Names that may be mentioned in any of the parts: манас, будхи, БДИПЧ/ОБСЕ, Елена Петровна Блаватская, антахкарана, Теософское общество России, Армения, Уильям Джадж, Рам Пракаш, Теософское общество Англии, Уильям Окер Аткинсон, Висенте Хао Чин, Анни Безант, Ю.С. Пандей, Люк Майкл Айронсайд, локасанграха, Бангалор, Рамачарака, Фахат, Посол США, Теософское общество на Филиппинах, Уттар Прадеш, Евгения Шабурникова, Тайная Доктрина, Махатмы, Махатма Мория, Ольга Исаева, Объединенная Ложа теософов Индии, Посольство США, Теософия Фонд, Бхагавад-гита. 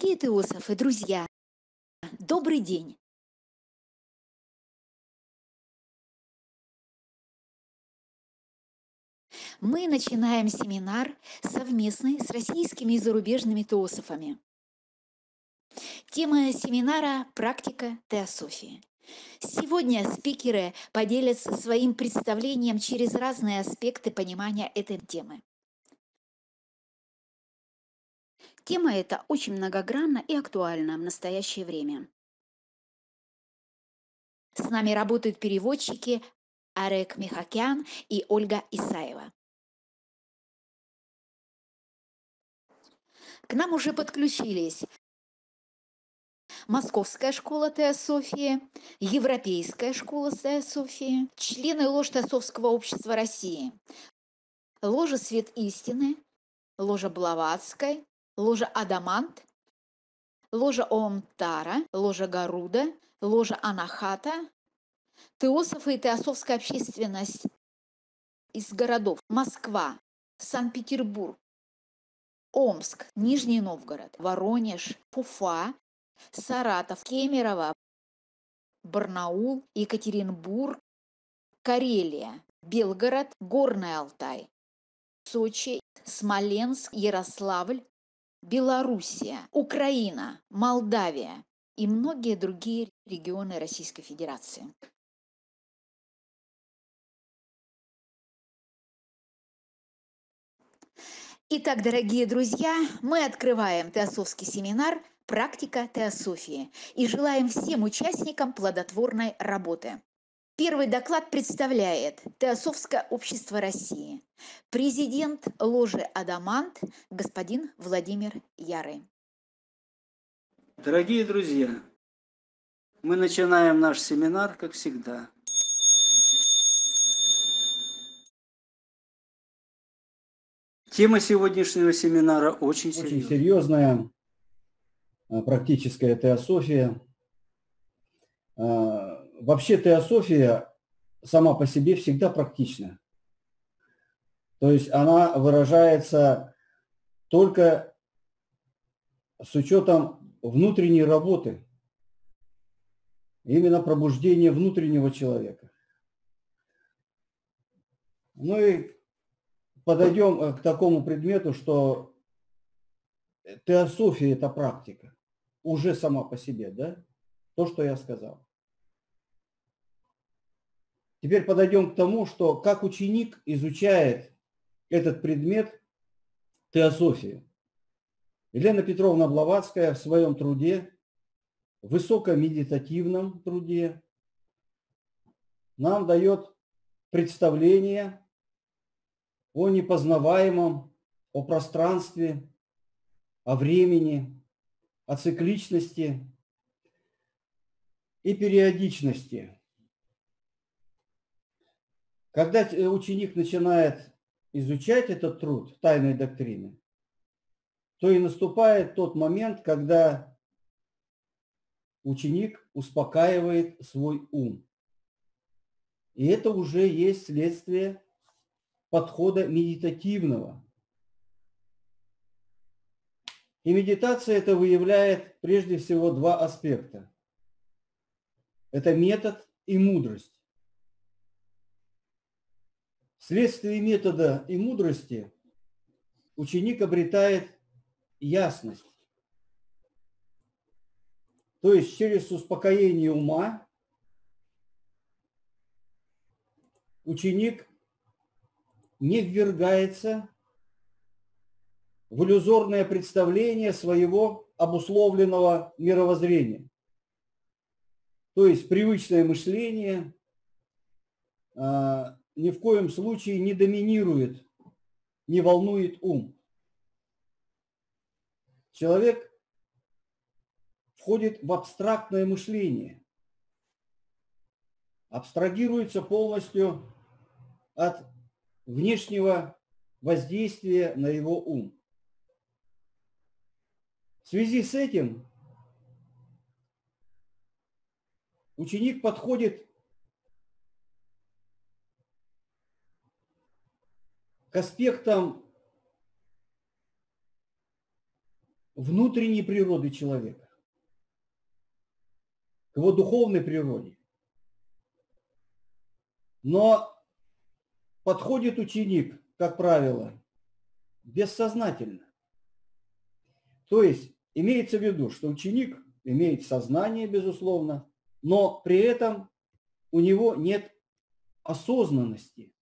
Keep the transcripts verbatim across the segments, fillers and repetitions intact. Дорогие теософы, друзья, добрый день! Мы начинаем семинар совместный с российскими и зарубежными теософами. Тема семинара – практика теософии. Сегодня спикеры поделятся своим представлением через разные аспекты понимания этой темы. Тема эта очень многогранна и актуальна в настоящее время. С нами работают переводчики Арек Михакиан и Ольга Исаева. К нам уже подключились Московская школа теософии, Европейская школа теософии, члены лож Теософского общества России, ложа Свет Истины, ложа Блаватской, ложа Адамант, ложа Оомтара, ложа Гаруда, ложа Анахата, теософы и теософская общественность из городов Москва, Санкт-Петербург, Омск, Нижний Новгород, Воронеж, Уфа, Саратов, Кемерово, Барнаул, Екатеринбург, Карелия, Белгород, Горный Алтай, Сочи, Смоленск, Ярославль, Белоруссия, Украина, Молдавия и многие другие регионы Российской Федерации. Итак, дорогие друзья, мы открываем теософский семинар «Практика теософии» и желаем всем участникам плодотворной работы. Первый доклад представляет Теософское общество России, президент ложи Адамант господин Владимир Ярый. Дорогие друзья, мы начинаем наш семинар, как всегда. Тема сегодняшнего семинара очень серьезная. Очень серьезная практическая теософия. Вообще теософия сама по себе всегда практична. То есть она выражается только с учетом внутренней работы, именно пробуждения внутреннего человека. Ну и подойдем к такому предмету, что теософия – это практика, уже сама по себе, да? То, что я сказал. Теперь подойдем к тому, что как ученик изучает этот предмет теософии. Елена Петровна Блаватская в своем труде, высокомедитативном труде, нам дает представление о непознаваемом, о пространстве, о времени, о цикличности и периодичности. Когда ученик начинает изучать этот труд тайной доктрины, то и наступает тот момент, когда ученик успокаивает свой ум. И это уже есть следствие подхода медитативного. И медитация это выявляет прежде всего два аспекта. Это метод и мудрость. Вследствие метода и мудрости ученик обретает ясность. То есть через успокоение ума ученик не ввергается в иллюзорное представление своего обусловленного мировоззрения. То есть привычное мышление – ни в коем случае не доминирует, не волнует ум. Человек входит в абстрактное мышление, абстрагируется полностью от внешнего воздействия на его ум. В связи с этим ученик подходит к аспектам внутренней природы человека, к его духовной природе. Но подходит ученик, как правило, бессознательно. То есть имеется в виду, что ученик имеет сознание, безусловно, но при этом у него нет осознанности.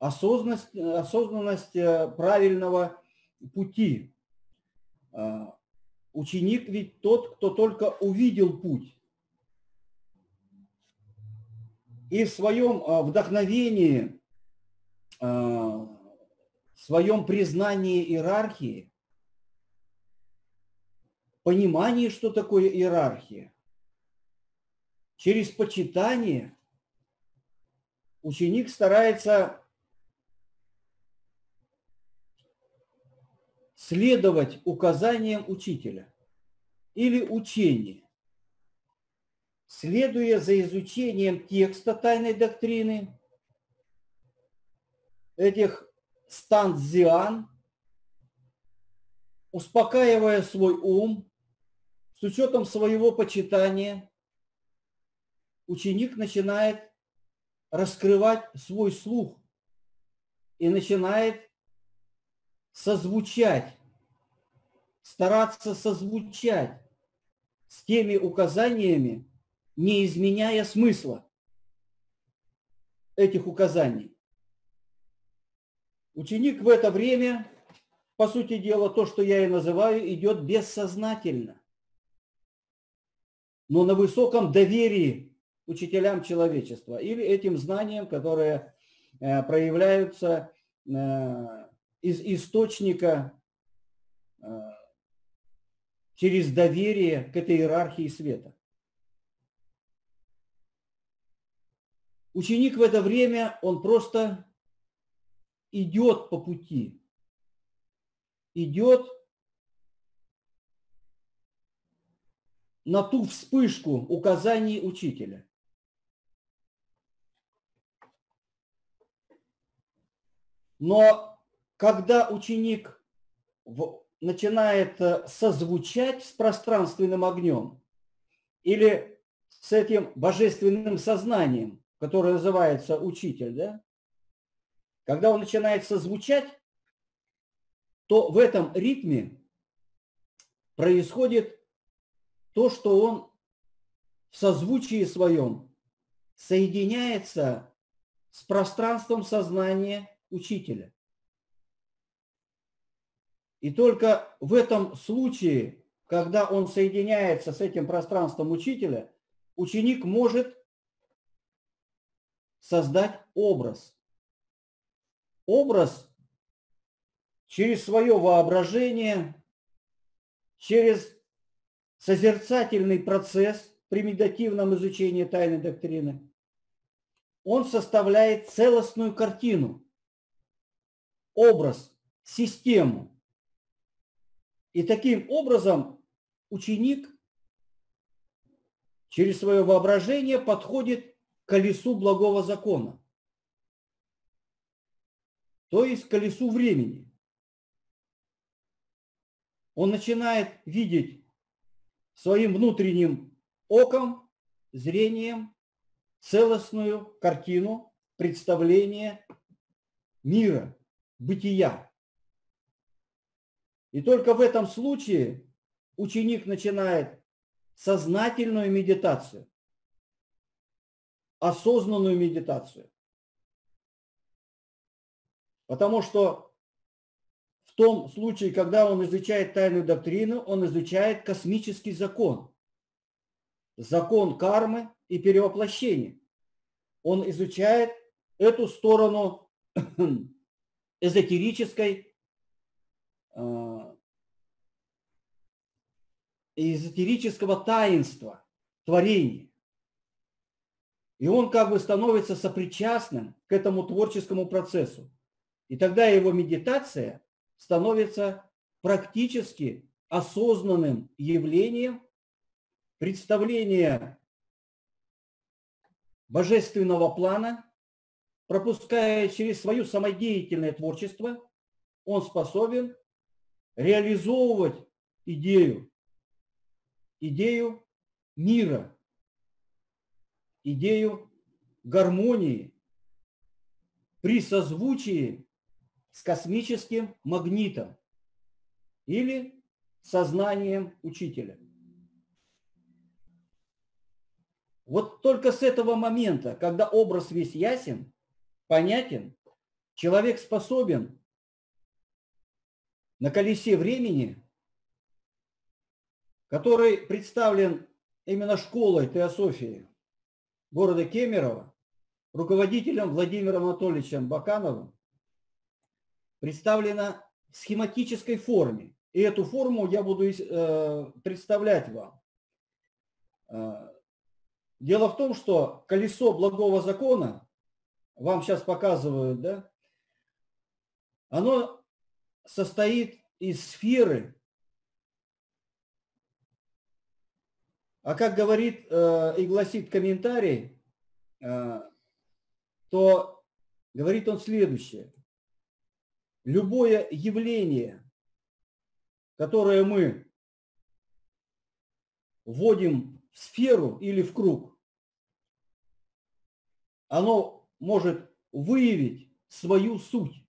Осознанность, осознанность правильного пути. Ученик ведь тот, кто только увидел путь. И в своем вдохновении, в своем признании иерархии, понимании, что такое иерархия, через почитание ученик старается следовать указаниям учителя или учения, следуя за изучением текста тайной доктрины, этих станцзиан, успокаивая свой ум, с учетом своего почитания, ученик начинает раскрывать свой слух и начинает созвучать, стараться созвучать с теми указаниями, не изменяя смысла этих указаний. Ученик в это время, по сути дела, то, что я и называю, идет бессознательно, но на высоком доверии учителям человечества или этим знаниям, которые э, проявляются э, из источника э, через доверие к этой иерархии света. Ученик в это время, он просто идет по пути, идет на ту вспышку указаний учителя. Но когда ученик начинает созвучать с пространственным огнем или с этим божественным сознанием, которое называется учитель, да? Когда он начинает созвучать, то в этом ритме происходит то, что он в созвучии своем соединяется с пространством сознания учителя. И только в этом случае, когда он соединяется с этим пространством учителя, ученик может создать образ. Образ через свое воображение, через созерцательный процесс при медитативном изучении тайной доктрины, он составляет целостную картину, образ, систему. И таким образом ученик через свое воображение подходит к колесу благого закона, то есть к колесу времени. Он начинает видеть своим внутренним оком, зрением целостную картину представления мира, бытия. И только в этом случае ученик начинает сознательную медитацию, осознанную медитацию. Потому что в том случае, когда он изучает тайную доктрину, он изучает космический закон, закон кармы и перевоплощения. Он изучает эту сторону эзотерической, эзотерического таинства, творения. И он как бы становится сопричастным к этому творческому процессу. И тогда его медитация становится практически осознанным явлением представления божественного плана, пропуская через свое самодеятельное творчество, он способен реализовывать идею, идею мира, идею гармонии при созвучии с космическим магнитом или сознанием учителя. Вот только с этого момента, когда образ весь ясен, понятен, человек способен на колесе времени, который представлен именно школой теософии города Кемерово, руководителем Владимиром Анатольевичем Бакановым, представлена в схематической форме. И эту форму я буду представлять вам. Дело в том, что колесо благого закона, вам сейчас показывают, да, оно состоит из сферы, а как говорит э, и гласит комментарий, э, то говорит он следующее. Любое явление, которое мы вводим в сферу или в круг, оно может выявить свою суть,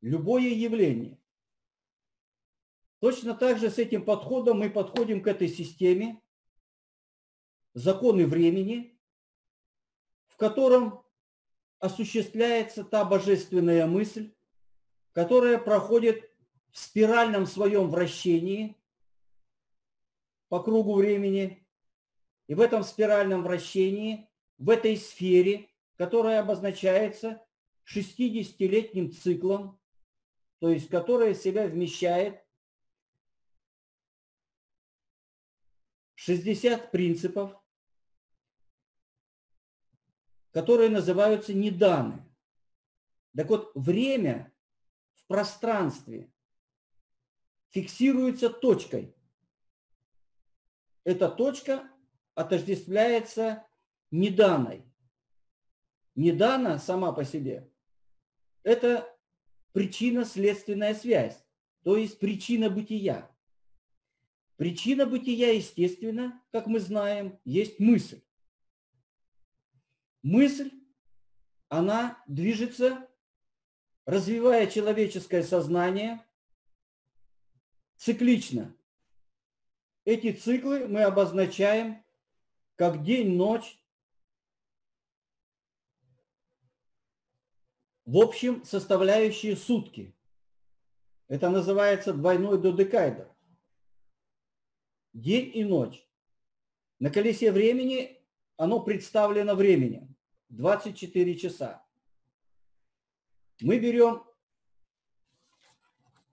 любое явление. Точно так же с этим подходом мы подходим к этой системе, законы времени, в котором осуществляется та божественная мысль, которая проходит в спиральном своем вращении по кругу времени, и в этом спиральном вращении, в этой сфере, которая обозначается шестидесятилетним циклом, то есть которая в себя вмещает шестьдесят принципов, которые называются ниданы. Так вот, время в пространстве фиксируется точкой. Эта точка отождествляется ниданой. Нидана сама по себе – это причинно-следственная связь, то есть причина бытия. Причина бытия, естественно, как мы знаем, есть мысль. Мысль, она движется, развивая человеческое сознание циклично. Эти циклы мы обозначаем как день-ночь, в общем, составляющие сутки. Это называется двойной додекаэдр. День и ночь. На колесе времени оно представлено временем. двадцать четыре часа. Мы берем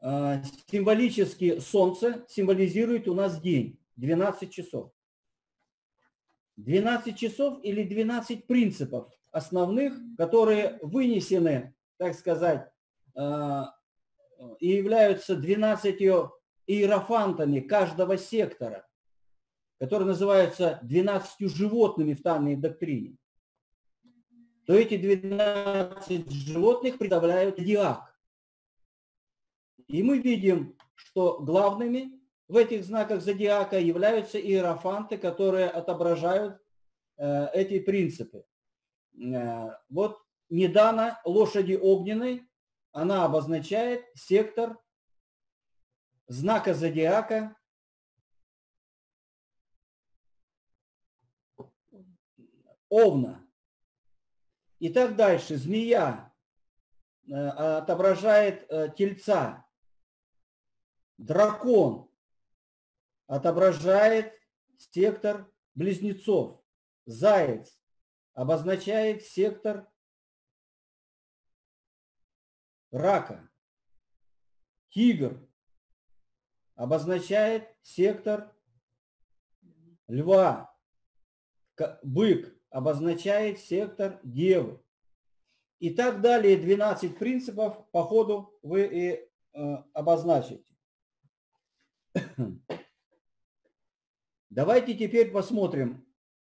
э, символически солнце, символизирует у нас день. двенадцать часов. двенадцать часов или двенадцать принципов основных, которые вынесены, так сказать, э, и являются двенадцатью иерофантами каждого сектора, которые называются двенадцатью животными в танной доктрине, то эти двенадцать животных представляют зодиак. И мы видим, что главными в этих знаках зодиака являются иерофанты, которые отображают э, эти принципы. Э, вот нидана лошади огненной, она обозначает сектор знака зодиака Овна. И так дальше. Змея отображает Тельца. Дракон отображает сектор Близнецов. Заяц обозначает сектор Рака. Тигр обозначает сектор Льва. Бык обозначает сектор Девы. И так далее, двенадцать принципов по ходу вы и э, обозначите. Давайте теперь посмотрим.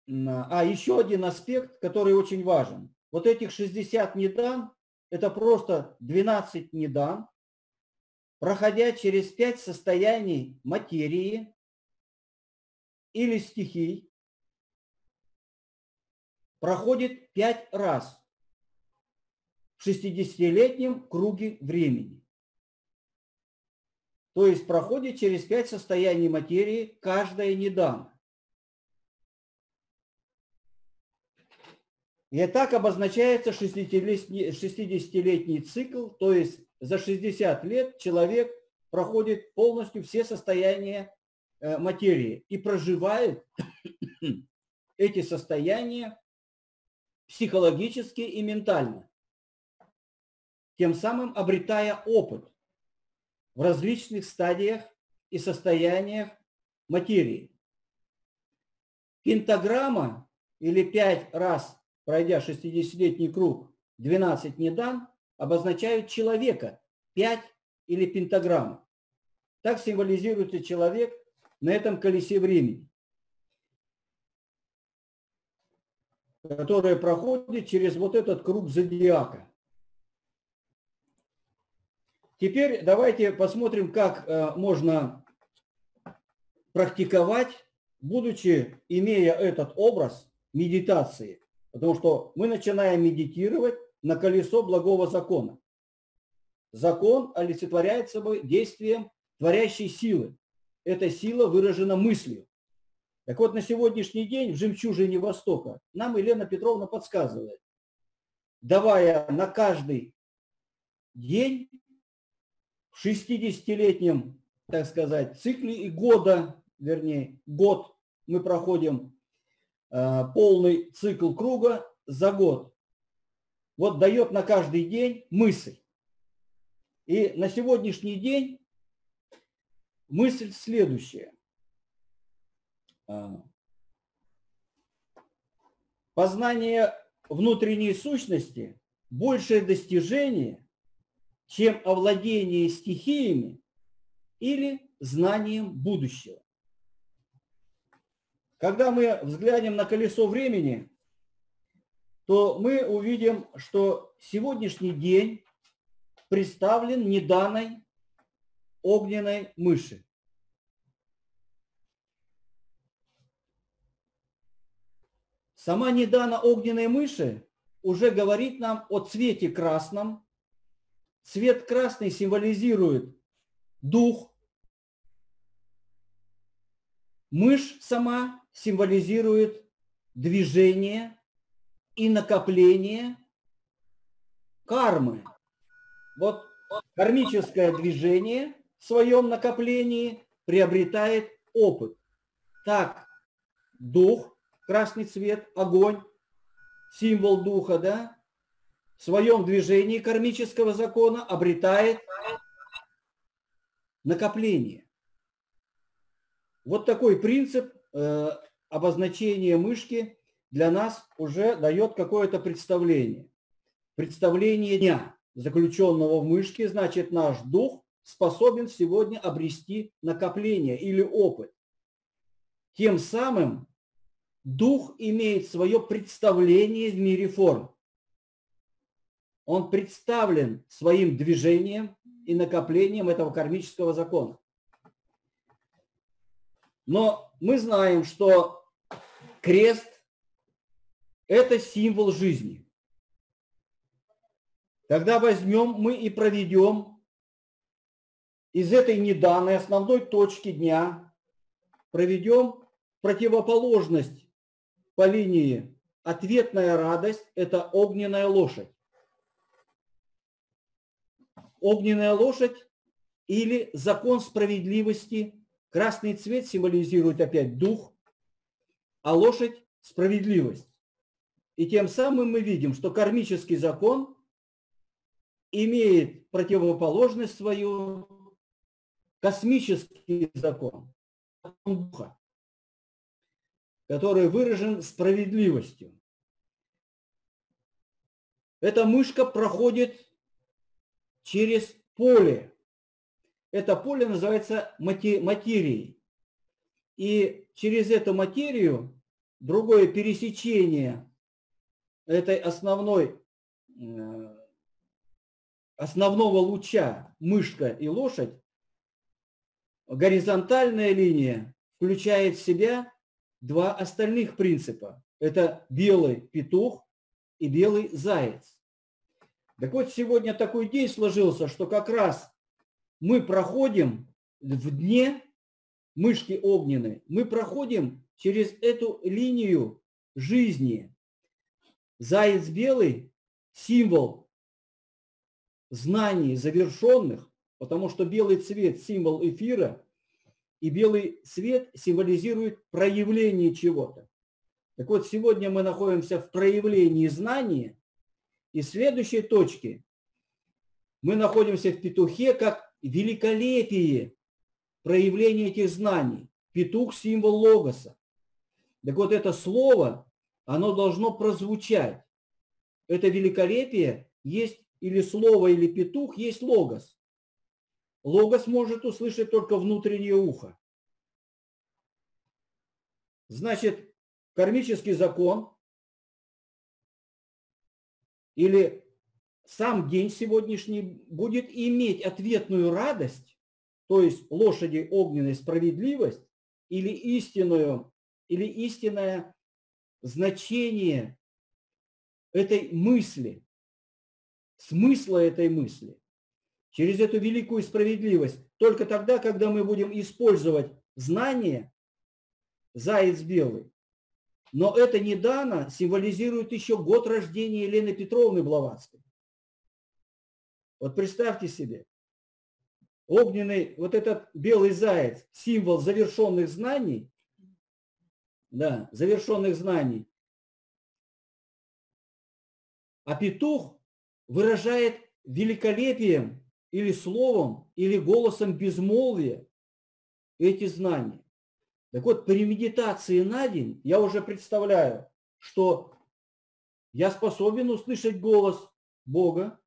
А еще один аспект, который очень важен. Вот этих шестьдесят нидан, это просто двенадцать нидан, проходя через пять состояний материи или стихий, проходит пять раз в шестидесятилетнем круге времени. То есть проходит через пять состояний материи каждая недама. И так обозначается шестидесятилетний цикл, то есть за шестьдесят лет человек проходит полностью все состояния материи и проживает эти состояния психологически и ментально, тем самым обретая опыт в различных стадиях и состояниях материи. Пентаграмма, или пять раз пройдя шестидесятилетний круг, двенадцать недан, обозначают человека, пять или пентаграмма. Так символизируется человек на этом колесе времени, которое проходит через вот этот круг зодиака. Теперь давайте посмотрим, как можно практиковать, будучи, имея этот образ медитации. Потому что мы начинаем медитировать на колесо благого закона. Закон олицетворяет собой действием творящей силы. Эта сила выражена мыслью. Так вот, на сегодняшний день в «Жемчужине Востока» нам Елена Петровна подсказывает, давая на каждый день в шестидесятилетнем, так сказать, цикле и года, вернее, год, мы проходим э, полный цикл круга за год. Вот дает на каждый день мысль. И на сегодняшний день мысль следующая. Познание внутренней сущности – большее достижение, чем овладение стихиями или знанием будущего. Когда мы взглянем на колесо времени, то мы увидим, что сегодняшний день представлен неданой огненной мыши. Сама недана огненной мыши уже говорит нам о цвете красном. Цвет красный символизирует дух. Мышь сама символизирует движение и накопление кармы. Вот кармическое движение в своем накоплении приобретает опыт. Так, дух, красный цвет, огонь, символ духа, да? В своем движении кармического закона обретает накопление. Вот такой принцип э, обозначения мышки для нас уже дает какое-то представление. Представление дня, заключенного в мышке, значит, наш дух способен сегодня обрести накопление или опыт. Тем самым дух имеет свое представление в мире форм. Он представлен своим движением и накоплением этого кармического закона. Но мы знаем, что крест – это символ жизни. Тогда возьмем мы и проведем из этой неданной основной точки дня, проведем противоположность по линии ответная радость – это огненная лошадь. Огненная лошадь или закон справедливости. Красный цвет символизирует опять дух, а лошадь – справедливость. И тем самым мы видим, что кармический закон имеет противоположность свою, космический закон, закон духа, который выражен справедливостью. Эта мышка проходит через поле. Это поле называется материей. И через эту материю другое пересечение этой основной основного луча мышка и лошадь, горизонтальная линия включает в себя два остальных принципа. Это белый петух и белый заяц. Так вот, сегодня такой день сложился, что как раз мы проходим в дне мышки огненной, мы проходим через эту линию жизни. Заяц белый – символ знаний завершенных, потому что белый цвет – символ эфира, и белый цвет символизирует проявление чего-то. Так вот, сегодня мы находимся в проявлении знания, и в следующей точке мы находимся в петухе как великолепие проявления этих знаний. Петух – символ логоса. Так вот, это слово, оно должно прозвучать. Это великолепие есть или слово, или петух, есть логос. Логос может услышать только внутреннее ухо. Значит, кармический закон или сам день сегодняшний будет иметь ответную радость, то есть лошади огненной справедливость или истинную, или истинное значение этой мысли, смысла этой мысли. Через эту великую справедливость. Только тогда, когда мы будем использовать знание, заяц белый. Но это не дано, символизирует еще год рождения Елены Петровны Блаватской. Вот представьте себе, огненный, вот этот белый заяц, символ завершенных знаний, да, завершенных знаний, а петух выражает великолепием, или словом, или голосом безмолвия эти знания. Так вот, при медитации на день я уже представляю, что я способен услышать голос Бога,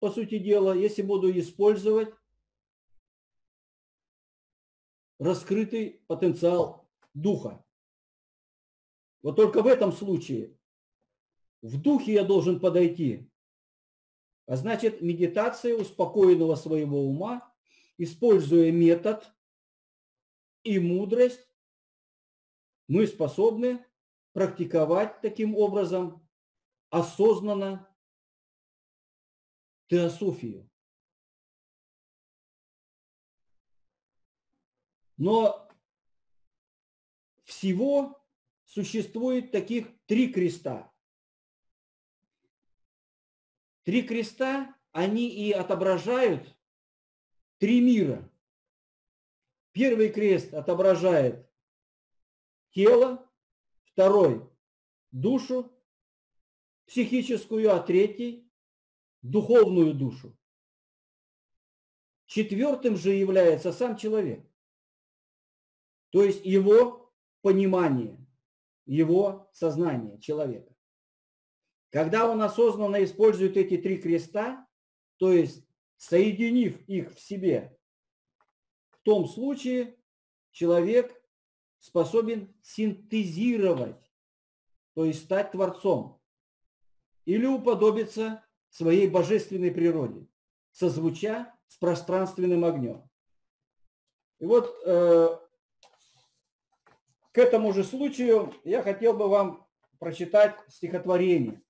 по сути дела, если буду использовать раскрытый потенциал духа. Вот только в этом случае в духе я должен подойти. А значит, медитация успокоенного своего ума, используя метод и мудрость, мы способны практиковать таким образом осознанно теософию. Но всего существует таких три креста. Три креста, они и отображают три мира. Первый крест отображает тело, второй – душу психическую, а третий – духовную душу. Четвертым же является сам человек, то есть его понимание, его сознание человека. Когда он осознанно использует эти три креста, то есть соединив их в себе, в том случае человек способен синтезировать, то есть стать творцом или уподобиться своей божественной природе, созвуча с пространственным огнем. И вот э, к этому же случаю я хотел бы вам прочитать стихотворение.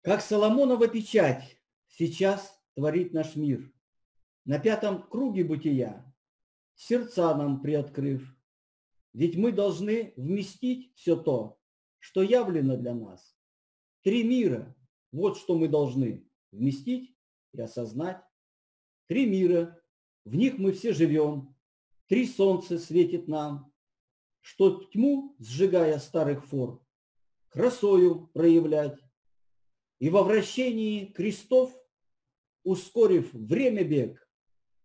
Как Соломонова печать сейчас творит наш мир, на пятом круге бытия, сердца нам приоткрыв. Ведь мы должны вместить все то, что явлено для нас. Три мира, вот что мы должны вместить и осознать. Три мира, в них мы все живем, три солнца светит нам, что тьму, сжигая старых форм, красою проявлять. И во вращении крестов, ускорив время бег,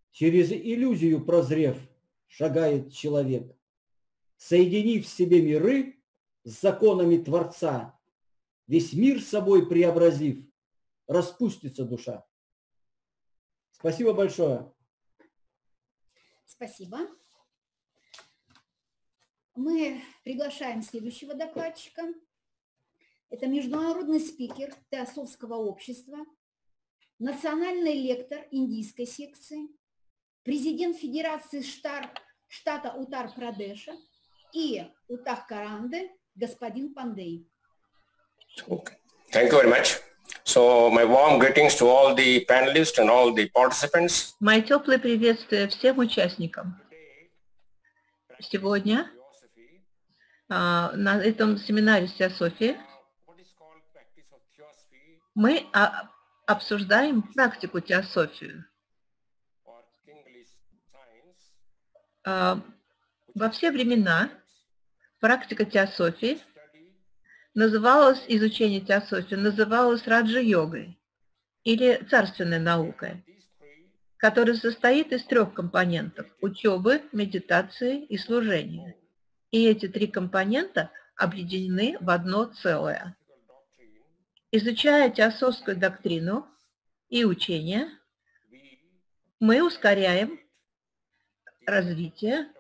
через иллюзию прозрев, шагает человек, соединив в себе миры с законами Творца, весь мир собой преобразив, распустится душа. Спасибо большое. Спасибо. Мы приглашаем следующего докладчика. Это международный спикер Теософского общества, национальный лектор индийской секции, президент Федерации штат, штата Утар-Прадеша и Утах-Каранды господин Пандей. Okay. Thank you very much. So my warm greetings to all the panelists and all the participants. Мои теплые приветствия всем участникам. Сегодня uh, на этом семинаре теософии мы uh, обсуждаем практику теософии. Uh, во все времена практика теософии называлось изучение теософии, называлось раджа-йогой или царственной наукой, которая состоит из трех компонентов – учебы, медитации и служения. И эти три компонента объединены в одно целое. Изучая теософскую доктрину и учение, мы ускоряем развитие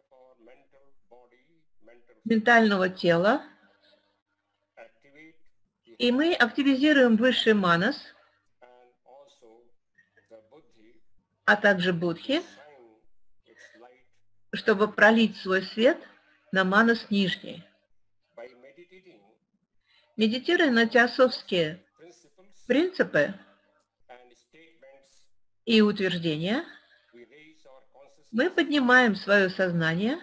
ментального тела, и мы активизируем высший манас, а также будхи, чтобы пролить свой свет на манас нижний. Медитируя на теософские принципы и утверждения, мы поднимаем свое сознание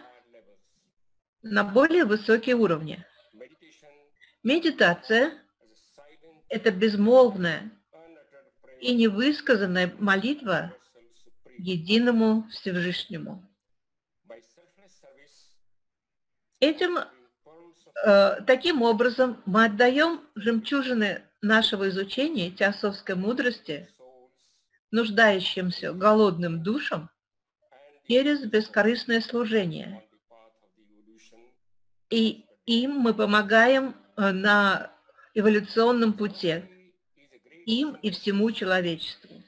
на более высокие уровни. Медитация – это безмолвная и невысказанная молитва единому Всевышнему. Этим, э, таким образом мы отдаем жемчужины нашего изучения теософской мудрости нуждающимся голодным душам через бескорыстное служение. И им мы помогаем на эволюционном пути, им и всему человечеству.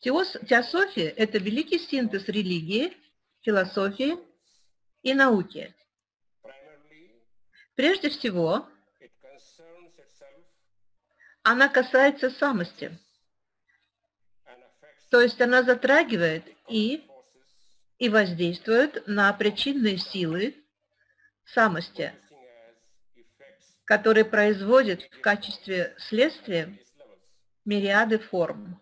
Теос, теософия – это великий синтез религии, философии и науки. Прежде всего, она касается самости, то есть она затрагивает и, и воздействует на причинные силы самости, который производит в качестве следствия мириады форм.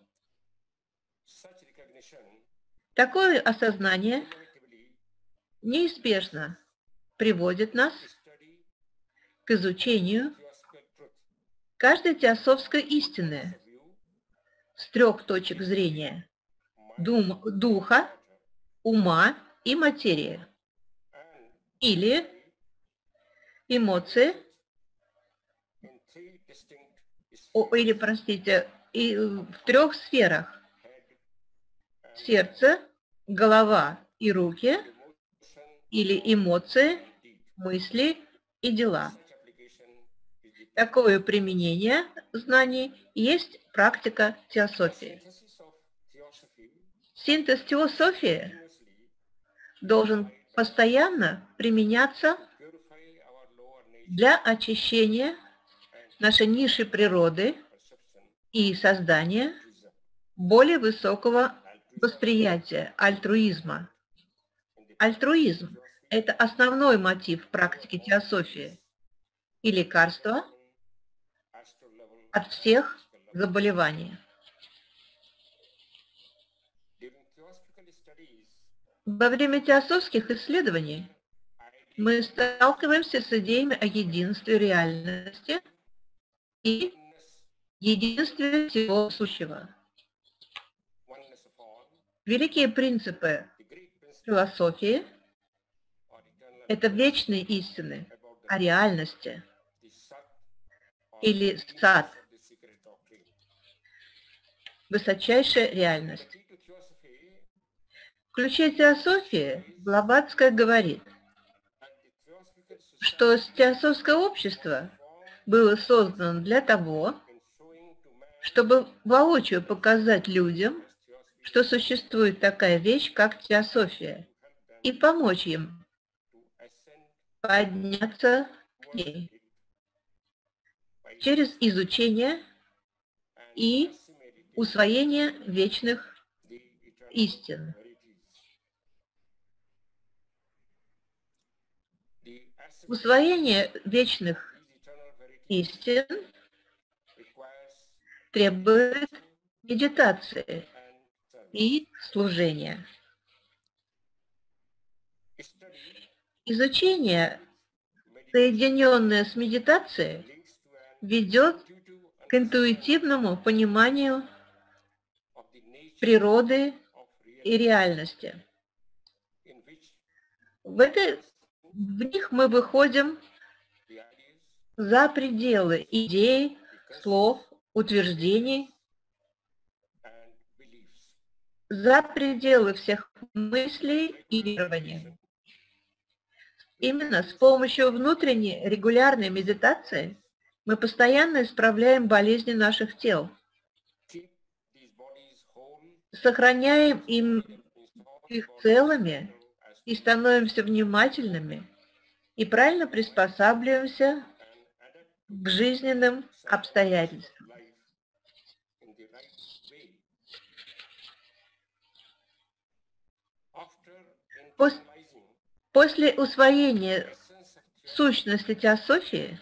Такое осознание неизбежно приводит нас к изучению каждой теософской истины с трех точек зрения – духа, ума и материи, или эмоции, или, простите, и в трех сферах – сердце, голова и руки, или эмоции, мысли и дела. Такое применение знаний есть практика теософии. Синтез теософии должен постоянно применяться для очищения нашей низшей природы и создания более высокого восприятия, альтруизма. Альтруизм – это основной мотив практики теософии и лекарство от всех заболеваний. Во время теософских исследований мы сталкиваемся с идеями о единстве реальности и единстве всего сущего. Великие принципы философии – это вечные истины о реальности, или сад, высочайшая реальность. В ключе теософии Блаватская говорит, что теософское общество было создано для того, чтобы воочию показать людям, что существует такая вещь, как теософия, и помочь им подняться к ней. через изучение и усвоение вечных истин. Усвоение вечных истин требует медитации и служения. Изучение, соединенное с медитацией, ведет к интуитивному пониманию природы и реальности. В, этой, в них мы выходим за пределы идей, слов, утверждений, за пределы всех мыслей и верований. Именно с помощью внутренней регулярной медитации мы постоянно исправляем болезни наших тел, сохраняем им их целыми и становимся внимательными и правильно приспосабливаемся к жизненным обстоятельствам. После После усвоения сущности теософии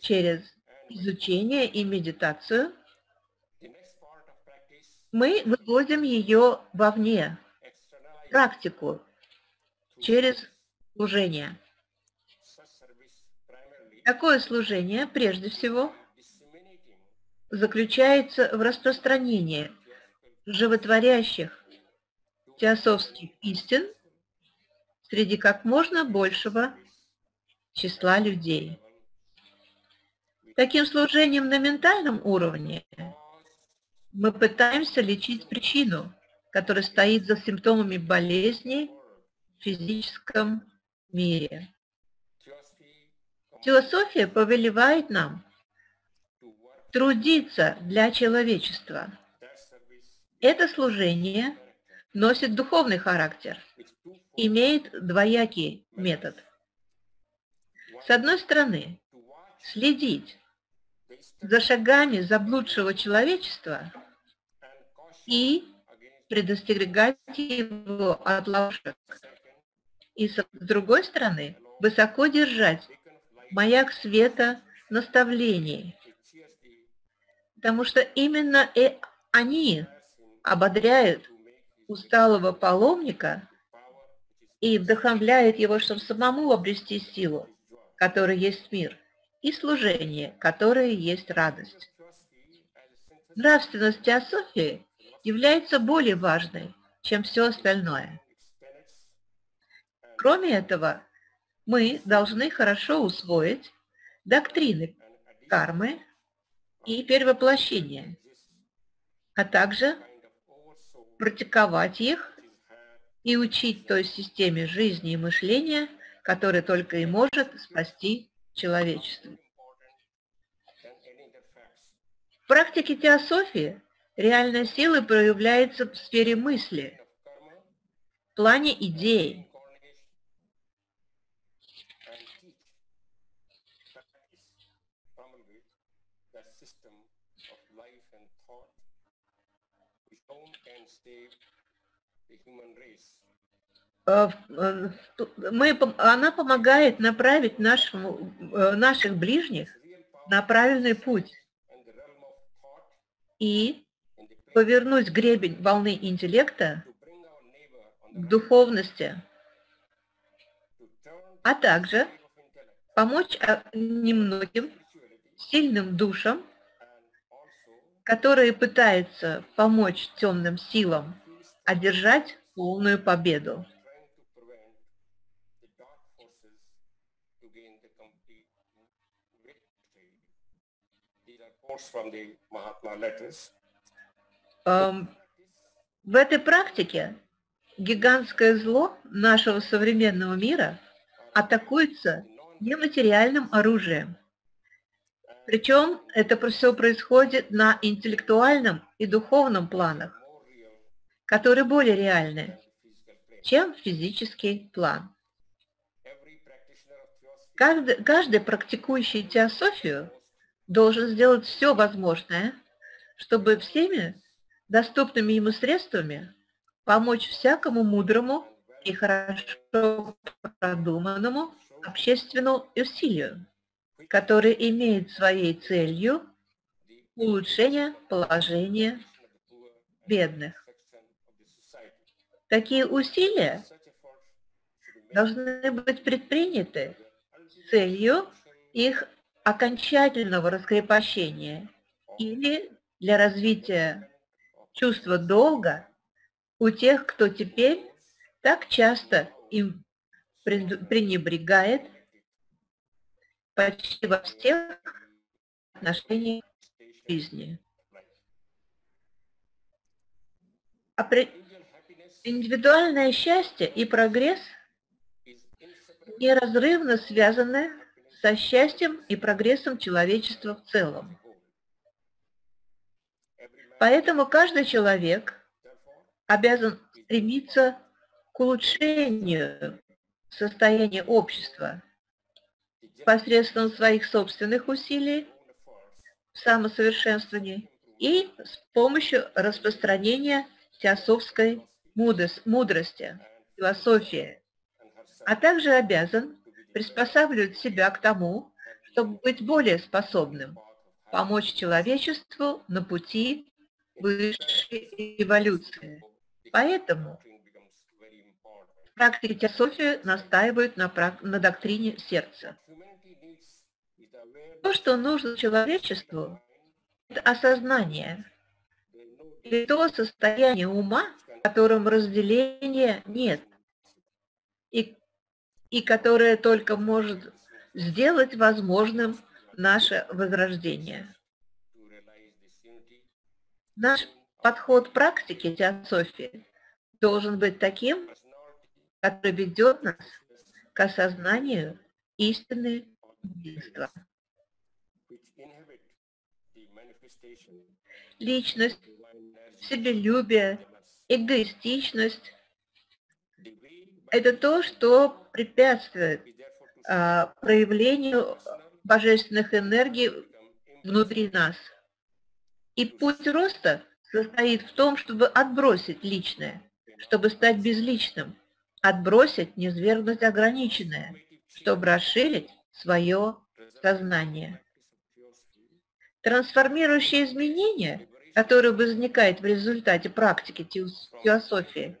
через изучение и медитацию мы выводим ее вовне, практику, через служение. Такое служение, прежде всего, заключается в распространении животворящих теософских истин среди как можно большего числа людей. Таким служением на ментальном уровне мы пытаемся лечить причину, которая стоит за симптомами болезни в физическом мире. Теософия повелевает нам трудиться для человечества. Это служение носит духовный характер, имеет двоякий метод. С одной стороны, следить за шагами заблудшего человечества и предостерегать его от ловушек. И с другой стороны, высоко держать маяк света наставлений, потому что именно и они ободряют усталого паломника и вдохновляет его, чтобы самому обрести силу, которая есть мир, и служение, которое есть радость. Нравственность теософии является более важной, чем все остальное. Кроме этого, мы должны хорошо усвоить доктрины кармы и перевоплощения, а также практиковать их и учить той системе жизни и мышления, которая только и может спасти человечество. В практике теософии реальная сила проявляется в сфере мысли, в плане идей. Мы, она помогает направить нашему, наших ближних на правильный путь и повернуть гребень волны интеллекта к духовности, а также помочь немногим сильным душам, которые пытаются помочь темным силам одержать полную победу. Um, в этой практике гигантское зло нашего современного мира атакуется нематериальным оружием. Причем это все происходит на интеллектуальном и духовном планах, которые более реальны, чем физический план. Каждый, каждый практикующий теософию должен сделать все возможное, чтобы всеми доступными ему средствами помочь всякому мудрому и хорошо продуманному общественному усилию, которое имеет своей целью улучшение положения бедных. Такие усилия должны быть предприняты с целью их окончательного раскрепощения или для развития чувства долга у тех, кто теперь так часто им пренебрегает почти во всех отношениях жизни. А при... Индивидуальное счастье и прогресс неразрывно связаны со счастьем и прогрессом человечества в целом. Поэтому каждый человек обязан стремиться к улучшению состояния общества посредством своих собственных усилий в самосовершенствовании и с помощью распространения теософской мудрости, философии, а также обязан приспосабливать себя к тому, чтобы быть более способным помочь человечеству на пути высшей эволюции. Поэтому в практике теософии настаивают на, на доктрине сердца. То, что нужно человечеству, это осознание, и то состояние ума, в котором разделения нет, и, и которое только может сделать возможным наше возрождение. Наш подход к практике теософии должен быть таким, который ведет нас к осознанию истины единства. Личность, себелюбие, эгоистичность – это то, что препятствует а, проявлению божественных энергий внутри нас. И путь роста состоит в том, чтобы отбросить личное, чтобы стать безличным, отбросить, низвергнуть ограниченное, чтобы расширить свое сознание. Трансформирующие изменения, которые возникают в результате практики теософии,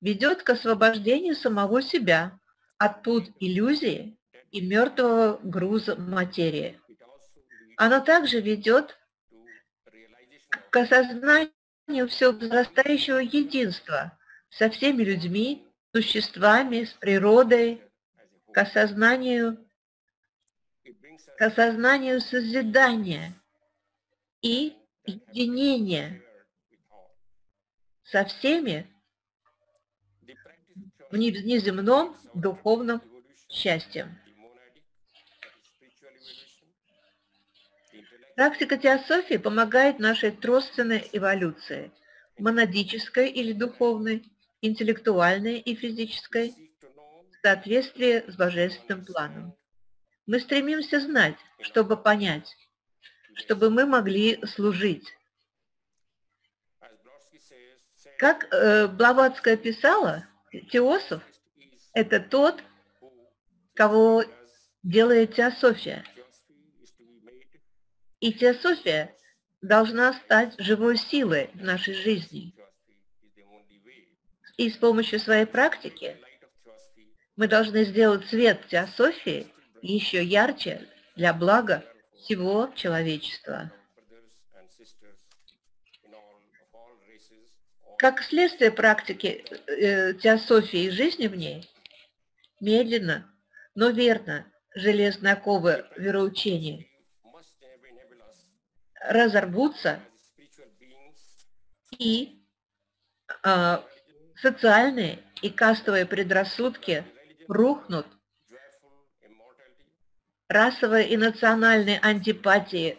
ведет к освобождению самого себя от пут иллюзии и мертвого груза материи. Оно также ведет к осознанию все возрастающего единства со всеми людьми, существами, с природой, к осознанию, к осознанию созидания и единение со всеми в неземном духовном счастье. Практика теософии помогает нашей тройственной эволюции – монадической или духовной, интеллектуальной и физической, в соответствии с божественным планом. Мы стремимся знать, чтобы понять, чтобы мы могли служить. Как э, Блаватская писала, теософ – это тот, кого делает теософия. И теософия должна стать живой силой в нашей жизни. И с помощью своей практики мы должны сделать свет теософии еще ярче для блага всего человечества. Как следствие практики э, теософии и жизни в ней, медленно, но верно, железные оковы вероучения разорвутся, и э, социальные и кастовые предрассудки рухнут, расовые и национальные антипатии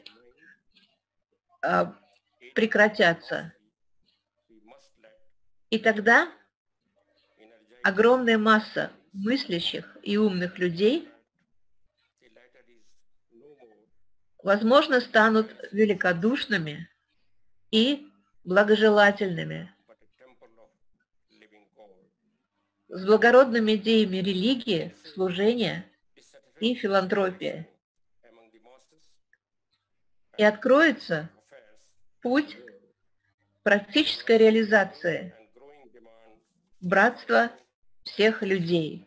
э, прекратятся. И тогда огромная масса мыслящих и умных людей возможно, станут великодушными и благожелательными, с благородными идеями религии, служения и филантропии. И откроется путь практической реализации братства всех людей.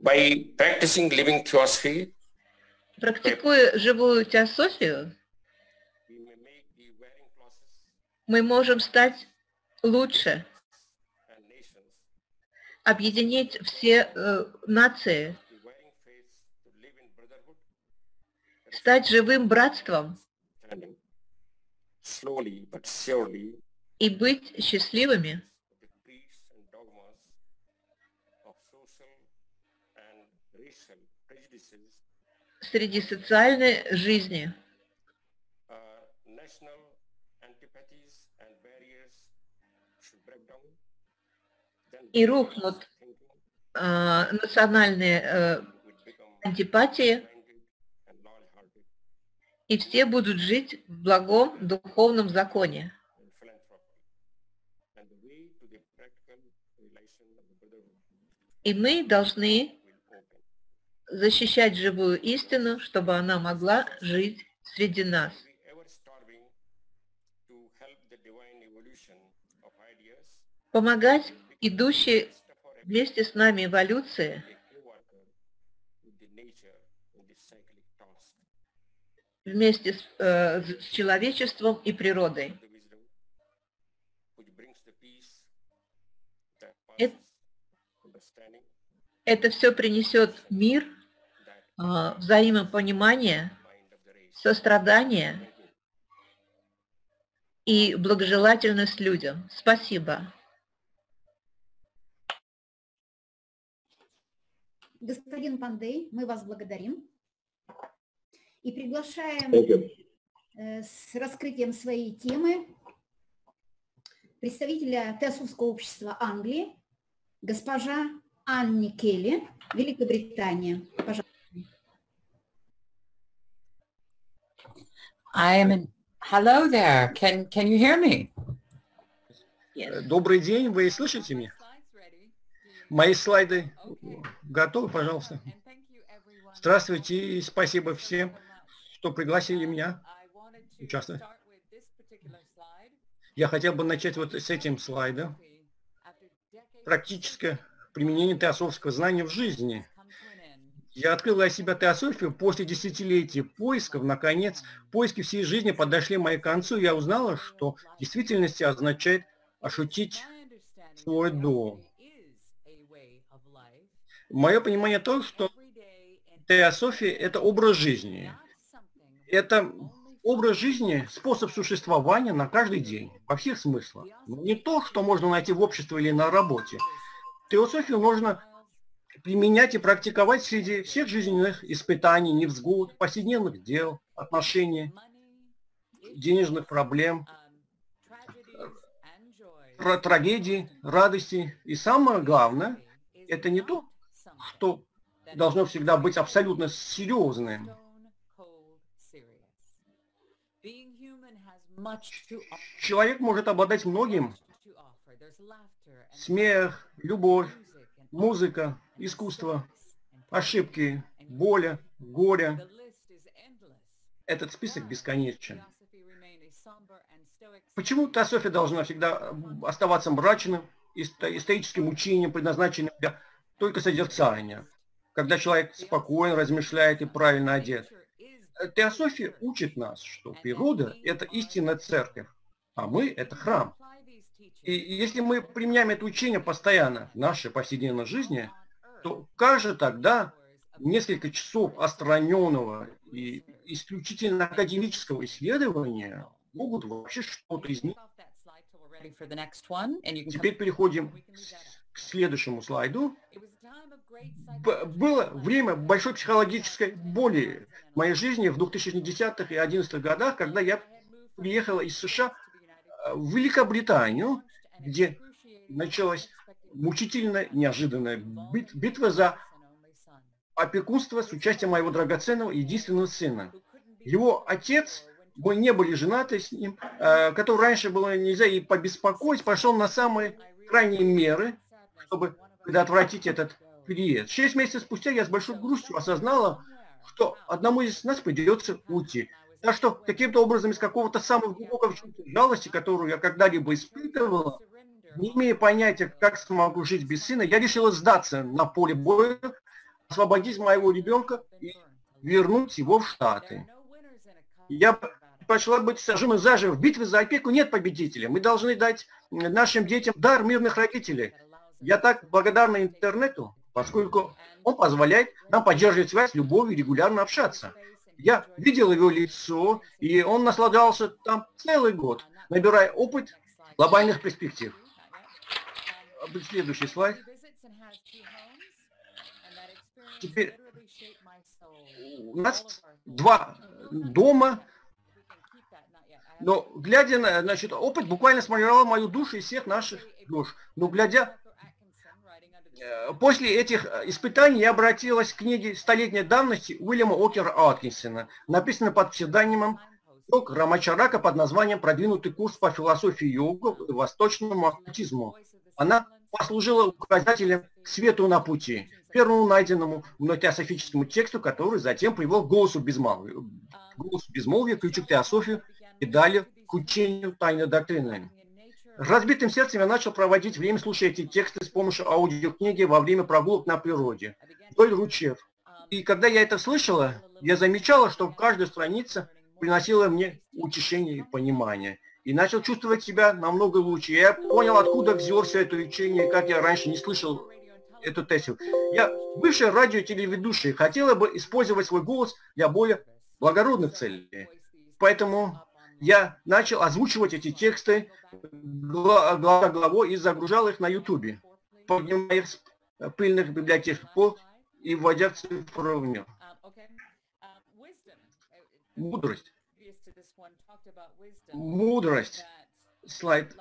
By practicing living theosophy, практикуя живую теософию, мы можем стать лучше, объединить все э, нации, стать живым братством и быть счастливыми среди социальной жизни, и рухнут э, национальные э, антипатии, и все будут жить в благом духовном законе. И мы должны защищать живую истину, чтобы она могла жить среди нас. Помогать идущей вместе с нами эволюции, вместе с, э, с человечеством и природой. Это, это все принесет мир, э, взаимопонимание, сострадание и благожелательность людям. Спасибо. Господин Пандей, мы вас благодарим. И приглашаем э, с раскрытием своей темы представителя Теософского общества Англии, госпожа Анни Келли, Великобритания. Пожалуйста. I am in... Hello there. Can, can you hear me? Yes. Добрый день. Вы слышите меня? Мои слайды готовы, пожалуйста. Здравствуйте и спасибо всем, что пригласили меня участвовать. Я хотел бы начать вот с этим слайдом. Практическое применение теософского знания в жизни. Я открыл для себя теософию после десятилетий поисков. Наконец, поиски всей жизни подошли моей концу. Я узнала, что в действительности означает ощутить свой дом. Мое понимание то, что теософия – это образ жизни. Это образ жизни, способ существования на каждый день, во всех смыслах. Не то, что можно найти в обществе или на работе. Теософию можно применять и практиковать среди всех жизненных испытаний, невзгод, повседневных дел, отношений, денежных проблем, трагедий, радости. И самое главное, это не то, что должно всегда быть абсолютно серьезным. Человек может обладать многим. Смех, любовь, музыка, искусство, ошибки, боль, горе. Этот список бесконечен. Почему теософия должна всегда оставаться мрачным и стоическим учением, предназначенным для только созерцания, когда человек спокойно размышляет и правильно одет? Теософия учит нас, что природа – это истинная церковь, а мы – это храм. И если мы применяем это учение постоянно в нашей повседневной жизни, то как же тогда несколько часов отстраненного и исключительно академического исследования могут вообще что-то изменить? Теперь переходим к следующему слайду. Было время большой психологической боли в моей жизни в двухтысячных десятых и одиннадцатых годах, когда я приехала из США в Великобританию, где началась мучительная, неожиданная бит- битва за опекунство с участием моего драгоценного единственного сына. Его отец, мы не были женаты с ним, э, которого раньше было нельзя и побеспокоить, пошел на самые крайние меры, чтобы предотвратить этот переезд. Шесть месяцев спустя я с большой грустью осознала, что одному из нас придется уйти. Так что каким-то образом из какого-то самого глубокого чувства жалости, которую я когда-либо испытывала, не имея понятия, как смогу жить без сына, я решила сдаться на поле боя, освободить моего ребенка и вернуть его в Штаты. Я пошла быть сожженной заживо. В битве за опеку нет победителя. Мы должны дать нашим детям дар мирных родителей. Я так благодарна интернету, поскольку он позволяет нам поддерживать связь, любовь и регулярно общаться. Я видел его лицо, и он наслаждался там целый год, набирая опыт глобальных перспектив. Следующий слайд. Теперь у нас два дома, но глядя на, значит, опыт буквально сформировал мою душу и всех наших душ. Но глядя, после этих испытаний я обратилась к книге столетней давности Уильяма Окера Аткинсона, написанной под псевдонимом Рамачарака под названием «Продвинутый курс по философии йогов и восточному оккультизму». Она послужила указателем к свету на пути, первому найденному теософическому тексту, который затем привел к голосу безмолвия, к голосу безмолвия, ключу к теософию и далее к учению тайной доктрины. Разбитым сердцем я начал проводить время, слушая эти тексты с помощью аудиокниги во время прогулок на природе, вдоль ручьев. И когда я это слышала, я замечала, что каждая страница приносила мне утешение и понимание. И начал чувствовать себя намного лучше. Я понял, откуда взял все это учение, как я раньше не слышал эту тезию. Я, бывшая радиотелеведущая, хотела бы использовать свой голос для более благородных целей. Поэтому я начал озвучивать эти тексты глава главой и загружал их на Ютубе, поднимая их с пыльных библиотек пол и вводя в цифровой мир. Мудрость. Мудрость. Слайд.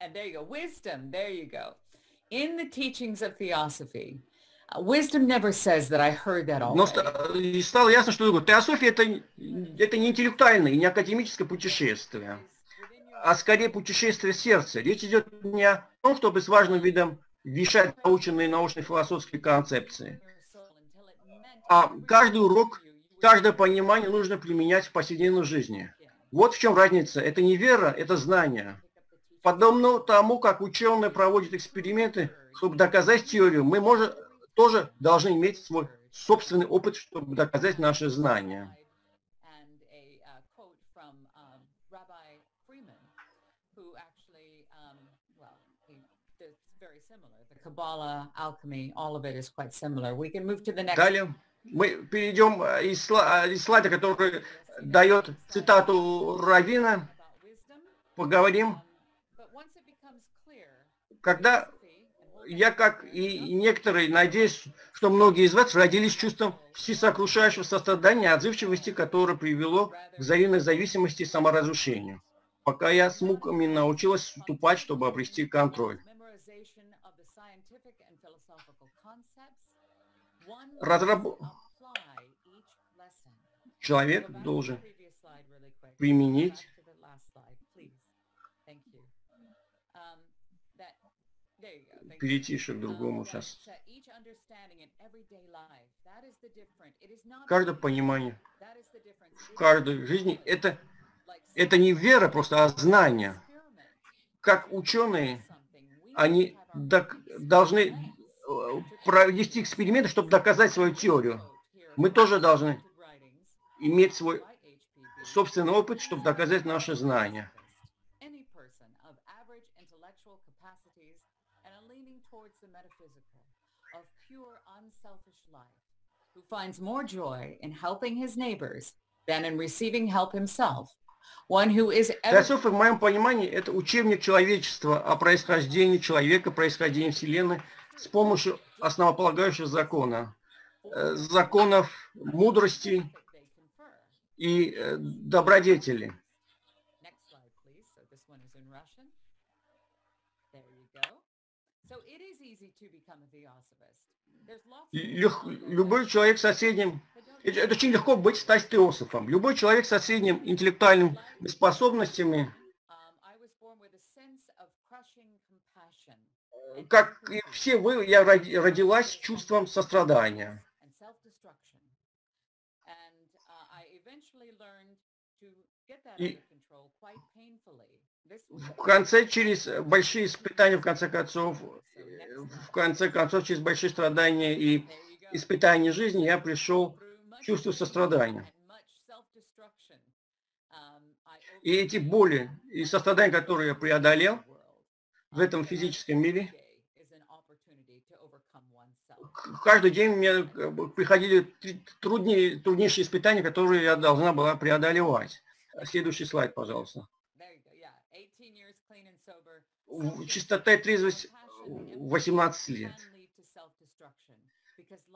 And there you go. Wisdom, there you go. In the teachings of theosophy, wisdom never says that I heard that all. Но стало ясно, что теософия это, это не интеллектуальное и не академическое путешествие, а скорее путешествие сердца. Речь идет не о том, чтобы с важным видом вещать научные научно-философские концепции. А каждый урок, каждое понимание нужно применять в повседневной жизни. Вот в чем разница. Это не вера, это знание. Подобно тому, как ученые проводят эксперименты, чтобы доказать теорию, мы можем, тоже должны иметь свой собственный опыт, чтобы доказать наши знания. Далее мы перейдем из, сла из слайда, который дает цитату раввина. Поговорим. Когда я, как и некоторые, надеюсь, что многие из вас родились чувством всесокрушающего сострадания, отзывчивости, которое привело к взаимной зависимости и саморазрушению, пока я с муками научилась уступать, чтобы обрести контроль. Разраб... Человек должен применить перейти еще к другому сейчас. Каждое понимание в каждой жизни это, это не вера просто, а знание. Как ученые, они должны провести эксперименты, чтобы доказать свою теорию. Мы тоже должны иметь свой собственный опыт, чтобы доказать наши знания. finds more joy in helping his neighbors than in receiving help himself. One who is ever... Теософы, в моем понимании, это учебник человечества о происхождении человека, происхождении Вселенной с помощью основополагающего закона, законов мудрости и добродетели. Любой человек с соседним, это очень легко быть стать теософом. Любой человек с соседним интеллектуальными способностями, как и все вы, я родилась с чувством сострадания. И в конце, через большие испытания, в конце концов, в конце концов, через большие страдания и испытания жизни я пришел к чувству сострадания. И эти боли и сострадания, которые я преодолел в этом физическом мире, каждый день мне приходили труднее, труднейшие испытания, которые я должна была преодолевать. Следующий слайд, пожалуйста. Чистота и трезвость восемнадцать лет.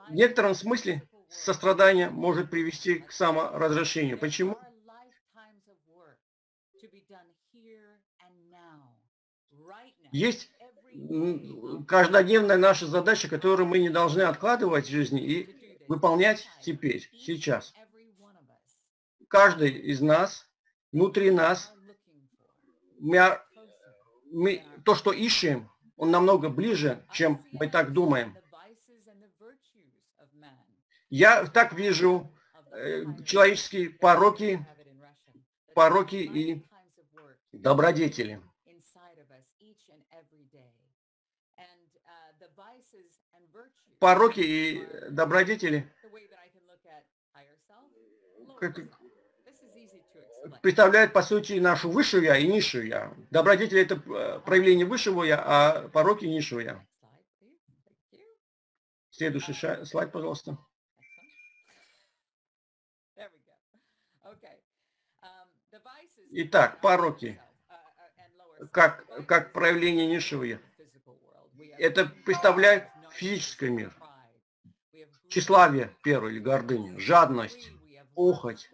В некотором смысле сострадание может привести к саморазрешению. Почему? Есть каждодневная наша задача, которую мы не должны откладывать в жизни и выполнять теперь, сейчас. Каждый из нас, внутри нас, мы, мы, то, что ищем, он намного ближе, чем мы так думаем. Я так вижу э, человеческие пороки, пороки и добродетели. Пороки и добродетели представляют, по сути, нашу высшую я и низшую я. Добродетели – это проявление высшего я, а пороки – низшего я. Следующий ша... слайд, пожалуйста. Итак, пороки, как, как проявление низшего я. Это представляет физический мир. Тщеславие, первое, или гордыня, жадность, похоть,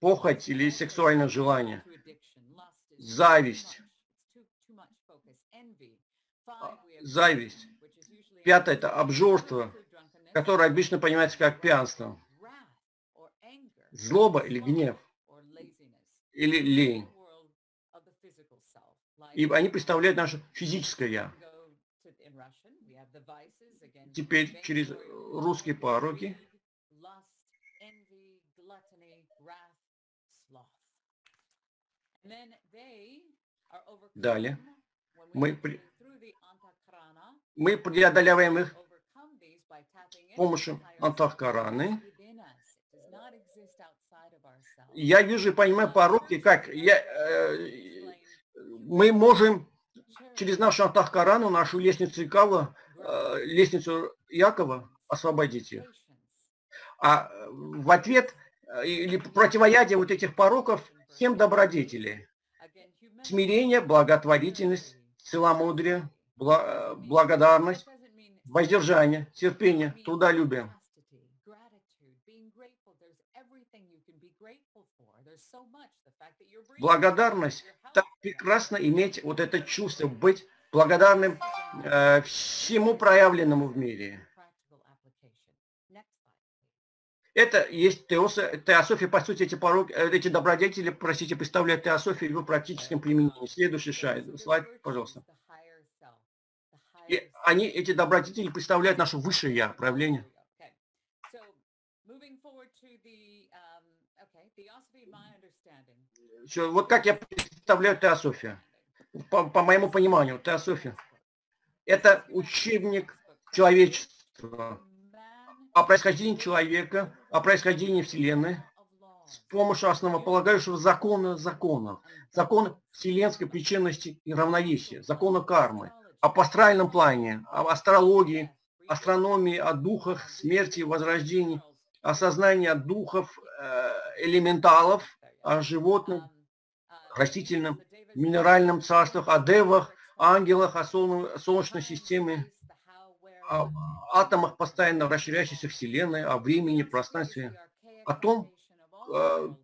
похоть или сексуальное желание, зависть, зависть. Пятое – это обжорство, которое обычно понимается как пьянство, злоба или гнев, или лень. И они представляют наше физическое «я». Теперь через русские пороки. Далее. Мы, при... мы преодолеваем их с помощью антахкараны. Я вижу и понимаю пороки, как я, э, мы можем через нашу антахкарану, нашу лестницу Якова, э, лестницу Якова освободить их. А в ответ э, или противоядие вот этих пороков всем добродетели. Смирение, благотворительность, целомудрие, бла благодарность, воздержание, терпение, трудолюбие. Благодарность. Так прекрасно иметь вот это чувство, быть благодарным э, всему проявленному в мире. Это есть теософия, теософия, по сути, эти, пороки, эти добродетели, простите, представляют теософию в его практическом применении. Следующий слайд, пожалуйста. И они, эти добродетели, представляют наше высшее я, проявление. Все, вот как я представляю теософию, по, по моему пониманию, теософия. Это учебник человечества, о происхождении человека, о происхождении Вселенной с помощью основополагающего закона законов, закон вселенской причинности и равновесия, закона кармы, о пасторальном плане, о астрологии, астрономии, о духах, смерти, возрождении, о сознании духов, элементалов, о животном, растительном, минеральном царствах, о девах, о ангелах, о солнечной системе, о атомах постоянно расширяющейся Вселенной, о времени, пространстве, о том,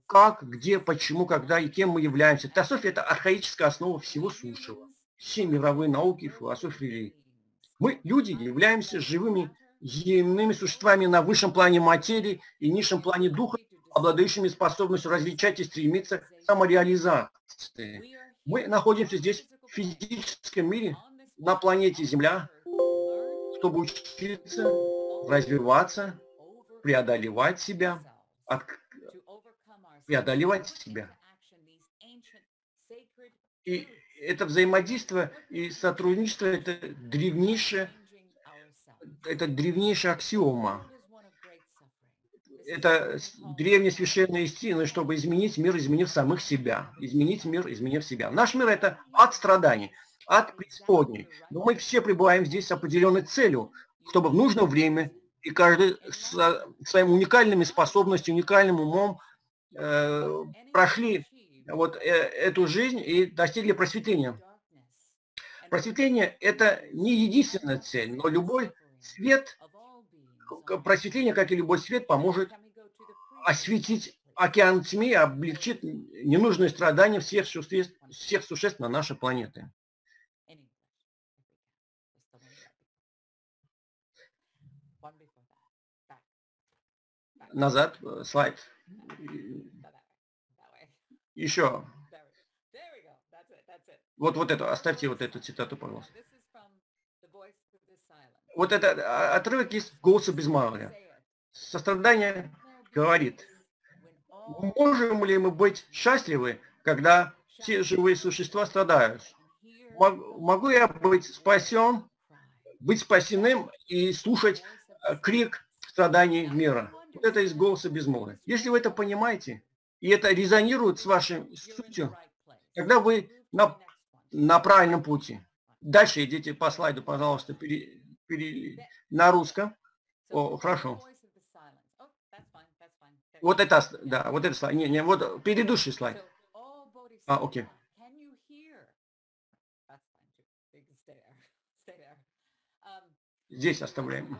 как, где, почему, когда и кем мы являемся. Теософия – это архаическая основа всего сущего. Все мировые науки, философии. Мы, люди, являемся живыми земными существами на высшем плане материи и низшем плане духа, обладающими способностью различать и стремиться к самореализации. Мы находимся здесь в физическом мире, на планете Земля, чтобы учиться, развиваться, преодолевать себя, от... преодолевать себя. И это взаимодействие и сотрудничество – это древнейшее, это древнейшая аксиома. Это древняя священная истина, чтобы изменить мир, изменив самих себя. Изменить мир, изменив себя. Наш мир – это ад страданий, ад преисподней. Но мы все пребываем здесь с определенной целью, чтобы в нужное время и каждый со своими уникальными способностями, уникальным умом э, прошли вот э, эту жизнь и достигли просветления. Просветление – это не единственная цель, но любой свет, просветление, как и любой свет, поможет осветить океан тьмы, облегчит ненужные страдания всех существ, всех существ на нашей планете. Назад, слайд. Еще. Вот, вот это, оставьте вот эту цитату, пожалуйста. Вот это отрывок из «Голоса безмолвия». Сострадание говорит: можем ли мы быть счастливы, когда все живые существа страдают? Могу я быть спасен, быть спасенным и слушать крик страданий мира? Вот это из «Голоса безмолвия». Если вы это понимаете, и это резонирует с вашей сутью, тогда вы на, на правильном пути. Дальше идите по слайду, пожалуйста, перейдите. На русском. О, хорошо. Вот это, да, вот это слайд. Не, не, вот предыдущий слайд. А, окей. Здесь оставляем.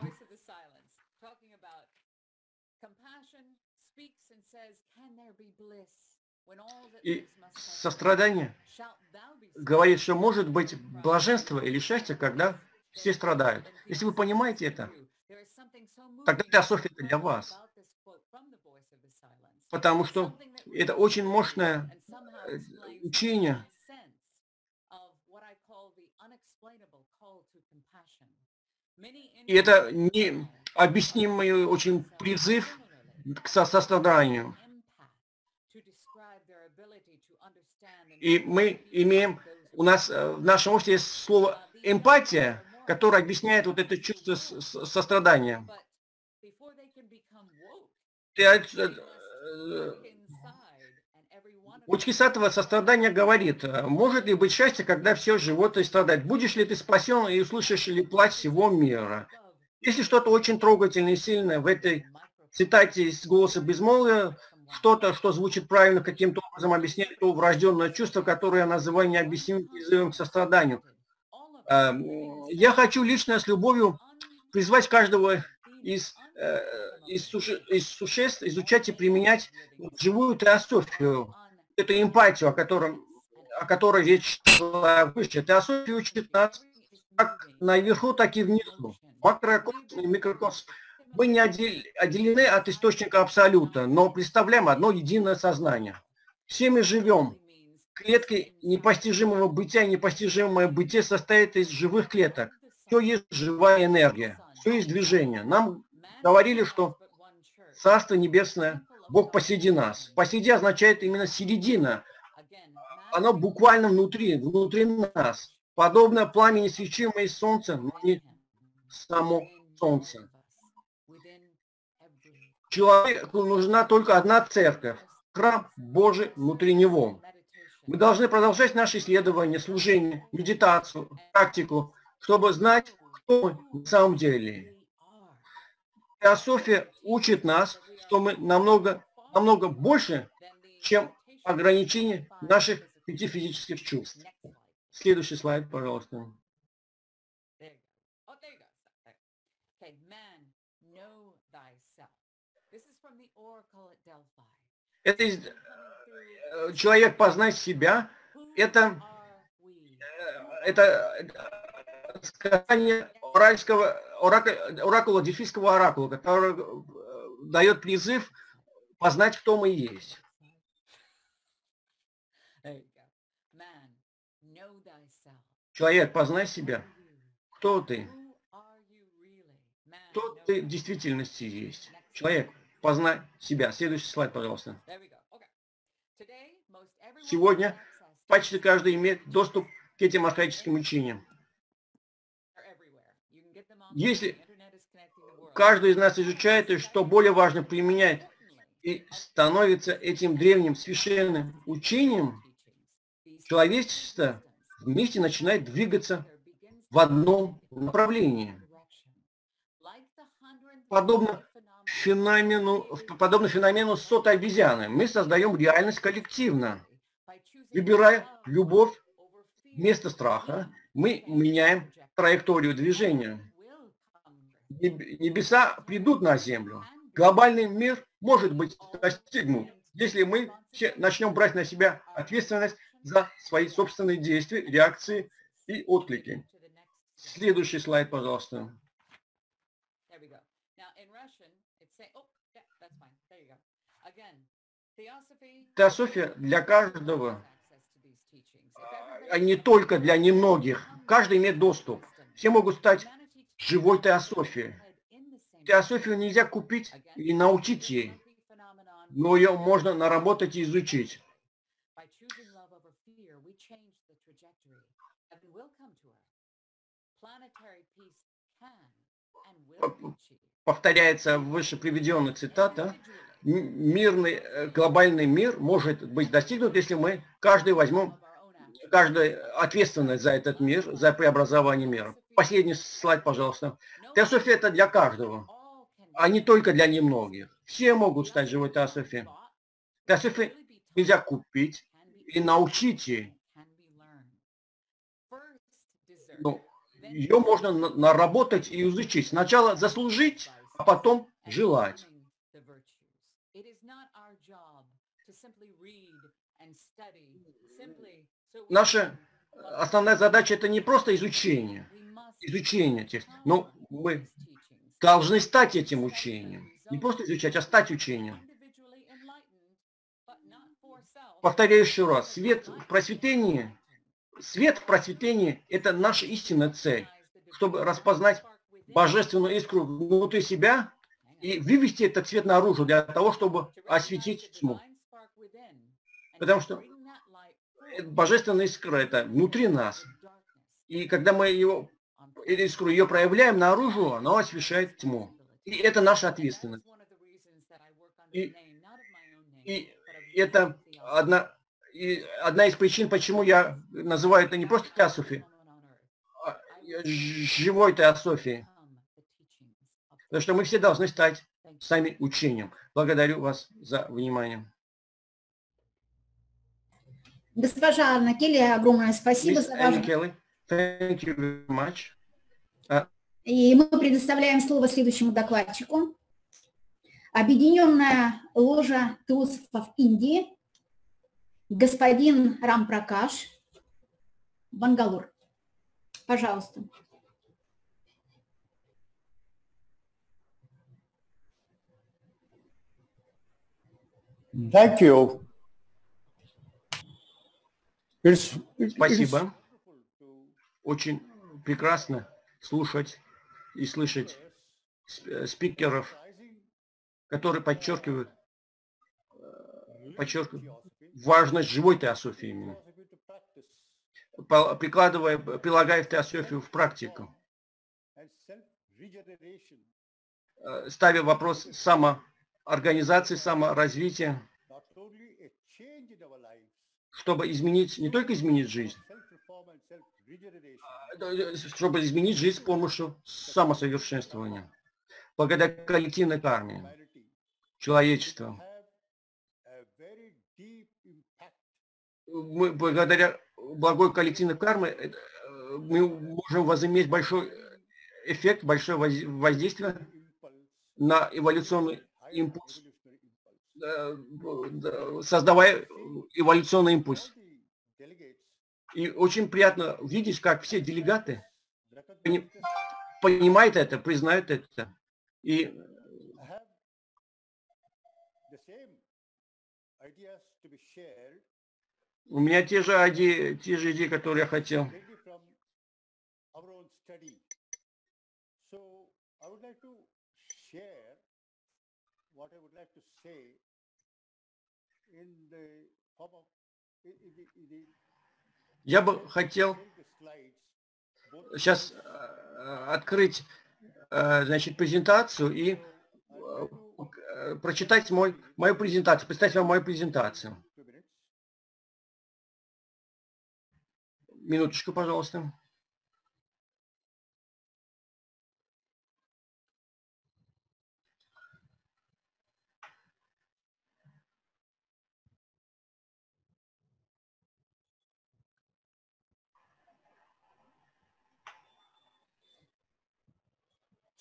И сострадание говорит, что может быть блаженство или счастье, когда все страдают. Если вы понимаете это, тогда теософия для вас. Потому что это очень мощное учение. И это необъяснимый очень призыв к состраданию. И мы имеем, у нас в нашем обществе есть слово эмпатия, которая объясняет вот это чувство сострадания. Учкисатова сострадание говорит: может ли быть счастье, когда все животные страдают? Будешь ли ты спасен и услышишь ли плач всего мира? Если что-то очень трогательное и сильное в этой цитате из «Голоса безмолвия», что-то, что звучит правильно, каким-то образом объясняет то врожденное чувство, которое я называю необъяснимым призывом к состраданию. Я хочу лично с любовью призвать каждого из, из, суше, из существ изучать и применять живую теософию, эту эмпатию, о которой, о которой речь шла выше. Теософия учит нас как наверху, так и внизу, макрокосм и микрокосм. Мы не отделены от источника абсолюта, но представляем одно единое сознание. Все мы живем. Клетки непостижимого бытия, непостижимое бытие состоит из живых клеток. Все есть живая энергия, все есть движение. Нам говорили, что Царство Небесное, Бог посреди нас. Посреди означает именно середина. Оно буквально внутри, внутри нас. Подобно пламени свечи мы из солнца, но не само солнце. Человеку нужна только одна церковь, храм Божий внутри него. Мы должны продолжать наши исследования, служение, медитацию, практику, чтобы знать, мы на самом деле. Теософия учит нас, что мы намного, намного больше, чем ограничение наших пяти физических чувств. Следующий слайд, пожалуйста. Это из... человек познать себя. Это, это сказание оральского, оракула, дельфийского оракула, который дает призыв познать, кто мы есть. Человек, познай себя. Кто ты? Кто ты в действительности есть? Человек, познай себя. Следующий слайд, пожалуйста. Сегодня почти каждый имеет доступ к этим архаическим учениям. Если каждый из нас изучает, и что более важно, применяет и становится этим древним священным учением, человечество вместе начинает двигаться в одном направлении. Подобно феномену, подобно феномену сотой обезьяны, мы создаем реальность коллективно. Выбирая любовь вместо страха, мы меняем траекторию движения. Небеса придут на землю. Глобальный мир может быть достигнут, если мы все начнем брать на себя ответственность за свои собственные действия, реакции и отклики. Следующий слайд, пожалуйста. Теософия для каждого, а не только для немногих. Каждый имеет доступ. Все могут стать живой теософией. Теософию нельзя купить и научить ей, но ее можно наработать и изучить. Повторяется выше приведенная цитата. Мирный, глобальный мир может быть достигнут, если мы каждый возьмем, каждый ответственность за этот мир, за преобразование мира. Последний слайд, пожалуйста. Теософия – это для каждого, а не только для немногих. Все могут стать живой теософией. Теософию нельзя купить и научить ей. Но ее можно наработать и изучить. Сначала заслужить, а потом желать. Наша основная задача – это не просто изучение, изучение текста, но мы должны стать этим учением. Не просто изучать, а стать учением. Повторяю еще раз, свет в просветлении, свет в просветлении – это наша истинная цель, чтобы распознать божественную искру внутри себя и вывести этот свет наружу для того, чтобы осветить тьму. Потому что божественная искра – это внутри нас. И когда мы его, эту искру ее проявляем наружу, она освещает тьму. И это наша ответственность. И, и это одна, и одна из причин, почему я называю это не просто теософией, а живой теософией. Потому что мы все должны стать сами учением. Благодарю вас за внимание. Госпожа Анна Келли, огромное спасибо за ваш... Thank you very much. Uh... И мы предоставляем слово следующему докладчику. Объединенная ложа теософов Индии, господин Рам Пракаш, Бангалур. Пожалуйста. Thank you. It's, it's, Спасибо. Очень прекрасно слушать и слышать спикеров, которые подчеркивают, подчеркивают важность живой теософии именно, прикладывая, прилагая теософию в практику, ставя вопрос самоорганизации, саморазвития, чтобы изменить, не только изменить жизнь, чтобы изменить жизнь с помощью самосовершенствования, благодаря коллективной карме человечества. Мы, благодаря благой коллективной карме, мы можем возыметь большой эффект, большое воздействие на эволюционный импульс, создавая эволюционный импульс. И очень приятно видеть, как все делегаты понимают это, признают это. И у меня те же идеи, те же идеи, которые я хотел. Я бы хотел сейчас открыть, значит, презентацию и прочитать мой, мою презентацию, представить вам мою презентацию. Минуточку, пожалуйста.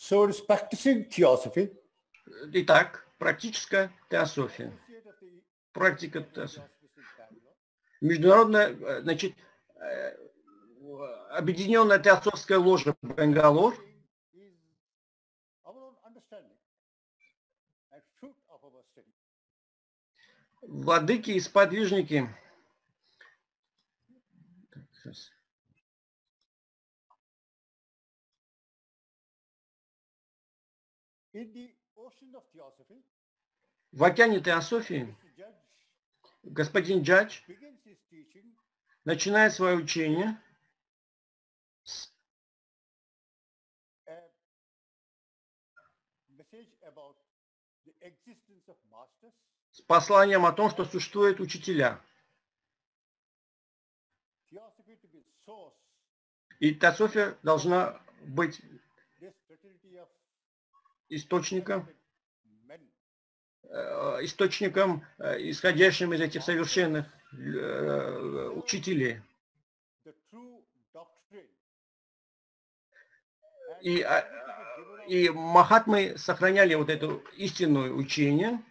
So it is practicing theosophy. Итак, практическая теософия. Практика теософии. Международная, значит, Объединенная Теософская ложа Бангалор владыки и сподвижники в океане теософии. Господин Джадж начинает свое учение с посланием о том, что существуют учителя. И теософия должна быть источником, источником, исходящим из этих совершенных учителей. И, и махатмы сохраняли вот это истинное учение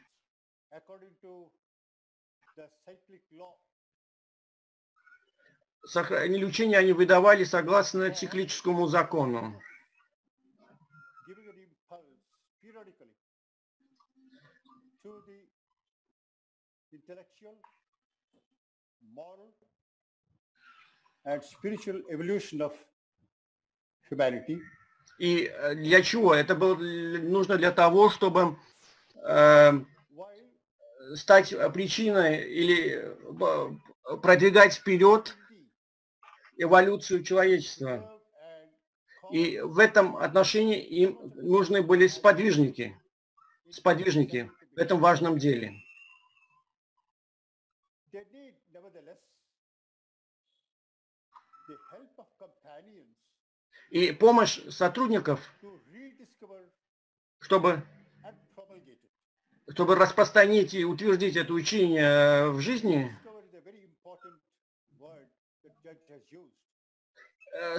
сохранили учение они выдавали согласно циклическому закону, moral and spiritual evolution of humanity. И для чего? Это было нужно для того, чтобы э, стать причиной или продвигать вперед эволюцию человечества. И в этом отношении им нужны были сподвижники, сподвижники в этом важном деле. И помощь сотрудников, чтобы, чтобы распространить и утвердить это учение в жизни.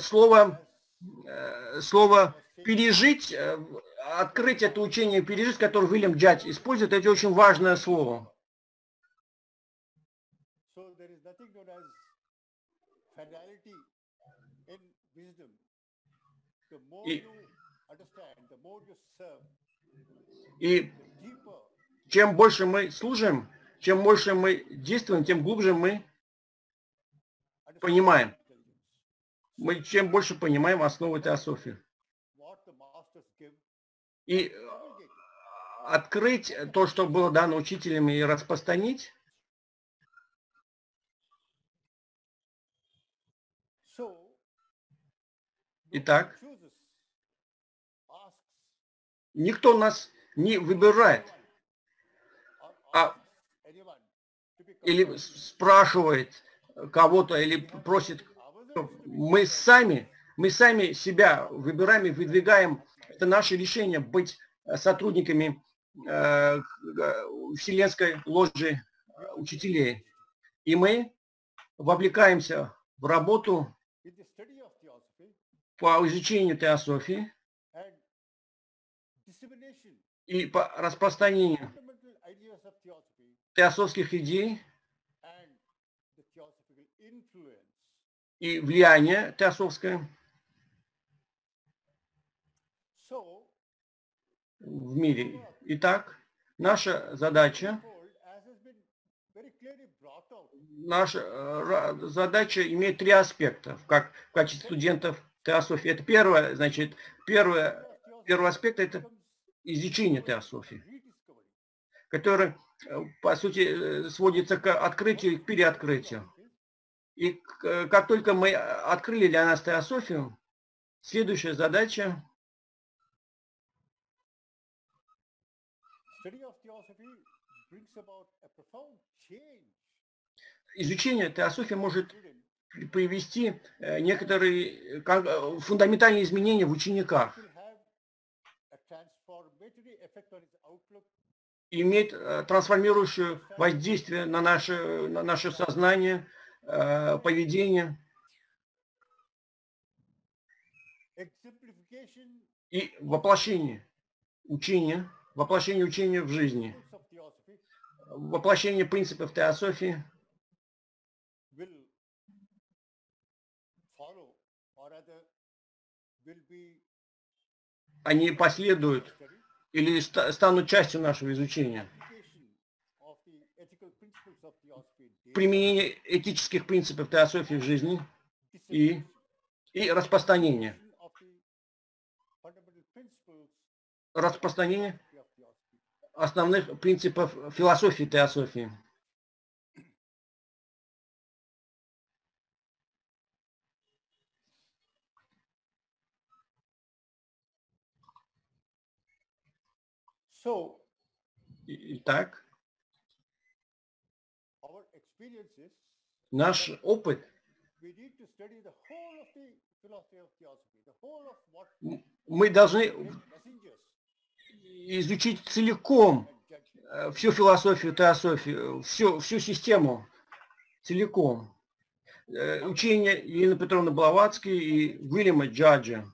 Слово, слово «пережить», открыть это учение «пережить», которое Уильям Джадж использует, это очень важное слово. И, и чем больше мы служим, чем больше мы действуем, тем глубже мы понимаем. Мы чем больше понимаем основы теософии. И открыть то, что было дано учителями, и распространить. Итак, никто нас не выбирает, а или спрашивает кого-то, или просит мы сами, мы сами себя выбираем и выдвигаем. Это наше решение быть сотрудниками э, Вселенской ложи учителей. И мы вовлекаемся в работу по изучению теософии и по распространению теософских идей и влияние теософское в мире. Итак, наша задача, наша задача имеет три аспекта как в качестве студентов теософии. Это первое, значит, первое, первый аспект – это изучение теософии, которое, по сути, сводится к открытию и к переоткрытию. И как только мы открыли для нас теософию, следующая задача – изучение теософии может привести некоторые фундаментальные изменения в учениках. Имеет трансформирующее воздействие на наше, на наше сознание, поведение и воплощение учения, воплощение учения в жизни, воплощение принципов теософии они последуют или станут частью нашего изучения. Применение этических принципов теософии в жизни и, и распространение. Распространение основных принципов философии теософии. Итак, наш опыт, мы должны изучить целиком всю философию, теософию, всю, всю систему целиком. Учение Елены Петровны Блаватской и Уильяма Джаджа.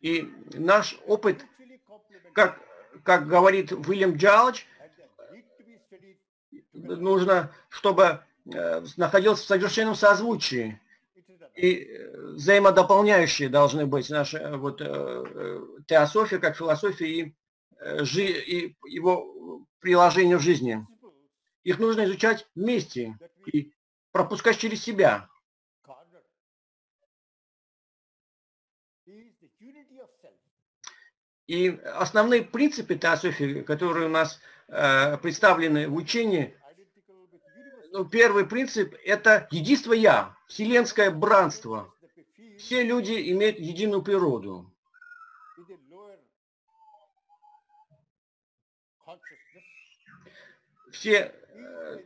И наш опыт, как, как говорит Уильям Джадж, нужно, чтобы находился в совершенном созвучии. И взаимодополняющие должны быть наша вот, теософия, как философия, и, и его приложение в жизни. Их нужно изучать вместе и пропускать через себя. И основные принципы теософии, которые у нас э, представлены в учении, ну, первый принцип – это единство «я», вселенское братство. Все люди имеют единую природу. Все, э,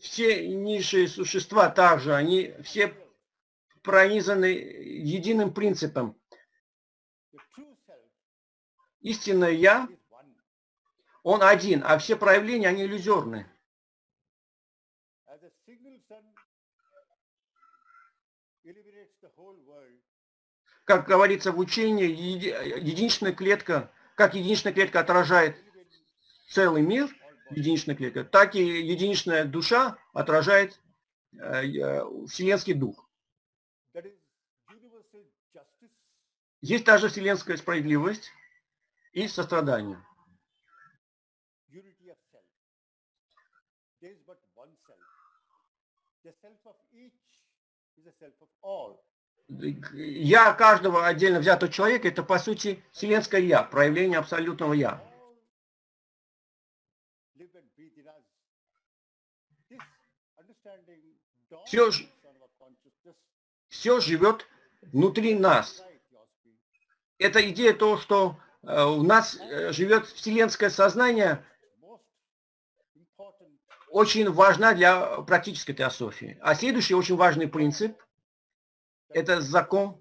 все низшие существа также, они все пронизаны единым принципом. Истинное «Я», он один, а все проявления, они иллюзорны. Как говорится в учении, еди, единичная клетка, как единичная клетка отражает целый мир, единичная клетка, так и единичная душа отражает э, э, вселенский дух. Есть также вселенская справедливость и сострадание. Я каждого отдельно взятого человека – это, по сути, вселенское «Я», проявление абсолютного «Я». Все, все живет внутри нас. Это идея того, что у нас живет вселенское сознание, очень важна для практической теософии. А следующий очень важный принцип – это закон,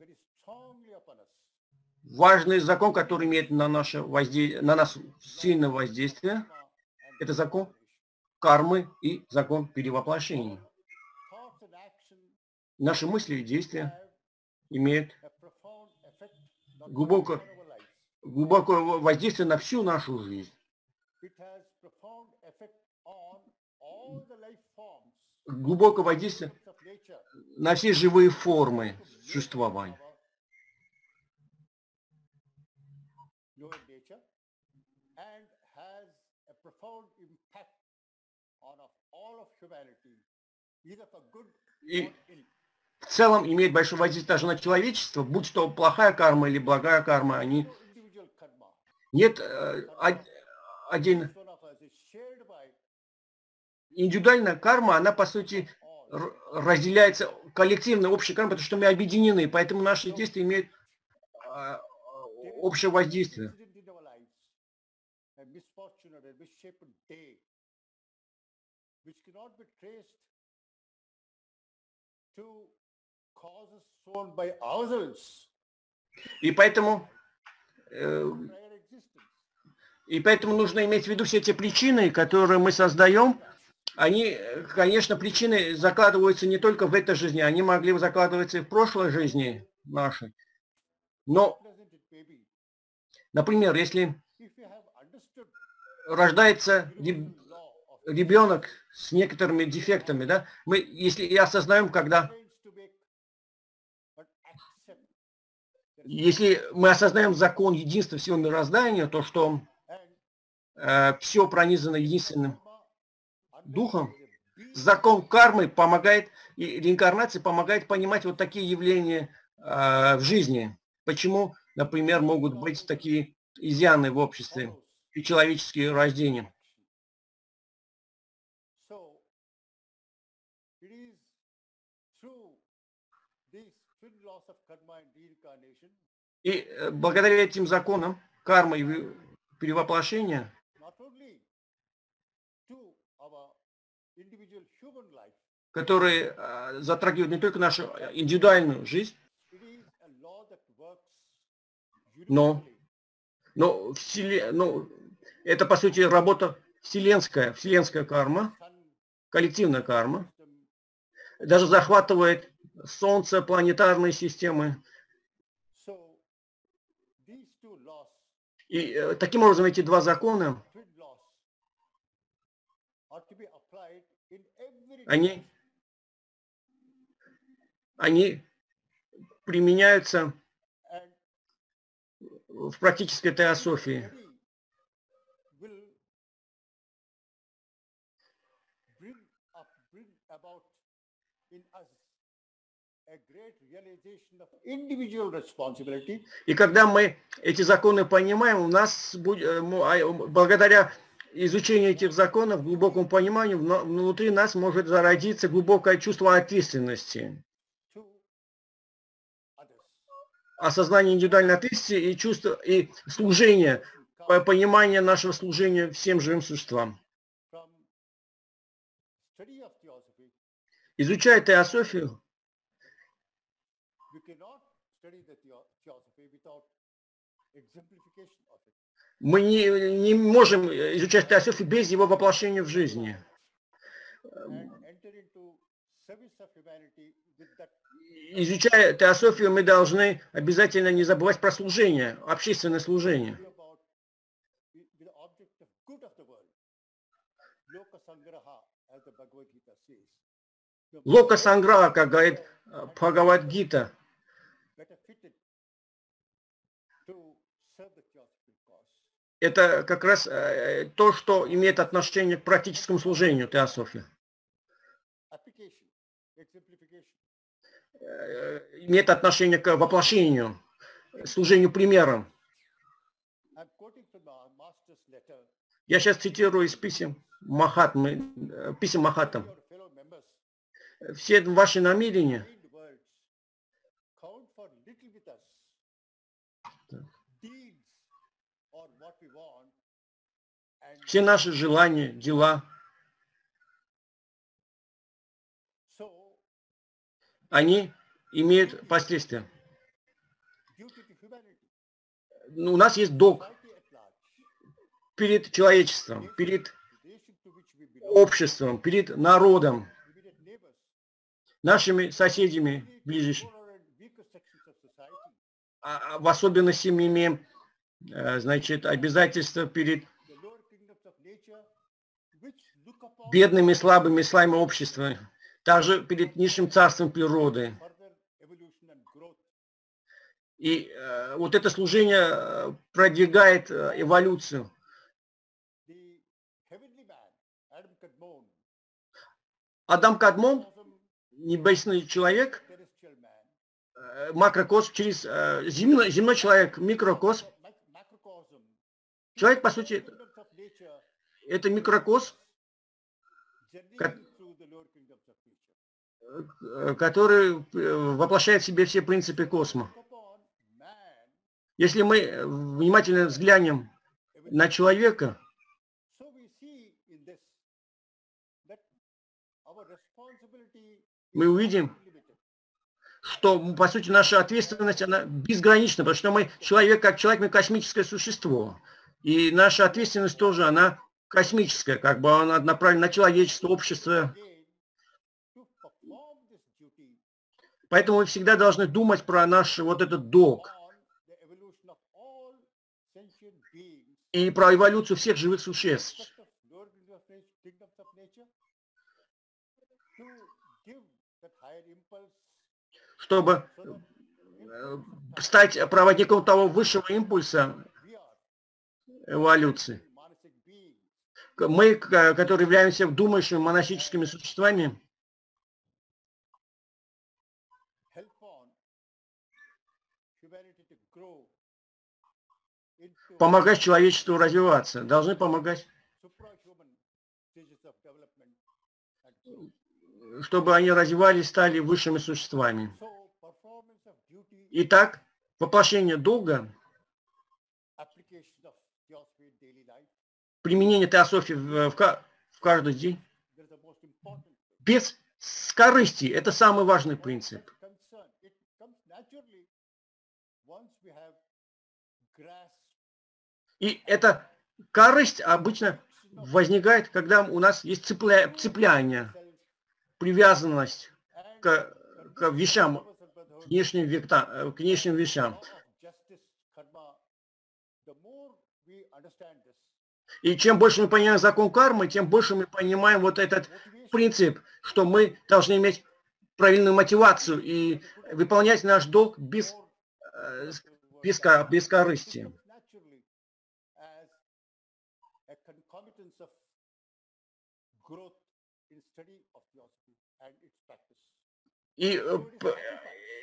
важный закон, который имеет на, наше возде... на нас сильное воздействие. Это закон кармы и закон перевоплощения. Наши мысли и действия имеют глубокое, глубокое воздействие на всю нашу жизнь. Глубокое воздействие на все живые формы существования. И в целом имеет большое воздействие даже на человечество, будь то плохая карма или благая карма, они нет один индивидуальная карма, она по сути разделяется коллективно, общая карма, потому что мы объединены, поэтому наши действия имеют общее воздействие. И поэтому, э, и поэтому нужно иметь в виду все эти причины, которые мы создаем. Они, конечно, причины закладываются не только в этой жизни, они могли закладываться и в прошлой жизни нашей. Но, например, если рождается ребенок с некоторыми дефектами, да, мы, если и осознаем, когда, если мы осознаем закон единства всего мироздания, то что э, все пронизано единственным духом, закон кармы помогает, и реинкарнация помогает понимать вот такие явления э, в жизни. Почему, например, могут быть такие изъяны в обществе и человеческие рождения. И благодаря этим законам кармы и перевоплощения которые затрагивают не только нашу индивидуальную жизнь, но, но, вселен, но это, по сути, работа вселенская, вселенская карма, коллективная карма, даже захватывает Солнце, планетарные системы. И таким образом эти два закона, Они, они применяются в практической теософии. И когда мы эти законы понимаем, у нас благодаря изучение этих законов, глубокому пониманию, внутри нас может зародиться глубокое чувство ответственности. Осознание индивидуальной ответственности и чувство, и служение, понимание нашего служения всем живым существам. Изучая теософию, мы не, не можем изучать теософию без его воплощения в жизни. Изучая теософию, мы должны обязательно не забывать про служение, общественное служение. Лока санграха, как говорит Бхагавад-гита, это как раз то, что имеет отношение к практическому служению теософии. Имеет отношение к воплощению, служению примером. Я сейчас цитирую из писем Махатмы, писем Махатам. Все ваши намерения все наши желания, дела они имеют последствия. У нас есть долг перед человечеством, перед обществом, перед народом, нашими соседями ближайшими. А в особенности мы имеем, значит, обязательства перед бедными, слабыми, слоями общества, также перед низшим царством природы. И э, вот это служение продвигает эволюцию. Адам Кадмон, небесный человек, макрокосм через э, земной, земной человек, микрокосм. Человек, по сути, это микрокосм, который воплощает в себе все принципы космоса. Если мы внимательно взглянем на человека, мы увидим, что, по сути, наша ответственность, она безгранична, потому что мы человек, как человек, мы космическое существо. И наша ответственность тоже, она космическая, как бы она направлена на человечество, общество. Поэтому мы всегда должны думать про наш вот этот долг. И про эволюцию всех живых существ. Чтобы стать проводником того высшего импульса эволюции. Мы, которые являемся думающими монастическими существами, помогать человечеству развиваться, должны помогать, чтобы они развивались, стали высшими существами. Итак, воплощение долга, применение теософии в каждый день, без корысти, это самый важный принцип. И эта корысть обычно возникает, когда у нас есть цепля, цепляние, привязанность к, к вещам, к внешним, векта, к внешним вещам. И чем больше мы понимаем закон кармы, тем больше мы понимаем вот этот принцип, что мы должны иметь правильную мотивацию и выполнять наш долг без, без, без корысти. И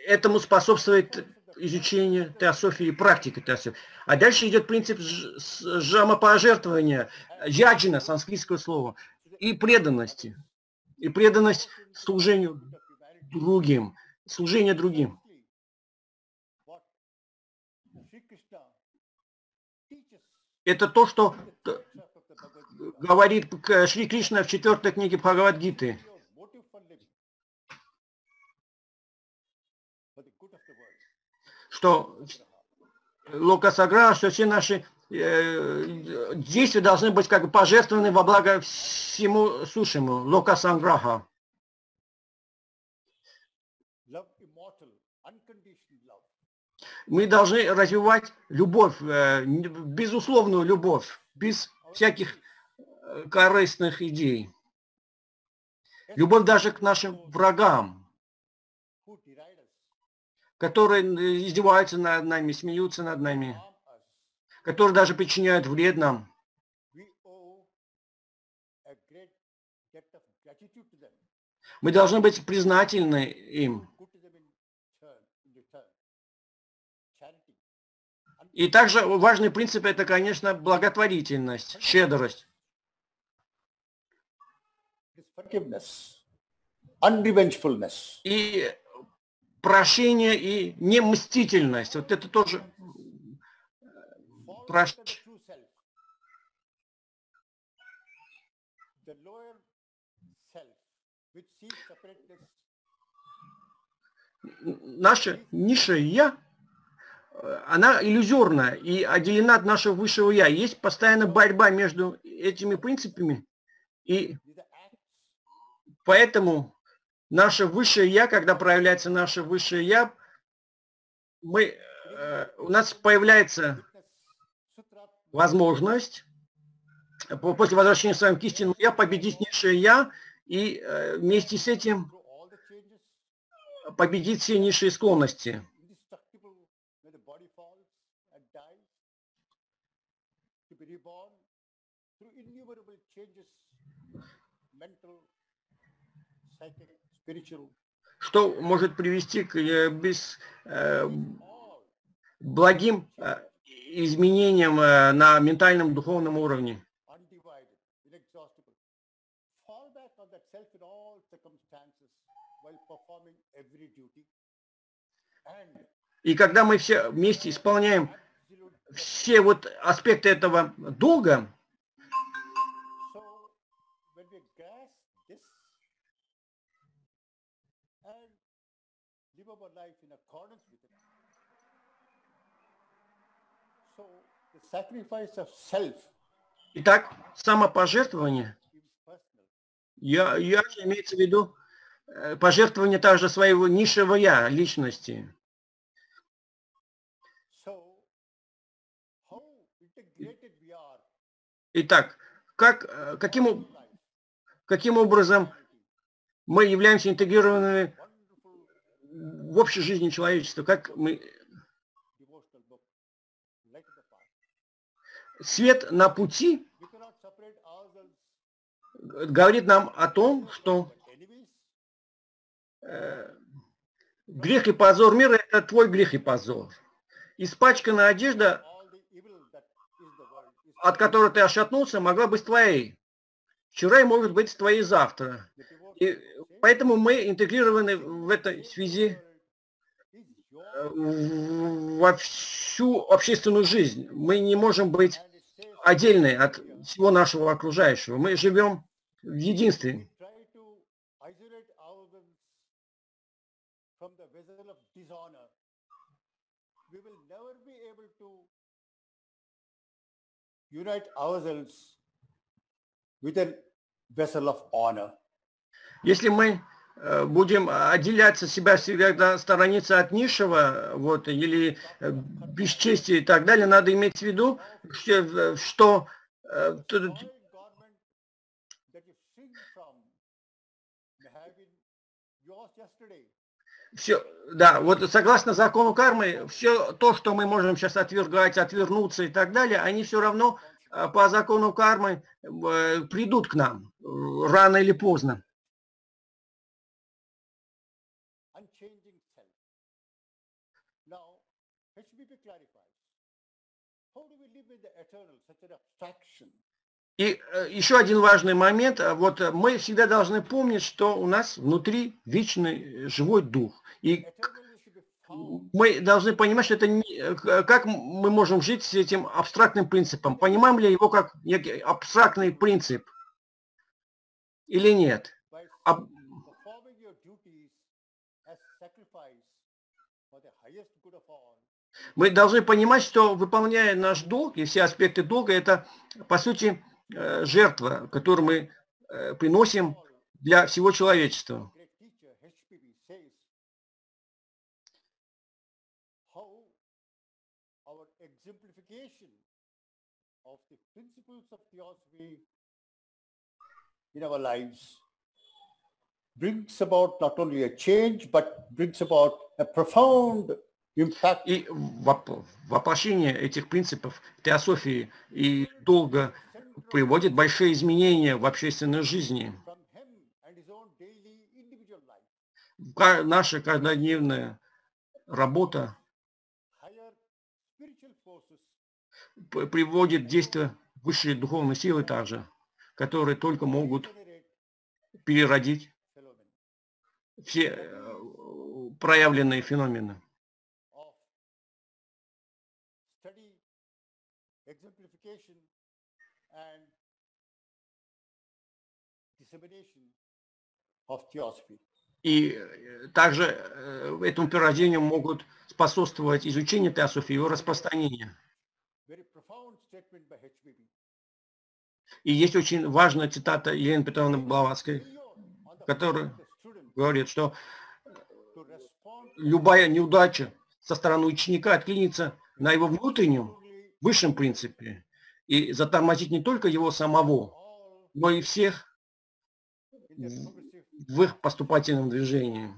этому способствует изучение теософии и практика теософии. А дальше идет принцип жамопожертвования, яджина, санскритское слово, и преданности. И преданность служению другим. Служение другим. Это то, что говорит Шри Кришна в четвертой книге Бхагавад-гиты. Что локасагра, что все наши э, действия должны быть как бы пожертвованы во благо всему сущему, локасанграха. Мы должны развивать любовь, э, безусловную любовь, без всяких э, корыстных идей. Любовь даже к нашим врагам, которые издеваются над нами, смеются над нами, которые даже причиняют вред нам. Мы должны быть признательны им. И также важный принцип – это, конечно, благотворительность, щедрость. И прощение и немстительность. Вот это тоже прощение. наше низшее «я», она иллюзорна и отделена от нашего высшего «я». Есть постоянная борьба между этими принципами, и поэтому наше высшее «я», когда проявляется наше высшее «я», мы, у нас появляется возможность после возвращения своим к истинному «я» победить низшее «я» и вместе с этим победить все низшие склонности. Что может привести к без, э, благим э, изменениям э, на ментальном духовном уровне. И когда мы все вместе исполняем все вот аспекты этого долга, итак, самопожертвование, я, я имеется в виду пожертвование также своего низшего «я», личности. Итак, как, каким, каким образом мы являемся интегрированными в общей жизни человечества, как мы... Свет на пути говорит нам о том, что э, грех и позор мира – это твой грех и позор. Испачканная одежда, от которой ты отшатнулся, могла быть твоей. Вчера и может быть твоей завтра. И поэтому мы интегрированы в этой связи во всю общественную жизнь. Мы не можем быть отдельны от всего нашего окружающего. Мы живем в единстве. Если мы будем отделяться себя всегда, сторониться от низшего, вот, или бесчестия и так далее, надо иметь в виду, что, что все, да, вот согласно закону кармы, все то, что мы можем сейчас отвергать, отвернуться и так далее, они все равно по закону кармы придут к нам рано или поздно. И еще один важный момент. Вот мы всегда должны помнить, что у нас внутри вечный живой дух. И мы должны понимать, что это не, как мы можем жить с этим абстрактным принципом. Понимаем ли его как некий абстрактный принцип или нет? Об... Мы должны понимать, что выполняя наш долг и все аспекты долга, это по сути жертва, которую мы приносим для всего человечества. И воплощение этих принципов теософии и долга приводит большие изменения в общественной жизни. Наша каждодневная работа приводит в действие высшие духовные силы также, которые только могут переродить все проявленные феномены. И также этому перерождению могут способствовать изучение теософии и его распространение. И есть очень важная цитата Елены Петровны Блаватской, которая говорит, что любая неудача со стороны ученика откликнется на его внутреннем, высшем принципе и затормозит не только его самого, но и всех в их поступательном движении.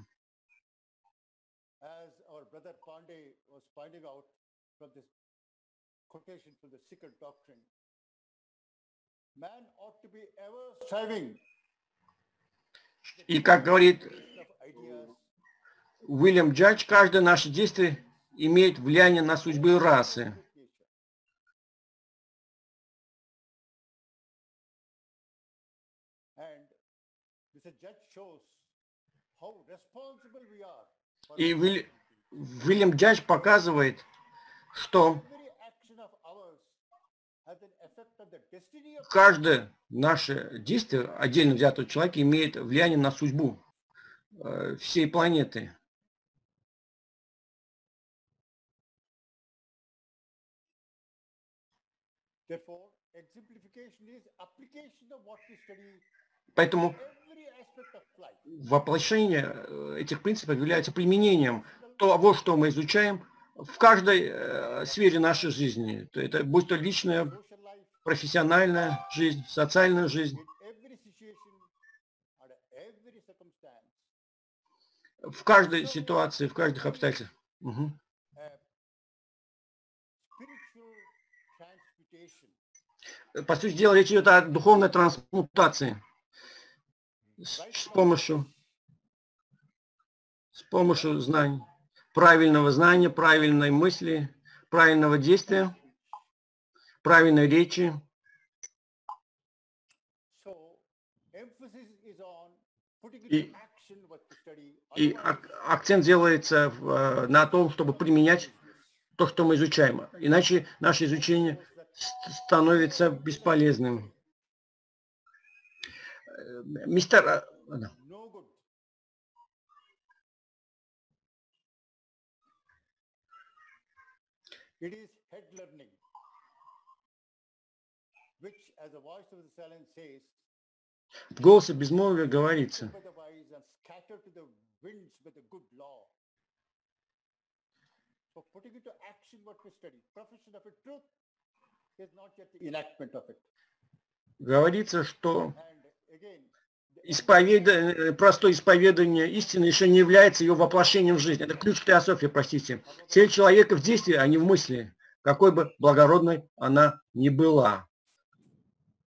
И, как говорит Уильям Джадж, каждое наше действие имеет влияние на судьбы расы. И Уиль... Уильям Джадж показывает, что каждое наше действие, отдельно взятого человека, имеет влияние на судьбу всей планеты. Поэтому воплощение этих принципов является применением того, что мы изучаем в каждой сфере нашей жизни. Это будь то личная, профессиональная жизнь, социальная жизнь. В каждой ситуации, в каждых обстоятельствах. Угу. По сути дела, речь идет о духовной трансмутации. С, с помощью, с помощью знаний, правильного знания, правильной мысли, правильного действия, правильной речи. И, и акцент делается в, на том, чтобы применять то, что мы изучаем. Иначе наше изучение становится бесполезным. Мистер... В голосе безмолвия говорится, говорится, что Исповед... простое исповедание истины еще не является ее воплощением в жизнь. Это ключ к теософии, простите. Цель человека в действии, а не в мысли, какой бы благородной она ни была.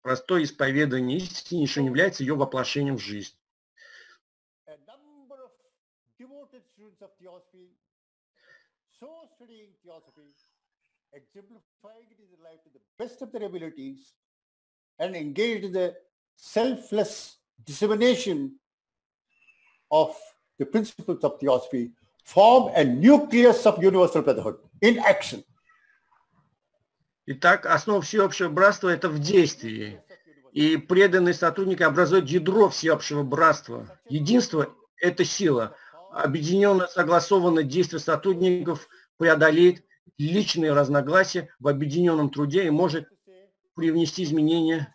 Простое исповедание истины еще не является ее воплощением в жизнь. Dissemination of the principles of theosophy form a nucleus of universal brotherhood in action. Итак, основа всеобщего братства – это в действии. И преданные сотрудники образуют ядро всеобщего братства. Единство – это сила. Объединенное, согласованное действие сотрудников преодолеет личные разногласия в объединенном труде и может привнести изменения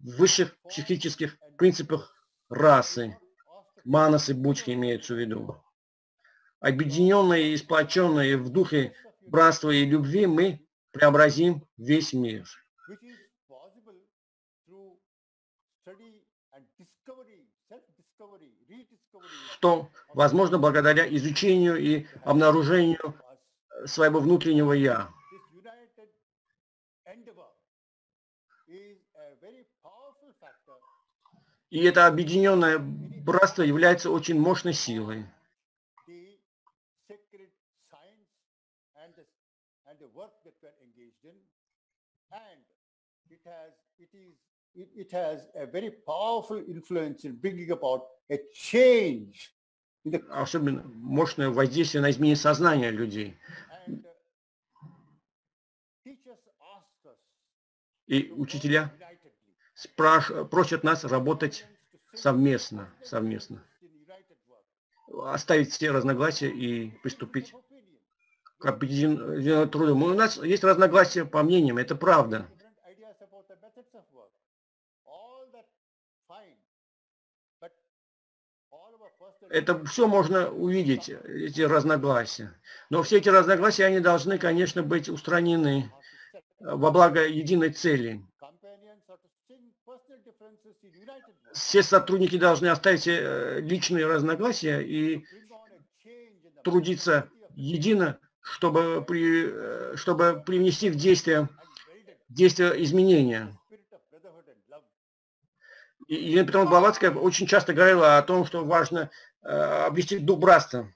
в высших психических принципах расы, манасы, будхи имеются в виду. Объединенные и сплоченные в духе братства и любви мы преобразим весь мир. Что возможно благодаря изучению и обнаружению своего внутреннего «я». И это объединенное братство является очень мощной силой. Особенно мощное воздействие на изменение сознания людей. И учителя просят нас работать совместно, совместно. оставить все разногласия и приступить к объединенному труду. У нас есть разногласия по мнениям, это правда. Это все можно увидеть, эти разногласия. Но все эти разногласия, они должны, конечно, быть устранены во благо единой цели. Все сотрудники должны оставить личные разногласия и трудиться едино, чтобы, при, чтобы привнести в действие, действие изменения. И Елена Петровна Блаватская очень часто говорила о том, что важно обрести дух братства.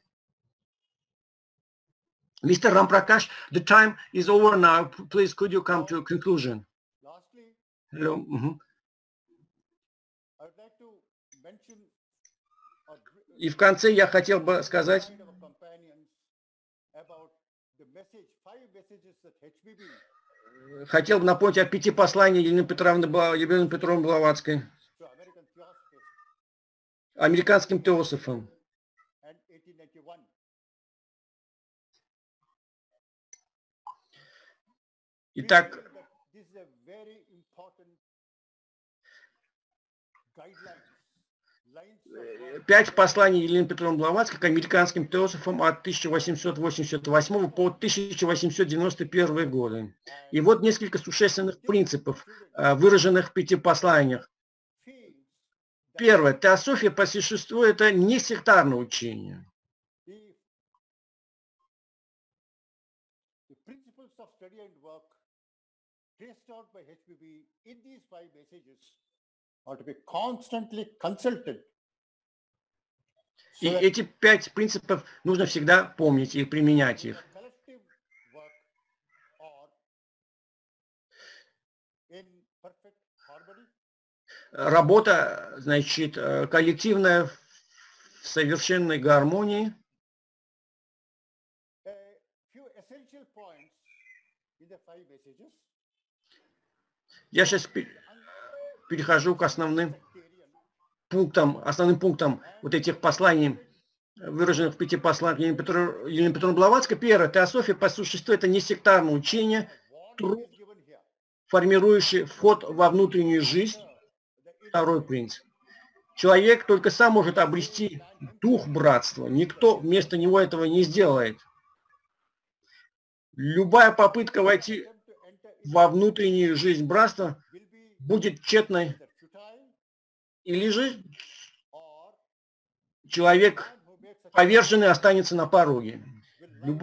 Мистер Рам Пракаш, the time is over now. Please, could you come to a conclusion? Hello. Mm-hmm. И в конце я хотел бы сказать хотел бы напомнить о пяти посланиях Елены Петровны, Елены Петровны Блаватской американским теософам. Итак, пять посланий Елены Петровны Блаватской к американским теософам от тысяча восемьсот восемьдесят восьмого по тысяча восемьсот девяносто первый годы. И вот несколько существенных принципов, выраженных в пяти посланиях. Первое. Теософия по существу – это не сектарное учение. И эти пять принципов нужно всегда помнить и применять их. Работа, значит, коллективная в совершенной гармонии. Я сейчас перехожу к основным пунктам, основным пунктам вот этих посланий, выраженных в пяти посланиях Елены Петровны Блаватской. Первое. Теософия по существу – это не сектарное учение, труд, формирующий вход во внутреннюю жизнь. Второй принцип. Человек только сам может обрести дух братства. Никто вместо него этого не сделает. Любая попытка войти во внутреннюю жизнь братства будет тщетной. Или же человек поверженный останется на пороге. Люб...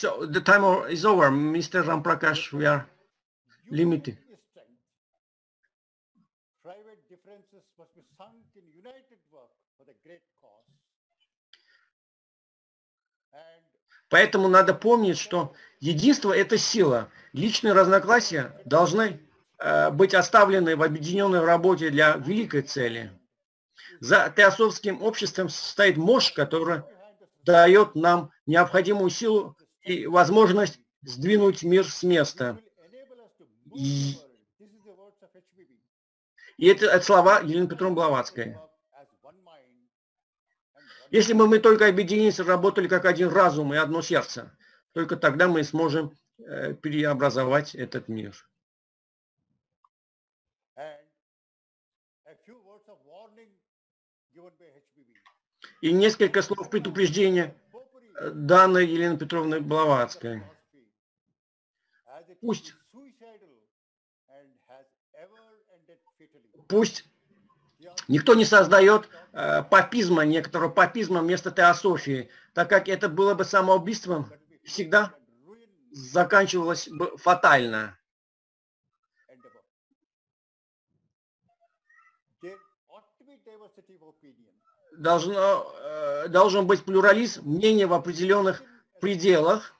So the time is over, Mister Ram Prakash. We are limited. Private differences must be sunk in united work for the great cause. Поэтому надо помнить, что единство – это сила. Личные разногласия должны э, быть оставлены в объединенной работе для великой цели. За теософским обществом стоит мощь, которая дает нам необходимую силу и возможность сдвинуть мир с места. И, и это, это слова Елены Петровны Блаватской. Если бы мы только объединились, работали как один разум и одно сердце, только тогда мы сможем э, преобразовать этот мир. И несколько слов предупреждения данной Елены Петровны Блаватской. Пусть, пусть никто не создает э, папизма, некоторого папизма вместо теософии, так как это было бы самоубийством, всегда заканчивалось бы фатально. Должно, э, должен быть плюрализм мнений в определенных пределах,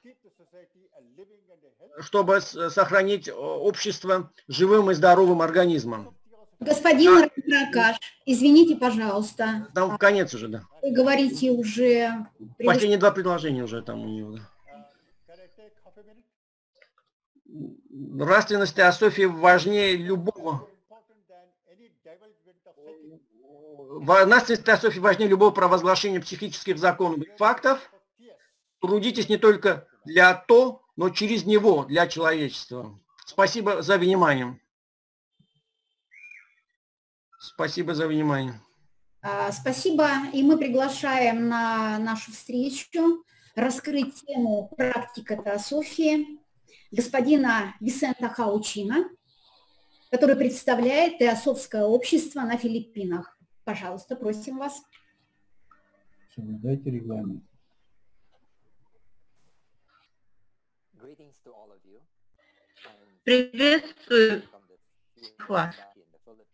чтобы сохранить общество живым и здоровым организмом. Господин Рам Пракаш, извините, пожалуйста. Там конец уже, да. Вы говорите уже... Последние два предложения уже там у него, да. нравственность теософии важнее любого, нравственность теософии важнее любого провозглашения психических законов и фактов. Трудитесь не только для то, но через него, для человечества. Спасибо за внимание. Спасибо за внимание. Спасибо. И мы приглашаем на нашу встречу раскрыть тему «Практика теософии» господина Висенте Хао Чина, который представляет Теософское общество на Филиппинах. Пожалуйста, просим вас. Соблюдайте регламент. Приветствую вас.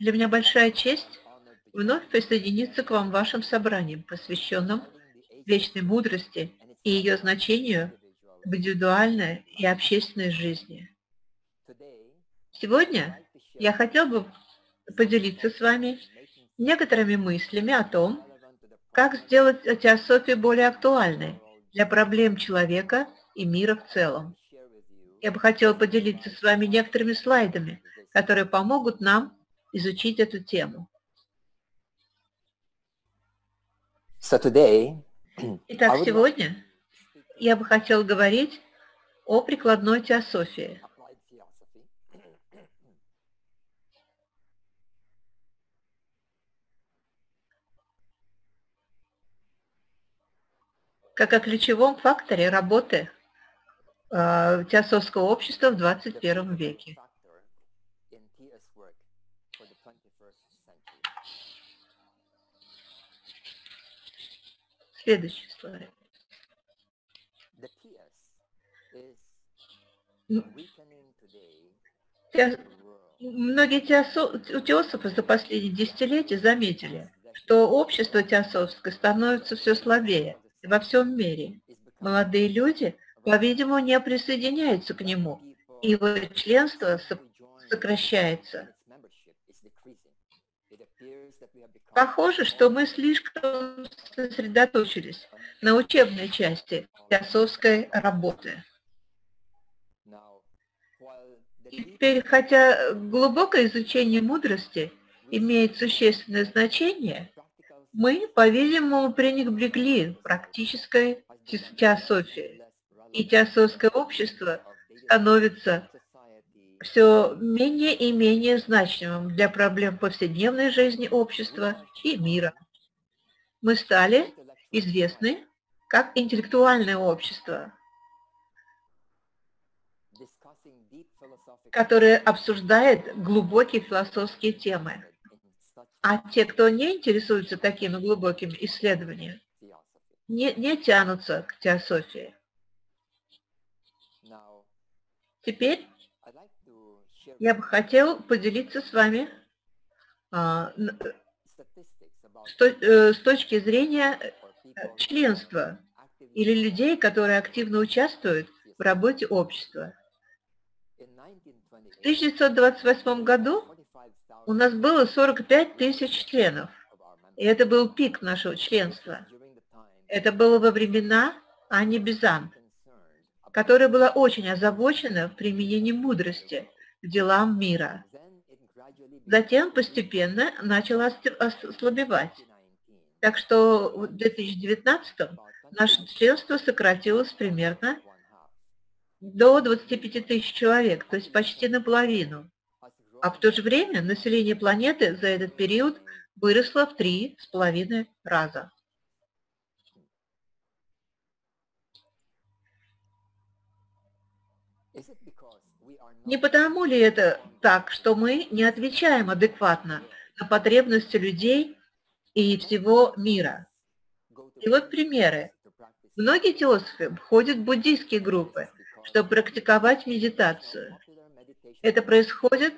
Для меня большая честь вновь присоединиться к вам в вашим собраниям, посвященным вечной мудрости и ее значению в индивидуальной и общественной жизни. Сегодня я хотел бы поделиться с вами некоторыми мыслями о том, как сделать теософию более актуальной для проблем человека и мира в целом. Я бы хотела поделиться с вами некоторыми слайдами, которые помогут нам изучить эту тему. Итак, сегодня я бы хотела говорить о прикладной теософии. Как о ключевом факторе работы э, теософского общества в двадцать первом веке. Следующий слайд. Те... Многие теосо... теософы за последние десятилетия заметили, что общество теософское становится все слабее во всем мире. Молодые люди, по-видимому, не присоединяются к нему, и его членство сокращается. Похоже, что мы слишком сосредоточились на учебной части теософской работы. Теперь, хотя глубокое изучение мудрости имеет существенное значение, мы, по-видимому, пренебрегли практической теософией, и теософское общество становится все менее и менее значимым для проблем повседневной жизни общества и мира. Мы стали известны как интеллектуальное общество, которое обсуждает глубокие философские темы. А те, кто не интересуется такими глубокими исследованиями, не, не тянутся к теософии. Теперь я бы хотел поделиться с вами а, с, с точки зрения членства или людей, которые активно участвуют в работе общества. В тысяча девятьсот двадцать восьмом году у нас было сорок пять тысяч членов, и это был пик нашего членства. Это было во времена Анни Безант, которая была очень озабочена применением мудрости к делам мира. Затем постепенно начала ослабевать. Так что в две тысячи девятнадцатом наше членство сократилось примерно до двадцати пяти тысяч человек, то есть почти наполовину. А в то же время население планеты за этот период выросло в три с половиной раза. Не потому ли это так, что мы не отвечаем адекватно на потребности людей и всего мира? И вот примеры. Многие теософы входят в буддийские группы, чтобы практиковать медитацию. Это происходит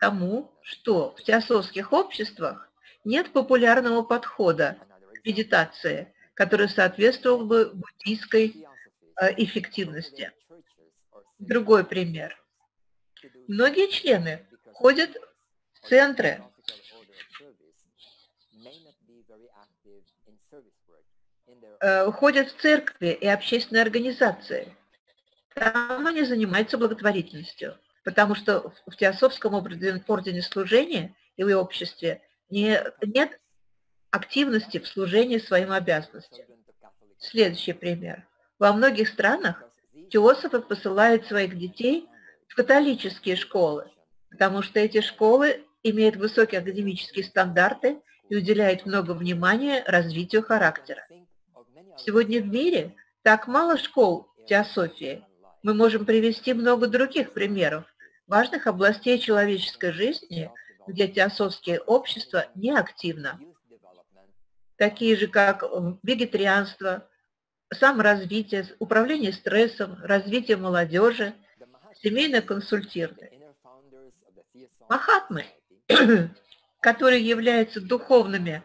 тому, что в теософских обществах нет популярного подхода к медитации, который соответствовал бы буддийской эффективности. Другой пример. Многие члены ходят в центры, ходят в церкви и общественные организации, там они занимаются благотворительностью, потому что в Теософском ордене служения и в его обществе не, нет активности в служении своим обязанностям. Следующий пример. Во многих странах теософы посылают своих детей в католические школы, потому что эти школы имеют высокие академические стандарты и уделяют много внимания развитию характера. Сегодня в мире так мало школ теософии. Мы можем привести много других примеров важных областей человеческой жизни, где теософские общества неактивно, такие же как вегетарианство, саморазвитие, управление стрессом, развитие молодежи, семейное консультирование. Махатмы, которые являются духовными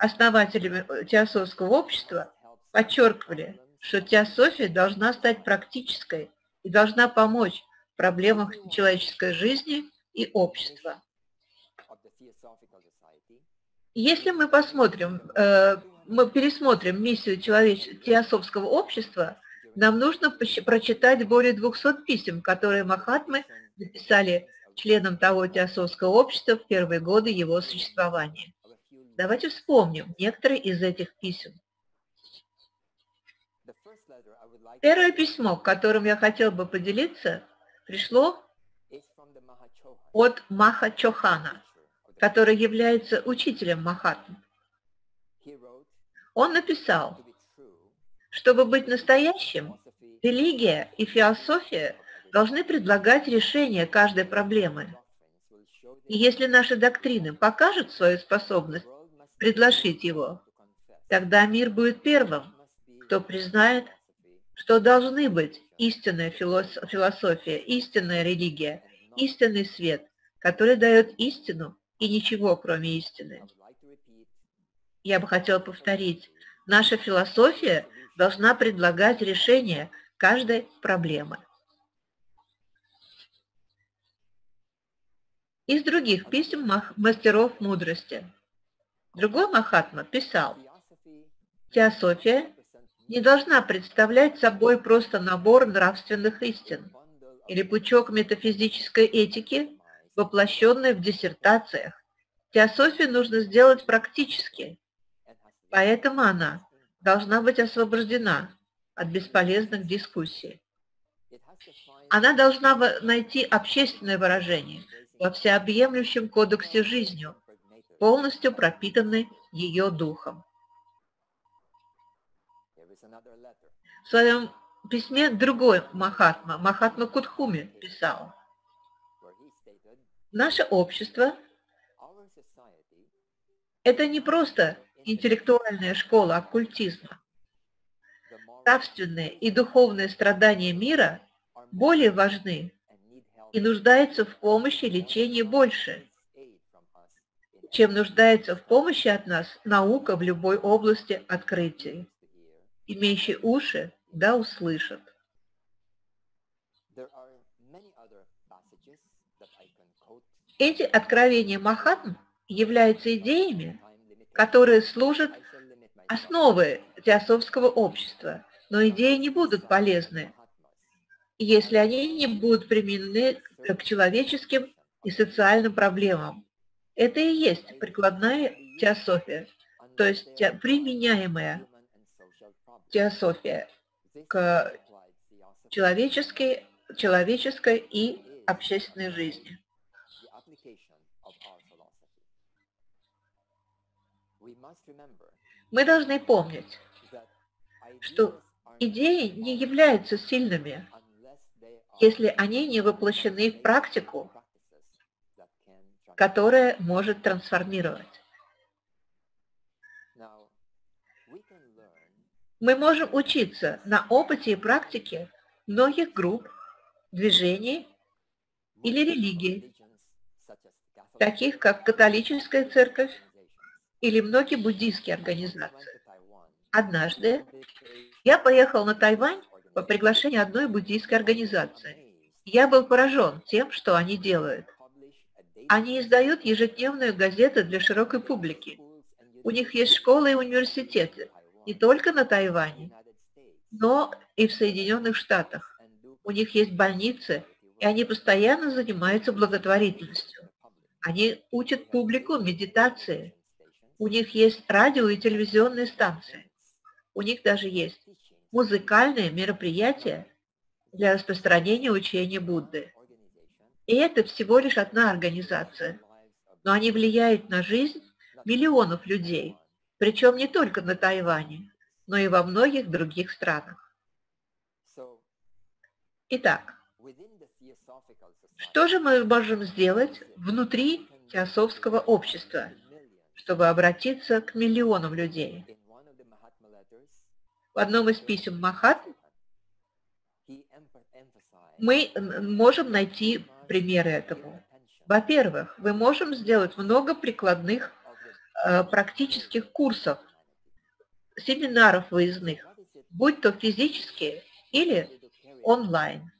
основателями теософского общества, подчеркивали, что теософия должна стать практической и должна помочь в проблемах человеческой жизни и общества. Если мы посмотрим, мы пересмотрим миссию теософского общества, нам нужно прочитать более двухсот писем, которые Махатмы написали членам того теософского общества в первые годы его существования. Давайте вспомним некоторые из этих писем. Первое письмо, которым я хотел бы поделиться, пришло от Махачохана, который является учителем Махатмы. Он написал: чтобы быть настоящим, религия и философия должны предлагать решение каждой проблемы. И если наши доктрины покажут свою способность предложить его, тогда мир будет первым, кто признает, что должны быть истинная философия, истинная религия, истинный свет, который дает истину и ничего, кроме истины. Я бы хотела повторить: наша философия должна предлагать решение каждой проблемы. Из других писем мастеров мудрости. Другой Махатма писал: теософия не должна представлять собой просто набор нравственных истин или пучок метафизической этики, воплощенной в диссертациях. Теософию нужно сделать практически, поэтому она должна быть освобождена от бесполезных дискуссий. Она должна найти общественное выражение во всеобъемлющем кодексе жизни, полностью пропитанной ее духом. В своем письме другой Махатма, Махатма Кутхуми, писал: наше общество – это не просто интеллектуальная школа оккультизма. Нравственные и духовные страдания мира более важны и нуждаются в помощи и лечении больше, чем нуждается в помощи от нас наука в любой области открытий. Имеющие уши, да услышат. Эти откровения Махатм являются идеями, которые служат основой теософского общества, но идеи не будут полезны, если они не будут применены к человеческим и социальным проблемам. Это и есть прикладная теософия, то есть применяемая теософия к человеческой, человеческой и общественной жизни. Мы должны помнить, что идеи не являются сильными, если они не воплощены в практику, которая может трансформировать. Мы можем учиться на опыте и практике многих групп, движений или религий, таких как католическая церковь или многие буддийские организации. Однажды я поехал на Тайвань по приглашению одной буддийской организации. Я был поражен тем, что они делают. Они издают ежедневную газету для широкой публики. У них есть школы и университеты. Не только на Тайване, но и в Соединенных Штатах. у них есть больницы, и они постоянно занимаются благотворительностью. Они учат публику медитации. У них есть радио и телевизионные станции. У них даже есть музыкальные мероприятия для распространения учения Будды. И это всего лишь одна организация, но они влияют на жизнь миллионов людей, причем не только на Тайване, но и во многих других странах. Итак, что же мы можем сделать внутри теософского общества, чтобы обратиться к миллионам людей? В одном из писем Махатмы мы можем найти примеры этому. Во-первых, мы можем сделать много прикладных э, практических курсов, семинаров выездных, будь то физические или онлайн.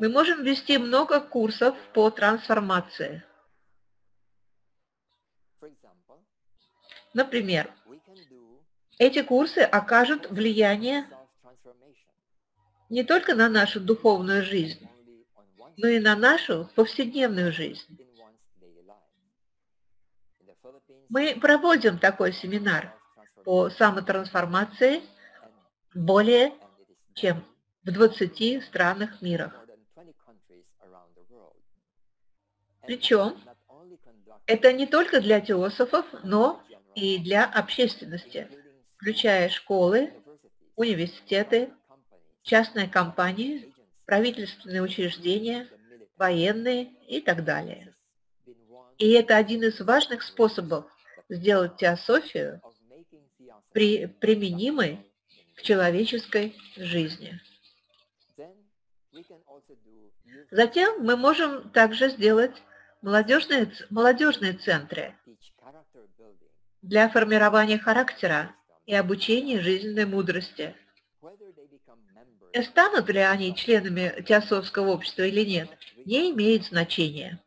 Мы можем вести много курсов по трансформации. Например, эти курсы окажут влияние не только на нашу духовную жизнь, но и на нашу повседневную жизнь. Мы проводим такой семинар по самотрансформации более чем в двадцати странах мира. Причем это не только для теософов, но и для общественности, включая школы, университеты, частные компании, правительственные учреждения, военные и так далее. И это один из важных способов сделать теософию при, применимой к человеческой жизни. Затем мы можем также сделать молодежные, молодежные центры для формирования характера и обучения жизненной мудрости. И станут ли они членами теософского общества или нет, не имеет значения.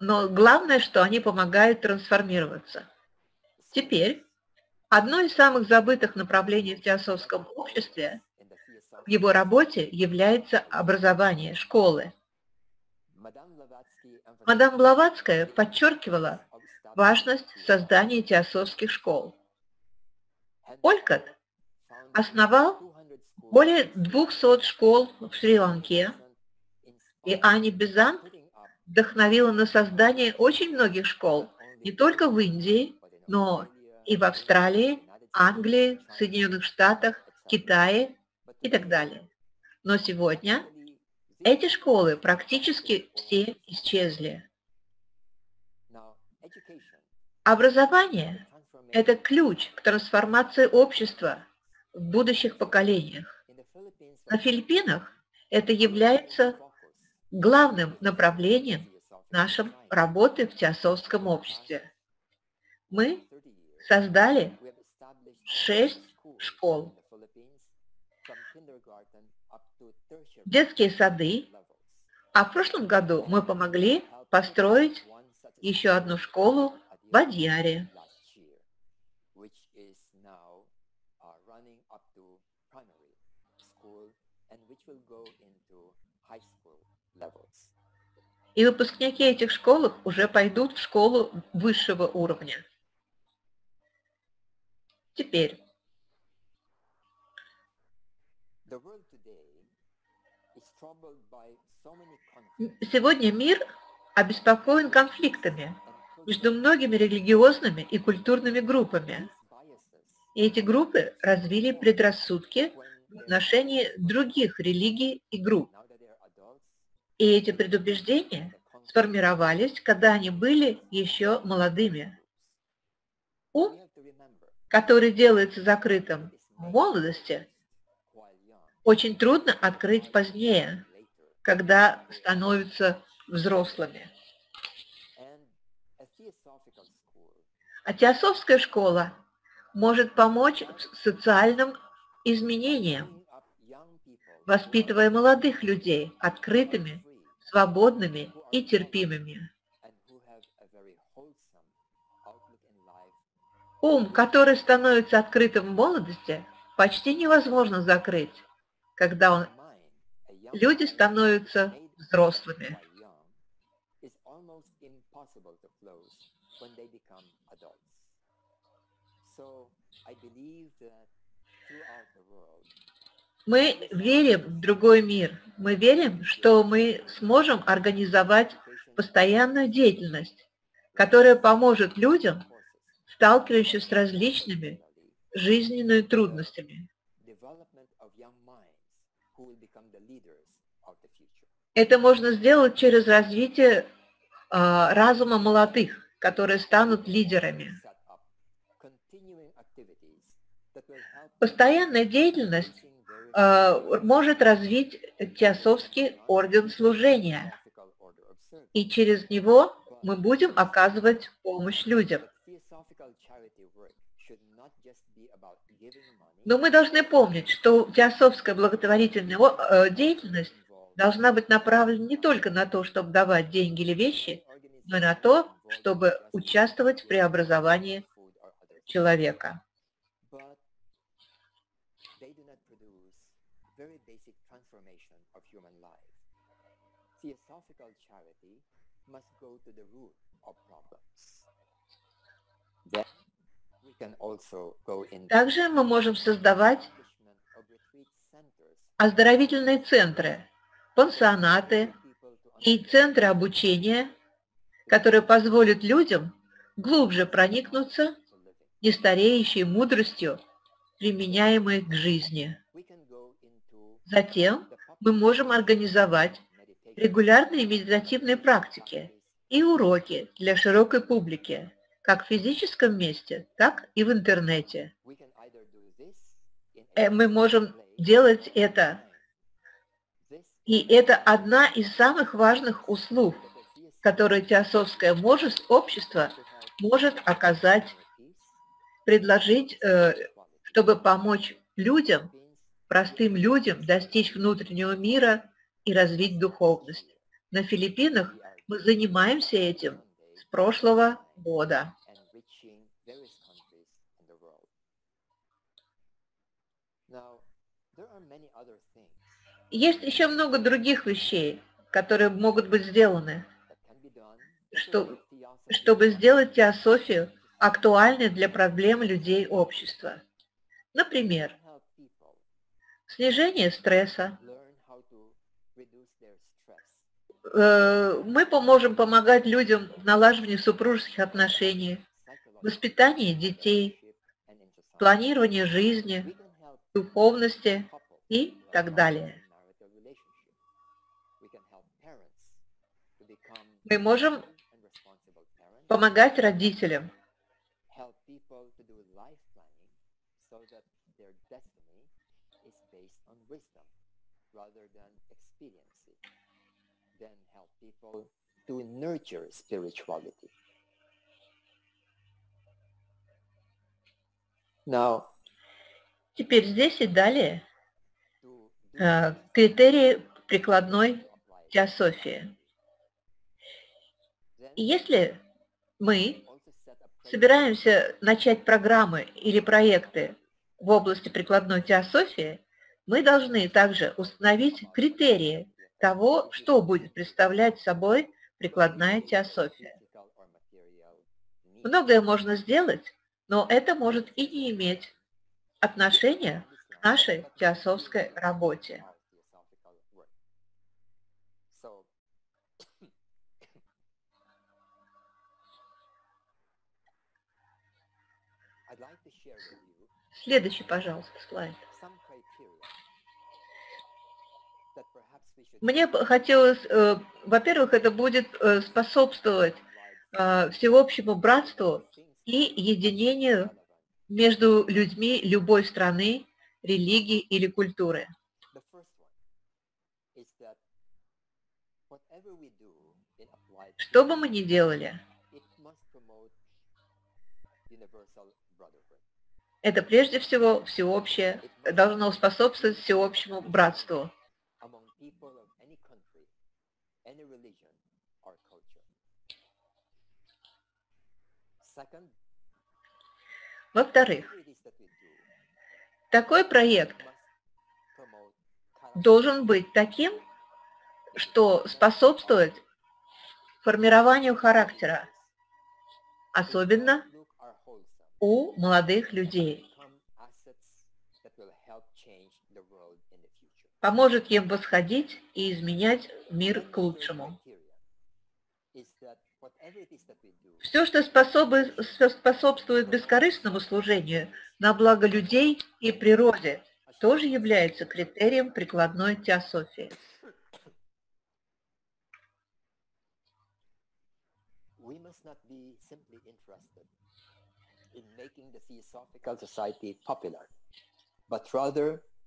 Но главное, что они помогают трансформироваться. Теперь, одно из самых забытых направлений в теософском обществе, в его работе, является образование, школы. Мадам Блаватская подчеркивала важность создания теософских школ. Олькот основал более двухсот школ в Шри-Ланке, и Анни Безант вдохновила на создание очень многих школ, не только в Индии, но и в Австралии, Англии, Соединенных Штатах, Китае и так далее. Но сегодня эти школы практически все исчезли. Образование – это ключ к трансформации общества в будущих поколениях. На Филиппинах это является главным направлением нашей работы в теософском обществе. Мы создали шесть школ, детские сады, а в прошлом году мы помогли построить еще одну школу в Адьяре. И выпускники этих школ уже пойдут в школу высшего уровня. Теперь, сегодня мир обеспокоен конфликтами между многими религиозными и культурными группами. И эти группы развили предрассудки в отношении других религий и групп. И эти предубеждения сформировались, когда они были еще молодыми. Ум, который делается закрытым в молодости, очень трудно открыть позднее, когда становятся взрослыми. А теософская школа может помочь социальным изменениям, воспитывая молодых людей открытыми, свободными и терпимыми. Ум, который становится открытым в молодости, почти невозможно закрыть, когда он... люди становятся взрослыми. Мы верим в другой мир. Мы верим, что мы сможем организовать постоянную деятельность, которая поможет людям, сталкивающимся с различными жизненными трудностями. Это можно сделать через развитие э, разума молодых, которые станут лидерами. Постоянная деятельность э, может развить теософский орден служения, и через него мы будем оказывать помощь людям. Но мы должны помнить, что теософская благотворительная деятельность должна быть направлена не только на то, чтобы давать деньги или вещи, но и на то, чтобы участвовать в преобразовании человека. Также мы можем создавать оздоровительные центры, пансионаты и центры обучения, которые позволят людям глубже проникнуться нестареющей мудростью, применяемой к жизни. Затем мы можем организовать регулярные медитативные практики и уроки для широкой публики, как в физическом месте, так и в интернете. Мы можем делать это. И это одна из самых важных услуг, которые теософское общество может оказать, предложить, чтобы помочь людям, простым людям, достичь внутреннего мира и развить духовность. На Филиппинах мы занимаемся этим с прошлого года. Есть еще много других вещей, которые могут быть сделаны, что, чтобы сделать теософию актуальной для проблем людей общества. Например, снижение стресса. Мы поможем помогать людям в налаживании супружеских отношений, воспитании детей, планировании жизни, духовности и так далее. Мы можем помогать родителям, Теперь здесь и далее э, критерии прикладной теософии. И если мы собираемся начать программы или проекты в области прикладной теософии, мы должны также установить критерии того, что будет представлять собой прикладная теософия. Многое можно сделать, но это может и не иметь отношения к нашей теософской работе. Следующий, пожалуйста, слайд. Мне хотелось, э, во-первых, это будет э, способствовать э, всеобщему братству и единению между людьми любой страны, религии или культуры. Что бы мы ни делали, это прежде всего всеобщее, должно способствовать всеобщему братству. any religion or culture. Second, во-вторых, такой проект должен быть таким, что способствует формированию характера, особенно у молодых людей. Поможет им восходить и изменять мир к лучшему. Все, что способствует бескорыстному служению на благо людей и природе, тоже является критерием прикладной теософии.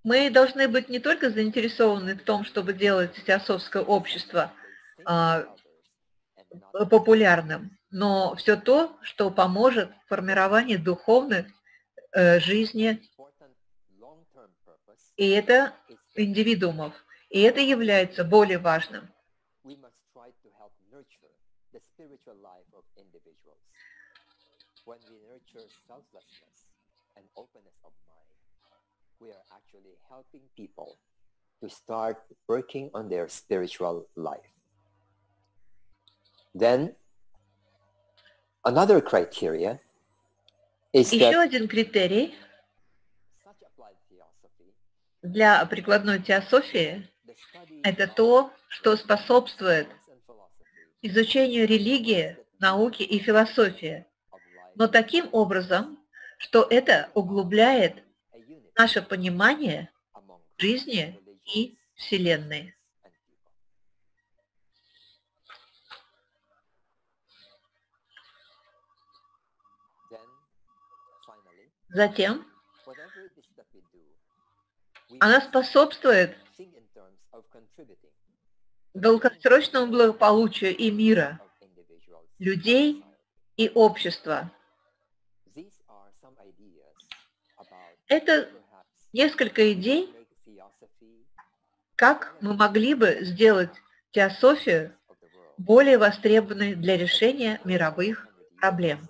Мы должны быть не только заинтересованы в том, чтобы делать теософское общество э, популярным, но все то, что поможет в формировании духовной э, жизни и это индивидуумов. И это является более важным. We are actually helping people to start working on their spiritual life. Then another criteria is that еще один критерий для прикладной теософии – это то, что способствует изучению религии, науки и философии, но таким образом, что это углубляет наше понимание жизни и Вселенной. Затем она способствует долгосрочному благополучию и мира, людей и общества. Это несколько идей, как мы могли бы сделать теософию более востребованной для решения мировых проблем.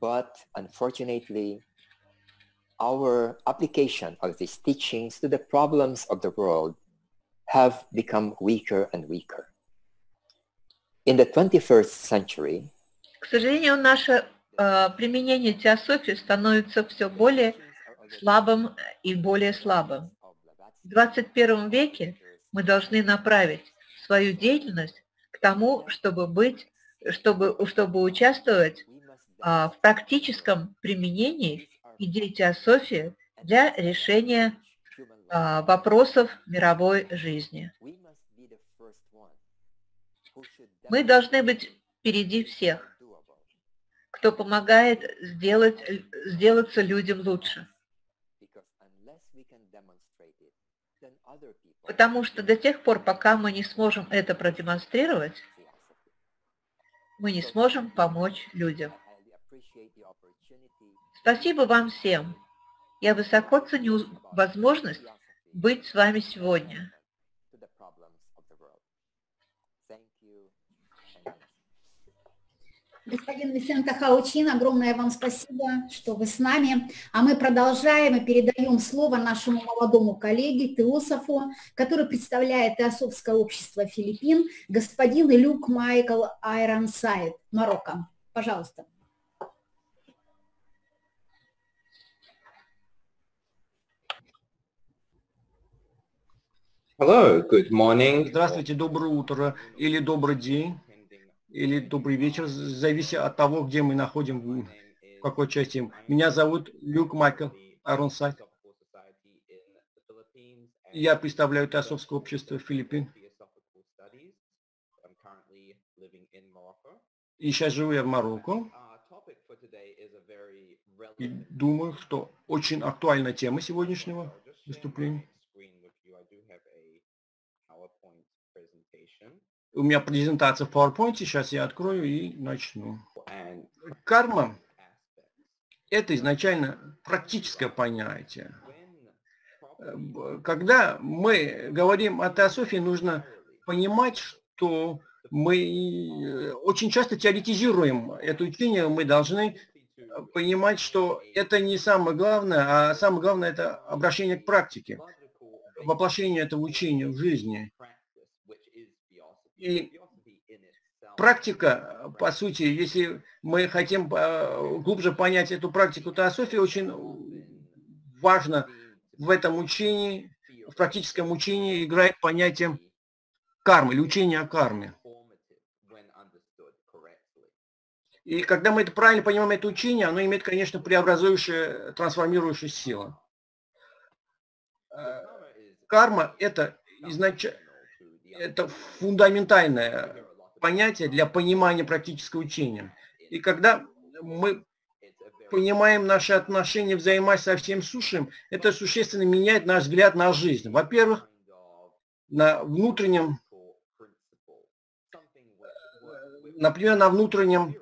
But unfortunately, our application of these teachings to the problems of the world have become weaker and weaker. In the twenty-first century, к сожалению, наше э, применение теософии становится все более слабым и более слабым. В двадцать первом веке мы должны направить свою деятельность к тому, чтобы быть, чтобы, чтобы участвовать э, в практическом применении идей теософии для решения вопросов мировой жизни. Мы должны быть впереди всех, кто помогает сделать, сделаться людям лучше. Потому что до тех пор, пока мы не сможем это продемонстрировать, мы не сможем помочь людям. Спасибо вам всем. Я высоко ценю возможность быть с вами сегодня. Господин Висенте Хао Чин, огромное вам спасибо, что вы с нами. А мы продолжаем и передаем слово нашему молодому коллеге, теософу, который представляет Теософское общество Филиппин, господин Люк Майкл Айронсайд, Марокко. Пожалуйста. Hello, good morning. Здравствуйте, доброе утро, или добрый день, или добрый вечер, зависит от того, где мы находим, в какой части. Меня зовут Люк Майкл Айронсайд. Я представляю Теософское общество Филиппин. И сейчас живу я в Марокко. И думаю, что очень актуальна тема сегодняшнего выступления. У меня презентация в PowerPoint, сейчас я открою и начну. Карма это изначально практическое понятие. Когда мы говорим о теософии, нужно понимать, что мы очень часто теоретизируем это учение, мы должны понимать, что это не самое главное, а самое главное – это обращение к практике, воплощение этого учения в жизни. И практика, по сути, если мы хотим глубже понять эту практику теософии, очень важно в этом учении, в практическом учении играет понятие кармы или учение о карме. И когда мы это правильно понимаем, это учение, оно имеет, конечно, преобразующую, трансформирующую силу. Карма – это, изнач... это фундаментальное понятие для понимания практического учения. И когда мы понимаем наши отношения, взаимодействия со всем сущим, это существенно меняет наш взгляд на жизнь. Во-первых, на внутреннем, например, на внутреннем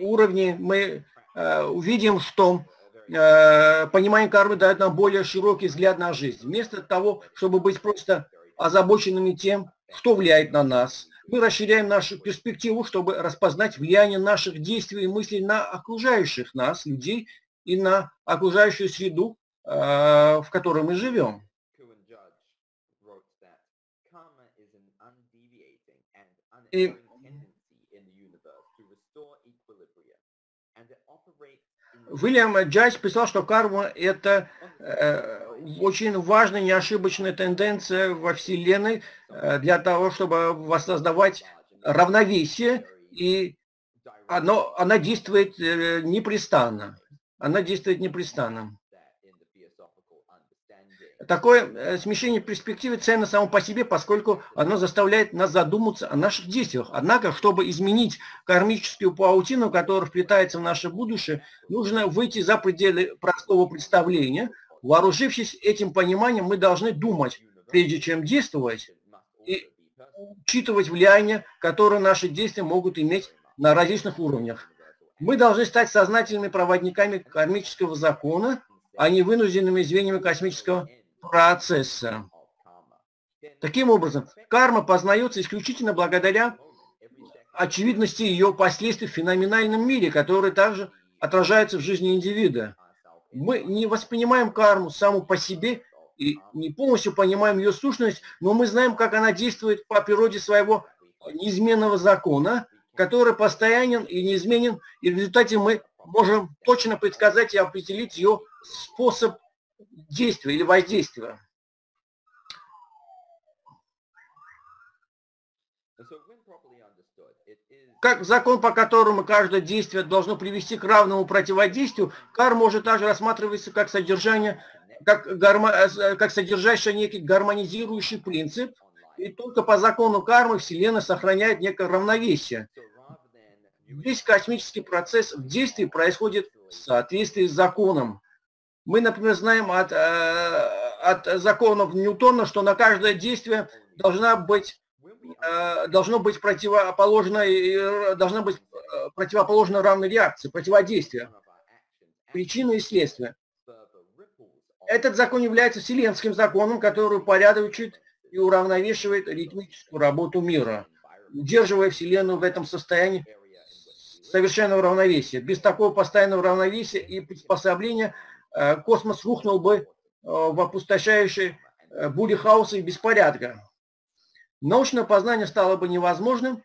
уровне мы э, увидим, что э, понимание кармы дает нам более широкий взгляд на жизнь. Вместо того, чтобы быть просто озабоченными тем, что влияет на нас, мы расширяем нашу перспективу, чтобы распознать влияние наших действий и мыслей на окружающих нас, людей, и на окружающую среду, э, в которой мы живем. И Уильям Джадж писал, что карма – это э, очень важная, неошибочная тенденция во Вселенной э, для того, чтобы воссоздавать равновесие, и оно, она действует э, непрестанно. Она действует непрестанно. Такое смещение перспективы ценно само по себе, поскольку оно заставляет нас задуматься о наших действиях. Однако, чтобы изменить кармическую паутину, которая вплетается в наше будущее, нужно выйти за пределы простого представления. Вооружившись этим пониманием, мы должны думать, прежде чем действовать, и учитывать влияние, которое наши действия могут иметь на различных уровнях. Мы должны стать сознательными проводниками кармического закона, а не вынужденными звеньями космического процесса. Таким образом, карма познается исключительно благодаря очевидности ее последствий в феноменальном мире, которые также отражаются в жизни индивида. Мы не воспринимаем карму саму по себе и не полностью понимаем ее сущность, но мы знаем, как она действует по природе своего неизменного закона, который постоянен и неизменен, и в результате мы можем точно предсказать и определить ее способ действия или воздействия. Как закон, по которому каждое действие должно привести к равному противодействию, карма может также рассматриваться как содержание, как, гарма, как содержащее некий гармонизирующий принцип, и только по закону кармы Вселенная сохраняет некое равновесие. Весь космический процесс в действии происходит в соответствии с законом. Мы, например, знаем от, от законов Ньютона, что на каждое действие должна быть, должно быть противоположной, должна быть противоположной равной реакции, противодействие, причина и следствие. Этот закон является вселенским законом, который упорядочивает и уравновешивает ритмическую работу мира, удерживая Вселенную в этом состоянии совершенного равновесия. Без такого постоянного равновесия и приспособления космос рухнул бы в опустошающей буре хаоса и беспорядка. Научное познание стало бы невозможным,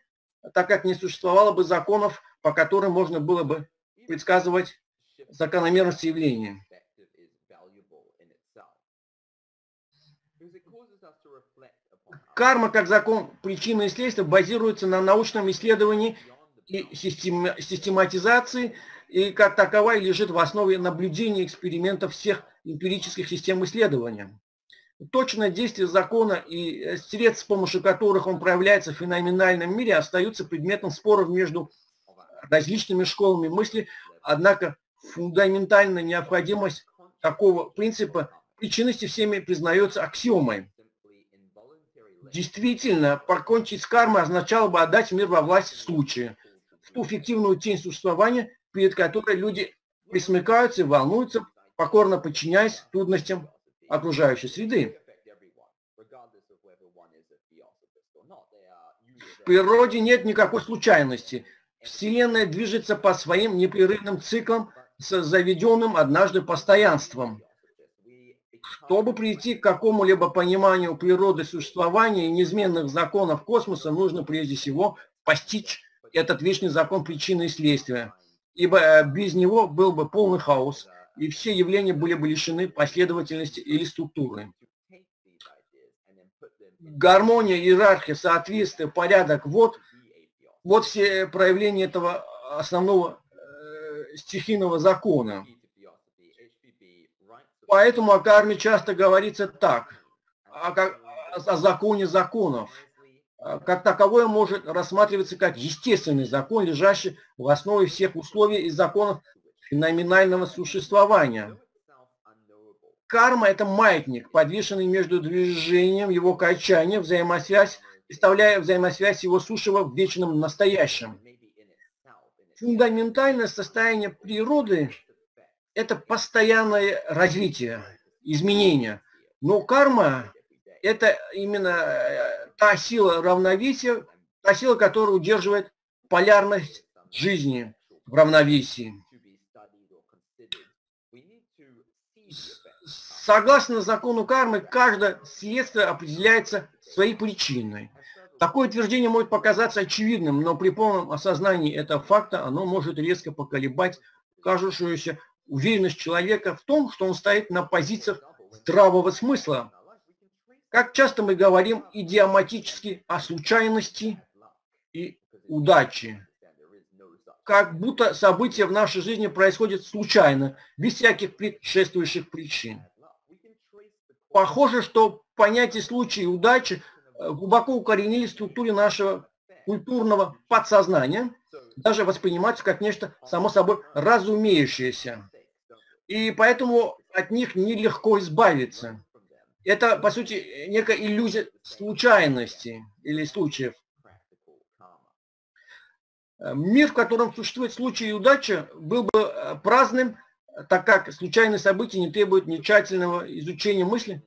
так как не существовало бы законов, по которым можно было бы предсказывать закономерности явления. Карма как закон причины и следствия базируется на научном исследовании и систематизации, и как таковая лежит в основе наблюдения и экспериментов всех эмпирических систем исследования. Точное действие закона и средств, с помощью которых он проявляется в феноменальном мире, остаются предметом споров между различными школами мысли, однако фундаментальная необходимость такого принципа причинности всеми признается аксиомой. Действительно, покончить с кармой означало бы отдать мир во власть случая, в ту фиктивную тень существования, перед которой люди присмыкаются и волнуются, покорно подчиняясь трудностям окружающей среды. В природе нет никакой случайности. Вселенная движется по своим непрерывным циклам с заведенным однажды постоянством. Чтобы прийти к какому-либо пониманию природы существования и неизменных законов космоса, нужно прежде всего постичь этот вечный закон причины и следствия, ибо без него был бы полный хаос, и все явления были бы лишены последовательности или структуры. Гармония, иерархия, соответствие, порядок – вот, вот все проявления этого основного э, стихийного закона. Поэтому о карме часто говорится так, о, о законе законов. Как таковое может рассматриваться как естественный закон, лежащий в основе всех условий и законов феноменального существования. Карма – это маятник, подвешенный между движением его качания, взаимосвязь, представляя взаимосвязь его сущего в вечном настоящем. Фундаментальное состояние природы – это постоянное развитие, изменения. Но карма – это именно та сила равновесия, та сила, которая удерживает полярность жизни в равновесии. Согласно закону кармы, каждое следствие определяется своей причиной. Такое утверждение может показаться очевидным, но при полном осознании этого факта оно может резко поколебать кажущуюся уверенность человека в том, что он стоит на позициях здравого смысла. Как часто мы говорим идиоматически о случайности и удаче. Как будто события в нашей жизни происходят случайно, без всяких предшествующих причин. Похоже, что понятие случая и удачи глубоко укоренились в структуре нашего культурного подсознания, даже воспринимаются как нечто само собой разумеющееся. И поэтому от них нелегко избавиться. Это, по сути, некая иллюзия случайности или случаев. Мир, в котором существует случай и удача, был бы праздным, так как случайные события не требуют ни тщательного изучения мысли,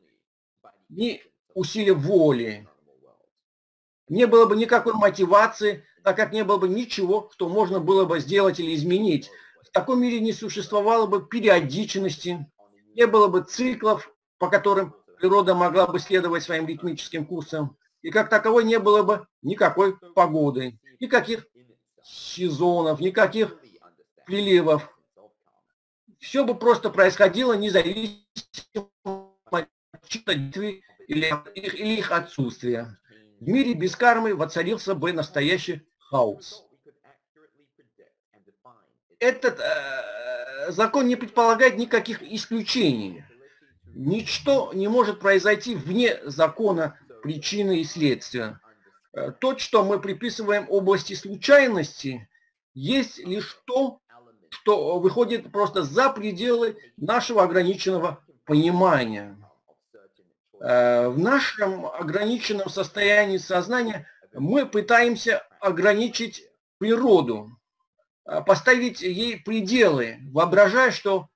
ни усилия воли. Не было бы никакой мотивации, так как не было бы ничего, что можно было бы сделать или изменить. В таком мире не существовало бы периодичности, не было бы циклов, по которым природа могла бы следовать своим ритмическим курсам, и как таковой не было бы никакой погоды, никаких сезонов, никаких приливов. Все бы просто происходило независимо от действий или их, или их отсутствия. В мире без кармы воцарился бы настоящий хаос. Этот э, закон не предполагает никаких исключений. Ничто не может произойти вне закона причины и следствия. То, что мы приписываем области случайности, есть лишь то, что выходит просто за пределы нашего ограниченного понимания. В нашем ограниченном состоянии сознания мы пытаемся ограничить природу, поставить ей пределы, воображая, что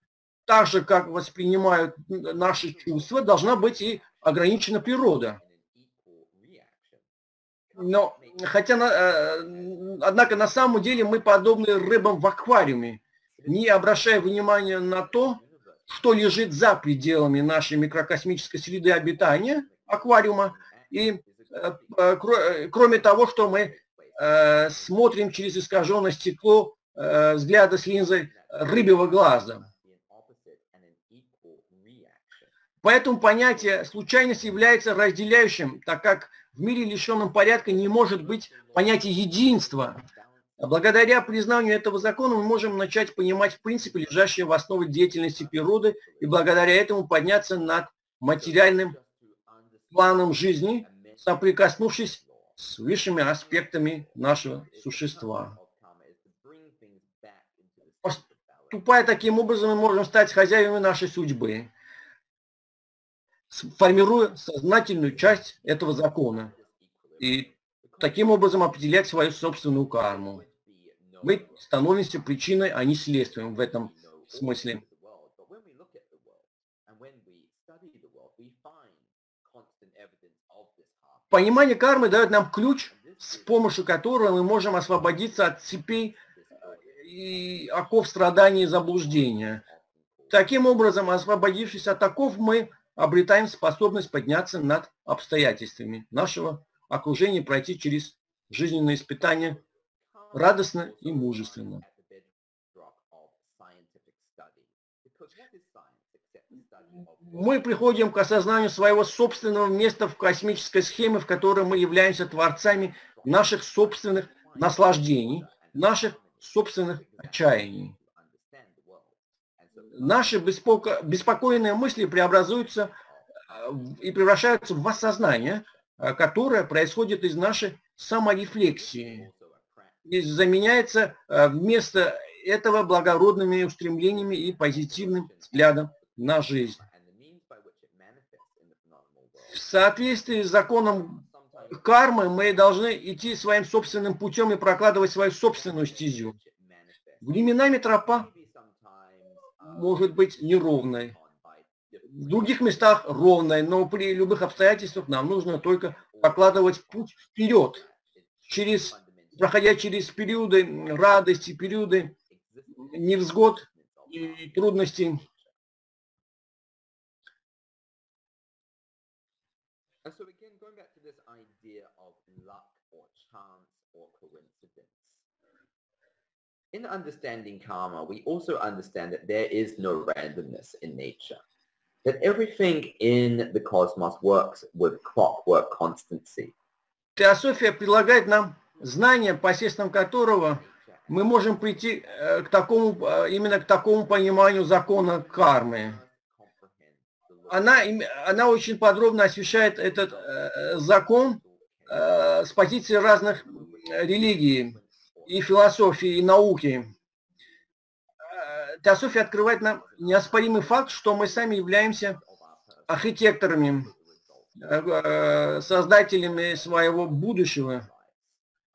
так же, как воспринимают наши чувства, должна быть и ограничена природа. Но, хотя, однако, на самом деле мы подобны рыбам в аквариуме, не обращая внимания на то, что лежит за пределами нашей микрокосмической среды обитания аквариума, и кроме того, что мы смотрим через искаженное стекло взгляда с линзой рыбьего глаза. Поэтому понятие случайность является разделяющим, так как в мире, лишенном порядка, не может быть понятия единства. Благодаря признанию этого закона мы можем начать понимать принципы, лежащие в основе деятельности природы, и благодаря этому подняться над материальным планом жизни, соприкоснувшись с высшими аспектами нашего существа. Поступая таким образом, мы можем стать хозяевами нашей судьбы, формируя сознательную часть этого закона и таким образом определять свою собственную карму. Мы становимся причиной, а не следствием в этом смысле. Понимание кармы дает нам ключ, с помощью которого мы можем освободиться от цепей и оков страданий и заблуждения. Таким образом, освободившись от оков, мы обретаем способность подняться над обстоятельствами нашего окружения и пройти через жизненные испытания радостно и мужественно. Мы приходим к осознанию своего собственного места в космической схеме, в которой мы являемся творцами наших собственных наслаждений, наших собственных отчаяний. Наши беспоко... беспокойные мысли преобразуются и превращаются в воссознание, которое происходит из нашей саморефлексии и заменяется вместо этого благородными устремлениями и позитивным взглядом на жизнь. В соответствии с законом кармы мы должны идти своим собственным путем и прокладывать свою собственную стезю. Временами тропа может быть неровной, в других местах ровной, но при любых обстоятельствах нам нужно только прокладывать путь вперед, через, проходя через периоды радости, периоды невзгод и трудностей. In understanding karma, we also understand that there is no randomness in nature, that everything in the cosmos works with clockwork constancy. Теософия предлагает нам знание, посредством которого мы можем прийти к такому, именно к такому пониманию закона кармы. Она, она очень подробно освещает этот э, закон э, с позиции разных религий, и философии, и науки. Теософия открывает нам неоспоримый факт, что мы сами являемся архитекторами, создателями своего будущего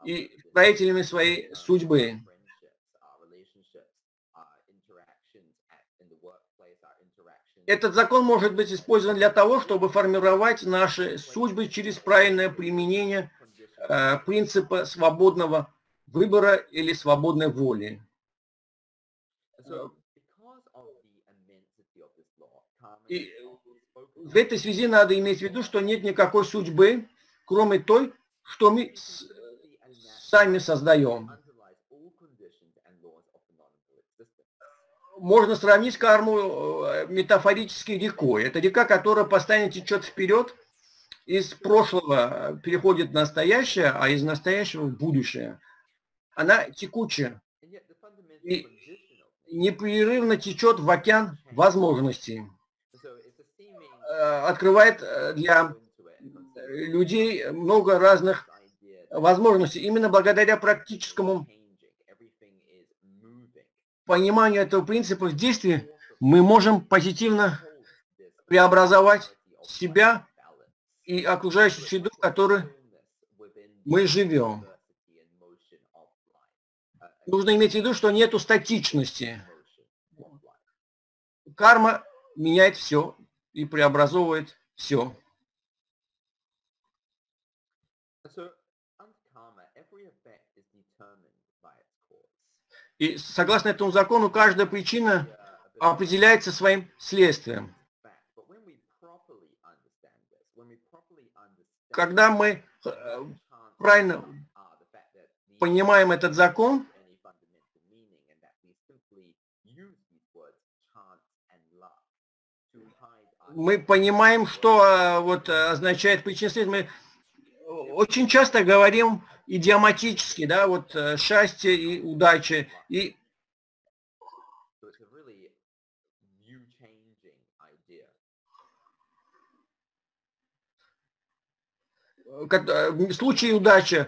и строителями своей судьбы. Этот закон может быть использован для того, чтобы формировать наши судьбы через правильное применение принципа свободного выбора или свободной воли. И в этой связи надо иметь в виду, что нет никакой судьбы, кроме той, что мы сами создаем. Можно сравнить карму метафорически рекой. Это река, которая постоянно течет вперед, из прошлого переходит в настоящее, а из настоящего в будущее. Она текучая и непрерывно течет в океан возможностей, открывает для людей много разных возможностей. Именно благодаря практическому пониманию этого принципа в действии мы можем позитивно преобразовать себя и окружающую среду, в которой мы живем. Нужно иметь в виду, что нету статичности. Карма меняет все и преобразовывает все. И согласно этому закону, каждая причина определяется своим следствием. Когда мы правильно понимаем этот закон, мы понимаем, что вот означает причинно-следственное. Мы очень часто говорим идиоматически, да, вот счастье и удача. И случай удачи.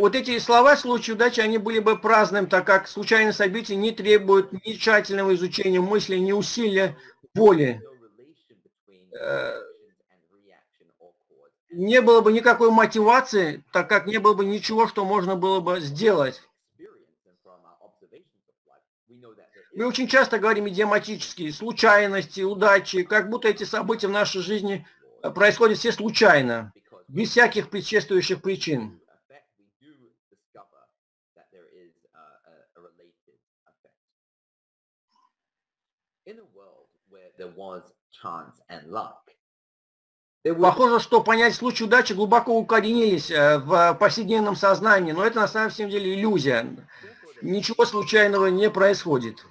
Вот эти слова «случай удачи», они были бы праздным, так как случайные события не требуют ни тщательного изучения мысли, ни усилия воли. Не было бы никакой мотивации, так как не было бы ничего, что можно было бы сделать. Мы очень часто говорим идиоматические случайности, удачи, как будто эти события в нашей жизни происходят все случайно, без всяких предшествующих причин. Похоже, что понятие случая удачи глубоко укоренились в повседневном сознании, но это на самом деле иллюзия. Ничего случайного не происходит.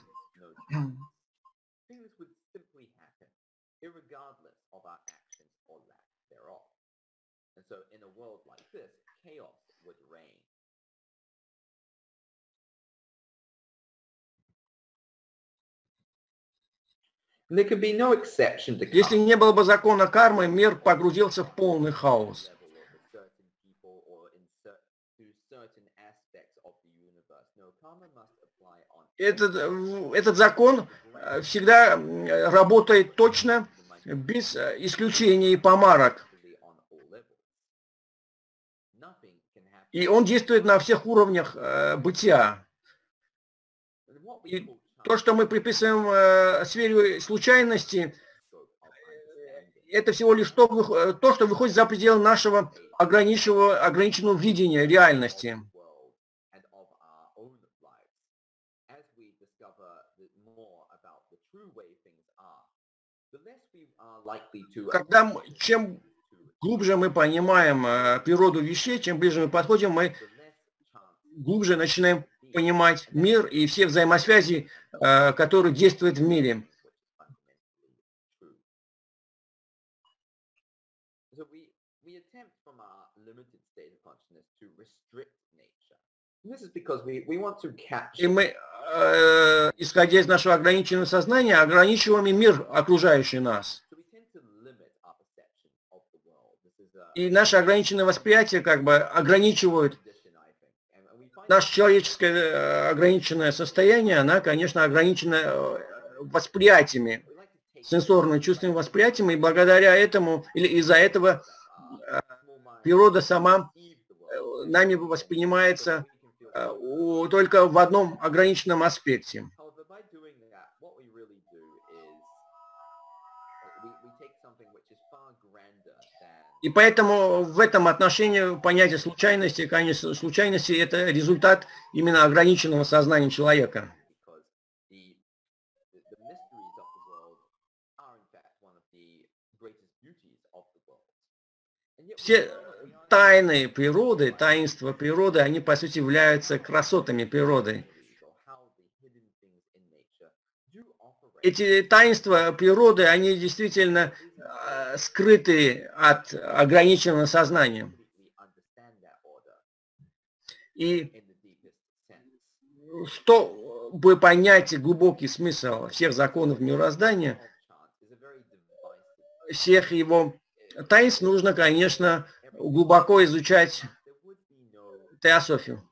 Если не было бы закона кармы, мир погрузился в полный хаос. Этот, этот закон всегда работает точно, без исключений и помарок. И он действует на всех уровнях бытия. И то, что мы приписываем э, сфере случайности, это всего лишь то, то, что выходит за пределы нашего ограниченного, ограниченного видения реальности. Когда, чем глубже мы понимаем э, природу вещей, чем ближе мы подходим, мы глубже начинаем понимать мир и все взаимосвязи, которые действуют в мире. И мы, э, исходя из нашего ограниченного сознания, ограничиваем мир, окружающий нас. И наше ограниченное восприятие как бы ограничивают наше человеческое ограниченное состояние, оно, конечно, ограничено восприятиями, сенсорно-чувственными восприятиями, и благодаря этому, или из-за этого природа сама нами воспринимается только в одном ограниченном аспекте. И поэтому в этом отношении понятие случайности, конечно, случайности – это результат именно ограниченного сознания человека. Все тайны природы, таинства природы, они, по сути, являются красотами природы. Эти таинства природы, они действительно скрыты от ограниченного сознания. И чтобы понять глубокий смысл всех законов мироздания, всех его таинств, нужно, конечно, глубоко изучать теософию.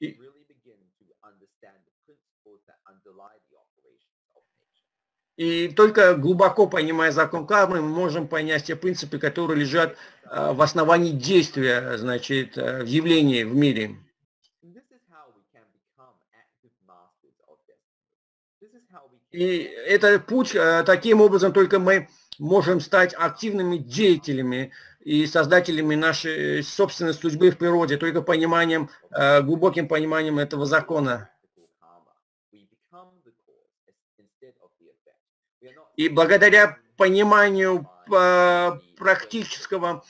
И И только глубоко понимая закон кармы, мы можем понять те принципы, которые лежат в основании действия, значит, явлений в мире. И этот путь, таким образом, только мы можем стать активными деятелями и создателями нашей собственной судьбы в природе, только пониманием, глубоким пониманием этого закона. И благодаря пониманию практического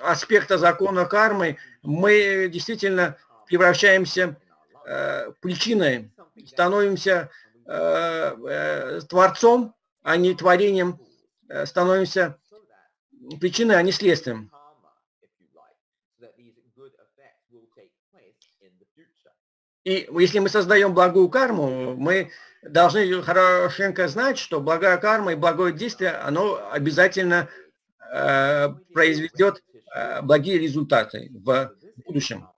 аспекта закона кармы мы действительно превращаемся в причиной, становимся творцом, а не творением, становимся причиной, а не следствием. И если мы создаем благую карму, мы должны хорошенько знать, что благая карма и благое действие, оно обязательно э, произведет э, благие результаты в будущем.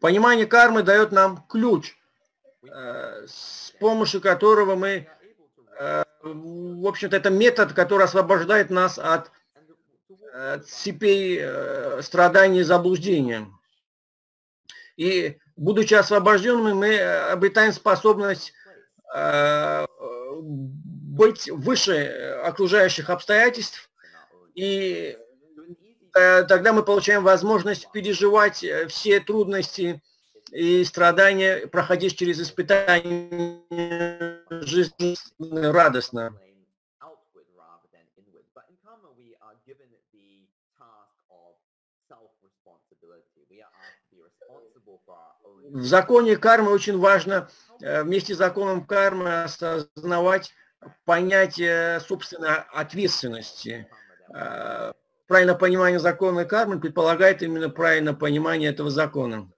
Понимание кармы дает нам ключ с помощью которого мы, в общем-то, это метод, который освобождает нас от цепей страданий и заблуждения. И, будучи освобожденными, мы обретаем способность быть выше окружающих обстоятельств, и тогда мы получаем возможность переживать все трудности и страдания, проходить через испытания жизненно, радостно. В законе кармы очень важно вместе с законом кармы осознавать понятие собственной ответственности. Правильное понимание закона кармы предполагает именно правильное понимание этого закона.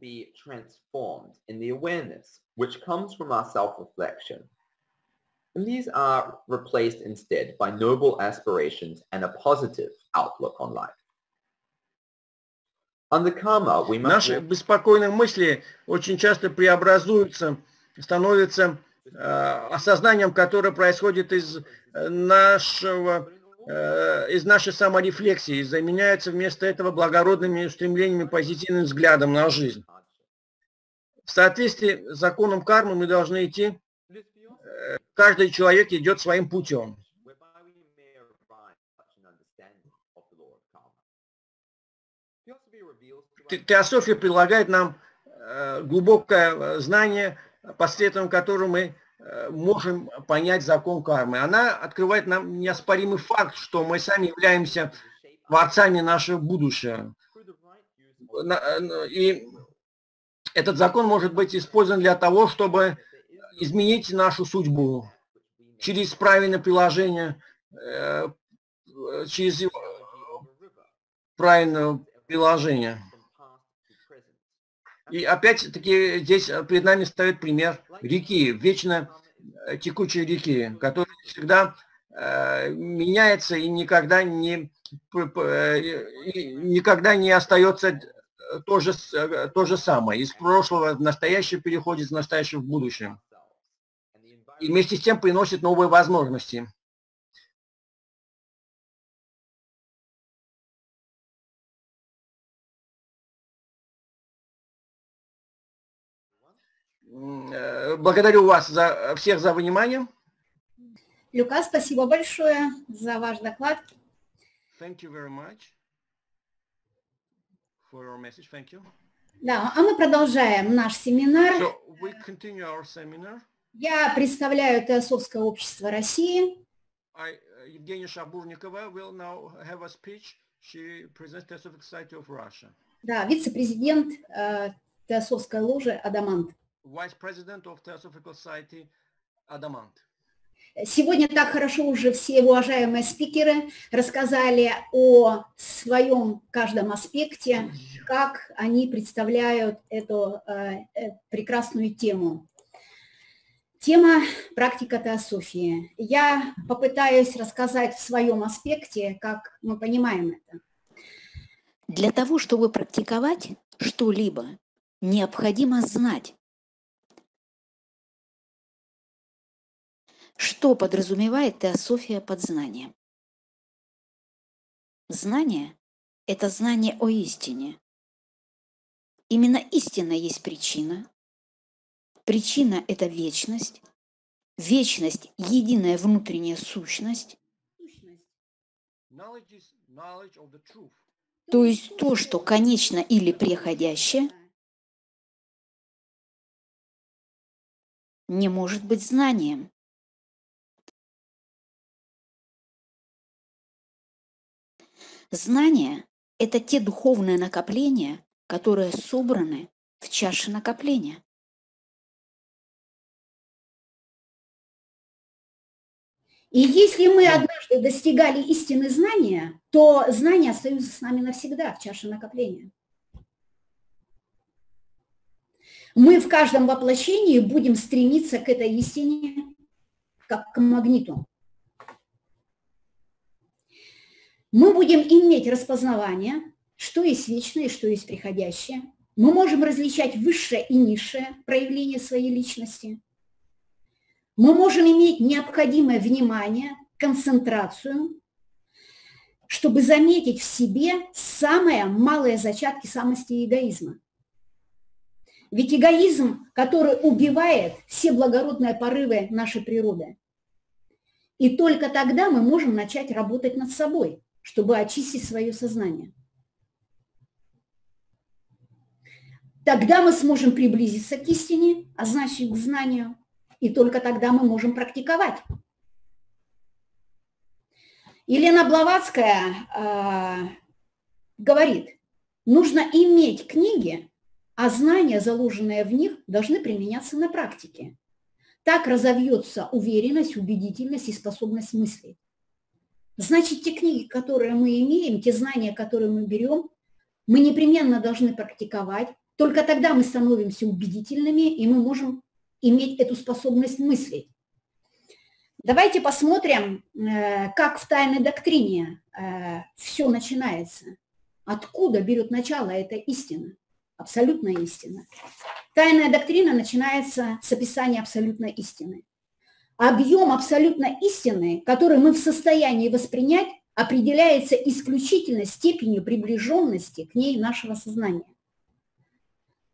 Be transformed in the awareness which comes from our self-reflection, and these are replaced instead by noble aspirations and a positive outlook on life. Under karma, we must. Наши беспокойные мысли очень часто преобразуются, становятся э, осознанием, которое происходит из нашего, э, из нашей саморефлексии, заменяются вместо этого благородными устремлениями, позитивным взглядом на жизнь. В соответствии с законом кармы мы должны идти, каждый человек идет своим путем. Теософия предлагает нам глубокое знание, посредством которого мы можем понять закон кармы. Она открывает нам неоспоримый факт, что мы сами являемся творцами нашего будущего. И этот закон может быть использован для того, чтобы изменить нашу судьбу через правильное приложение, через правильное приложение. И опять-таки здесь перед нами стоит пример реки, вечно текучей реки, которая всегда меняется и никогда не, никогда не остается то же, то же самое. Из прошлого в настоящее переходит, из настоящего в будущее. И вместе с тем приносит новые возможности. Благодарю вас за, всех за внимание. Люка, спасибо большое за ваш доклад. Thank you very much for your message. Thank you. Да, а мы продолжаем наш семинар. So we continue our seminar. Я представляю Теософское общество России. I, Евгения Шабурникова will now have a speech. She presents the Teosophic Society of Russia. Да, вице-президент э, Теософской ложи Адамант. Vice-president of Theosophical Society Адамант. Сегодня так хорошо уже все уважаемые спикеры рассказали о своем каждом аспекте, как они представляют эту э, прекрасную тему. Тема «Практика теософии». Я попытаюсь рассказать в своем аспекте, как мы понимаем это. Для того, чтобы практиковать что-либо, необходимо знать, что подразумевает теософия под знанием. Знание – это знание о истине. Именно истина есть причина. Причина – это вечность. Вечность – единая внутренняя сущность. То есть то, что конечно или преходящее, не может быть знанием. Знания – это те духовные накопления, которые собраны в чаше накопления. И если мы однажды достигали истины знания, то знания остаются с нами навсегда в чаше накопления. мы в каждом воплощении будем стремиться к этой истине, как к магниту. Мы будем иметь распознавание, что есть вечное и что есть приходящее. Мы можем различать высшее и низшее проявление своей личности. Мы можем иметь необходимое внимание, концентрацию, чтобы заметить в себе самые малые зачатки самости и эгоизма. Ведь эгоизм, который убивает все благородные порывы нашей природы. И только тогда мы можем начать работать над собой, чтобы очистить свое сознание. Тогда мы сможем приблизиться к истине, а значит к знанию, и только тогда мы можем практиковать. Елена Блаватская э, говорит, нужно иметь книги, а знания, заложенные в них, должны применяться на практике. Так разовьется уверенность, убедительность и способность мыслей. Значит, те книги, которые мы имеем, те знания, которые мы берем, мы непременно должны практиковать. Только тогда мы становимся убедительными, и мы можем иметь эту способность мыслить. Давайте посмотрим, как в тайной доктрине все начинается. Откуда берет начало эта истина, абсолютная истина. Тайная доктрина начинается с описания абсолютной истины. Объем абсолютной истины, который мы в состоянии воспринять, определяется исключительно степенью приближенности к ней нашего сознания.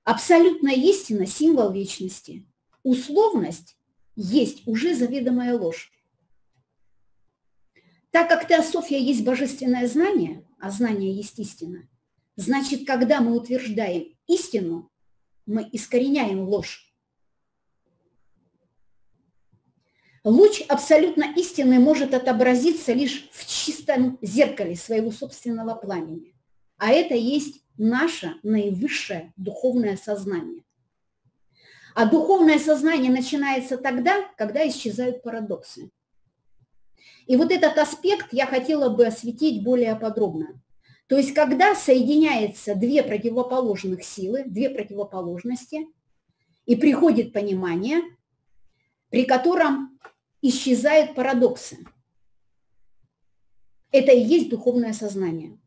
Абсолютная истина – символ вечности. Условность есть уже заведомая ложь. Так как теософия есть божественное знание, а знание есть истина, значит, когда мы утверждаем истину, мы искореняем ложь. Луч абсолютно истины может отобразиться лишь в чистом зеркале своего собственного пламени, а это есть наше наивысшее духовное сознание. А духовное сознание начинается тогда, когда исчезают парадоксы. И вот этот аспект я хотела бы осветить более подробно. То есть, когда соединяются две противоположных силы, две противоположности, и приходит понимание, при котором исчезают парадоксы. Это и есть духовное сознание.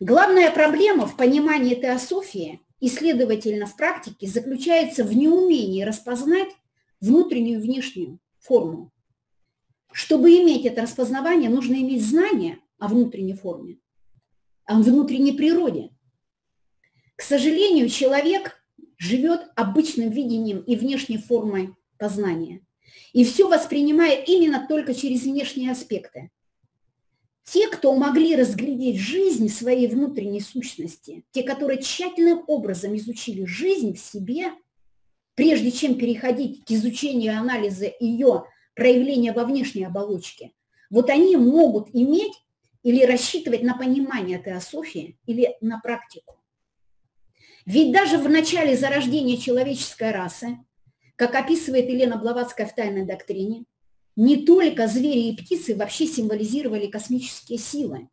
Главная проблема в понимании теософии и, следовательно, в практике заключается в неумении распознать внутреннюю и внешнюю форму. Чтобы иметь это распознавание, нужно иметь знание о внутренней форме, о внутренней природе. К сожалению, человек живет обычным видением и внешней формой познания, и все воспринимает именно только через внешние аспекты. Те, кто могли разглядеть жизнь своей внутренней сущности, те, которые тщательным образом изучили жизнь в себе, прежде чем переходить к изучению и анализу ее проявления во внешней оболочке, вот они могут иметь или рассчитывать на понимание теософии или на практику. Ведь даже в начале зарождения человеческой расы, как описывает Елена Блаватская в «Тайной доктрине», не только звери и птицы вообще символизировали космические силы,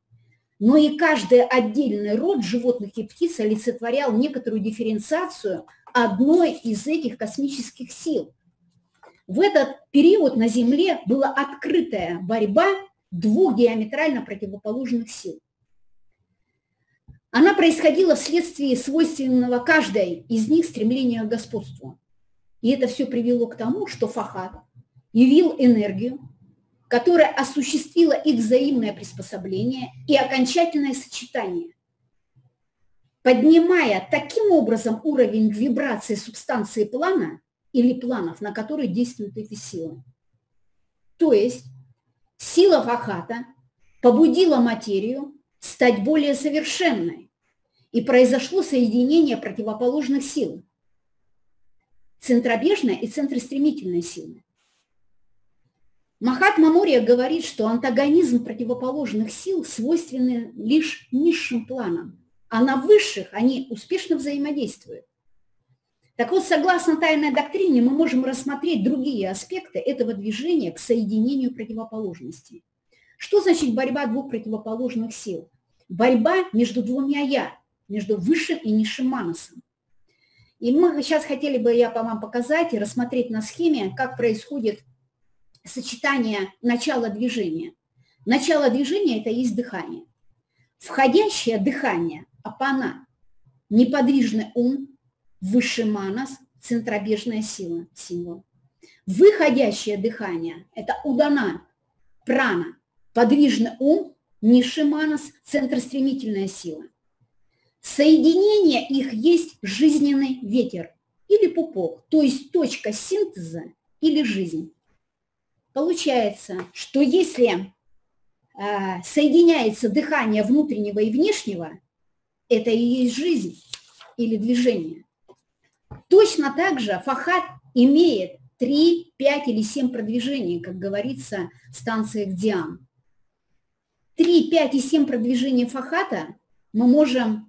но и каждый отдельный род животных и птиц олицетворял некоторую дифференциацию одной из этих космических сил. В этот период на Земле была открытая борьба двух диаметрально противоположных сил. Она происходила вследствие свойственного каждой из них стремления к господству. И это все привело к тому, что Фахад явил энергию, которая осуществила их взаимное приспособление и окончательное сочетание, поднимая таким образом уровень вибрации субстанции плана или планов, на которые действуют эти силы. То есть сила Фахата побудила материю стать более совершенной, и произошло соединение противоположных сил – центробежной и центростремительной силы. Махатма Мория говорит, что антагонизм противоположных сил свойственен лишь низшим планам, а на высших они успешно взаимодействуют. Так вот, согласно тайной доктрине, мы можем рассмотреть другие аспекты этого движения к соединению противоположностей. Что значит борьба двух противоположных сил? Борьба между двумя «я», между высшим и низшим манасом. И мы сейчас хотели бы, я вам показать и рассмотреть на схеме, как происходит сочетание начала движения. Начало движения – это есть дыхание. Входящее дыхание – апана, неподвижный ум, высший манас, центробежная сила, символ. Выходящее дыхание – это удана, прана, подвижный ум, низший манас, центростремительная сила. Соединение их есть жизненный ветер или пупок, то есть точка синтеза или жизнь. Получается, что если э, соединяется дыхание внутреннего и внешнего, это и есть жизнь или движение. Точно так же фахат имеет три, пять или семь продвижений, как говорится в станциях Диан. три, пять и семь продвижений фахата мы можем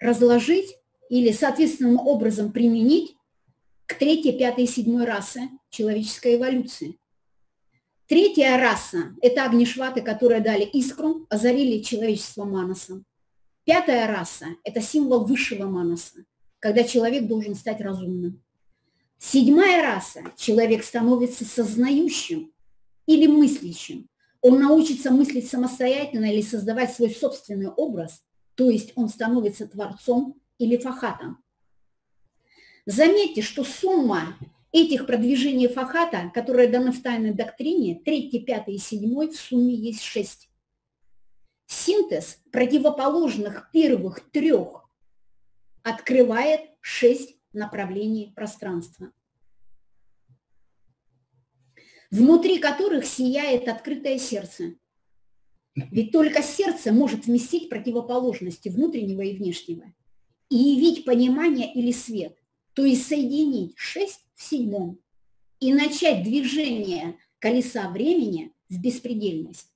разложить или соответственным образом применить к третьей, пятой и седьмой расе человеческой эволюции. Третья раса – это агнишваты, которые дали искру, озарили человечество манасом. Пятая раса – это символ высшего манаса, когда человек должен стать разумным. Седьмая раса – человек становится сознающим или мыслящим. Он научится мыслить самостоятельно или создавать свой собственный образ, то есть он становится творцом или фахатом. Заметьте, что сумма этих продвижений фахата, которые даны в тайной доктрине, три, пять и семь, в сумме есть шесть. Синтез противоположных первых трех открывает шесть направлений пространства, внутри которых сияет открытое сердце. Ведь только сердце может вместить противоположности внутреннего и внешнего и явить понимание или свет, то есть соединить шесть в седьмом и начать движение колеса времени в беспредельность.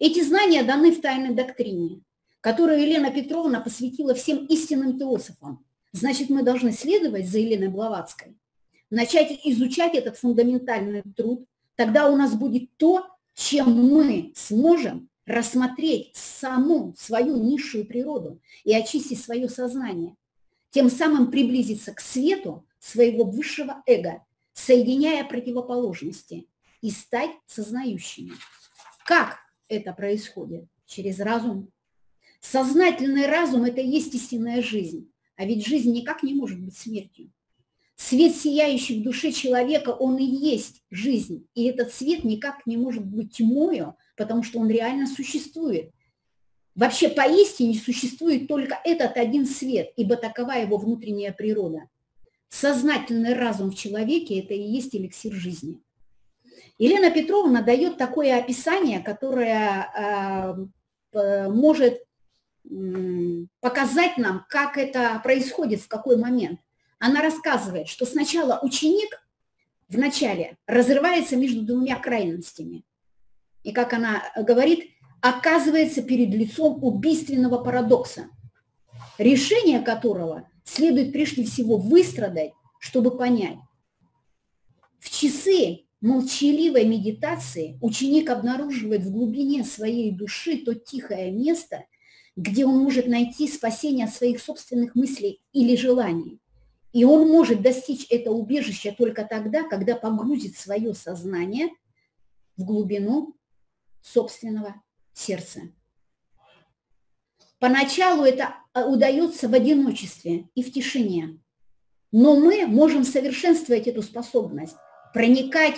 Эти знания даны в тайной доктрине, которую Елена Петровна посвятила всем истинным теософам. Значит, мы должны следовать за Еленой Блаватской, начать изучать этот фундаментальный труд, тогда у нас будет то, чем мы сможем рассмотреть саму свою низшую природу и очистить свое сознание, тем самым приблизиться к свету своего высшего эго, соединяя противоположности и стать сознающими. Как это происходит? Через разум. Сознательный разум – это и есть истинная жизнь. А ведь жизнь никак не может быть смертью. Свет, сияющий в душе человека, он и есть жизнь. И этот свет никак не может быть тьмою, потому что он реально существует. Вообще поистине существует только этот один свет, ибо такова его внутренняя природа. Сознательный разум в человеке – это и есть эликсир жизни. Елена Петровна дает такое описание, которое э, может... показать нам, как это происходит, в какой момент. Она рассказывает, что сначала ученик вначале разрывается между двумя крайностями. И, как она говорит, оказывается перед лицом убийственного парадокса, решение которого следует прежде всего выстрадать, чтобы понять. В часы молчаливой медитации ученик обнаруживает в глубине своей души то тихое место, где он может найти спасение от своих собственных мыслей или желаний. И он может достичь этого убежища только тогда, когда погрузит свое сознание в глубину собственного сердца. Поначалу это удается в одиночестве и в тишине. Но мы можем совершенствовать эту способность, проникать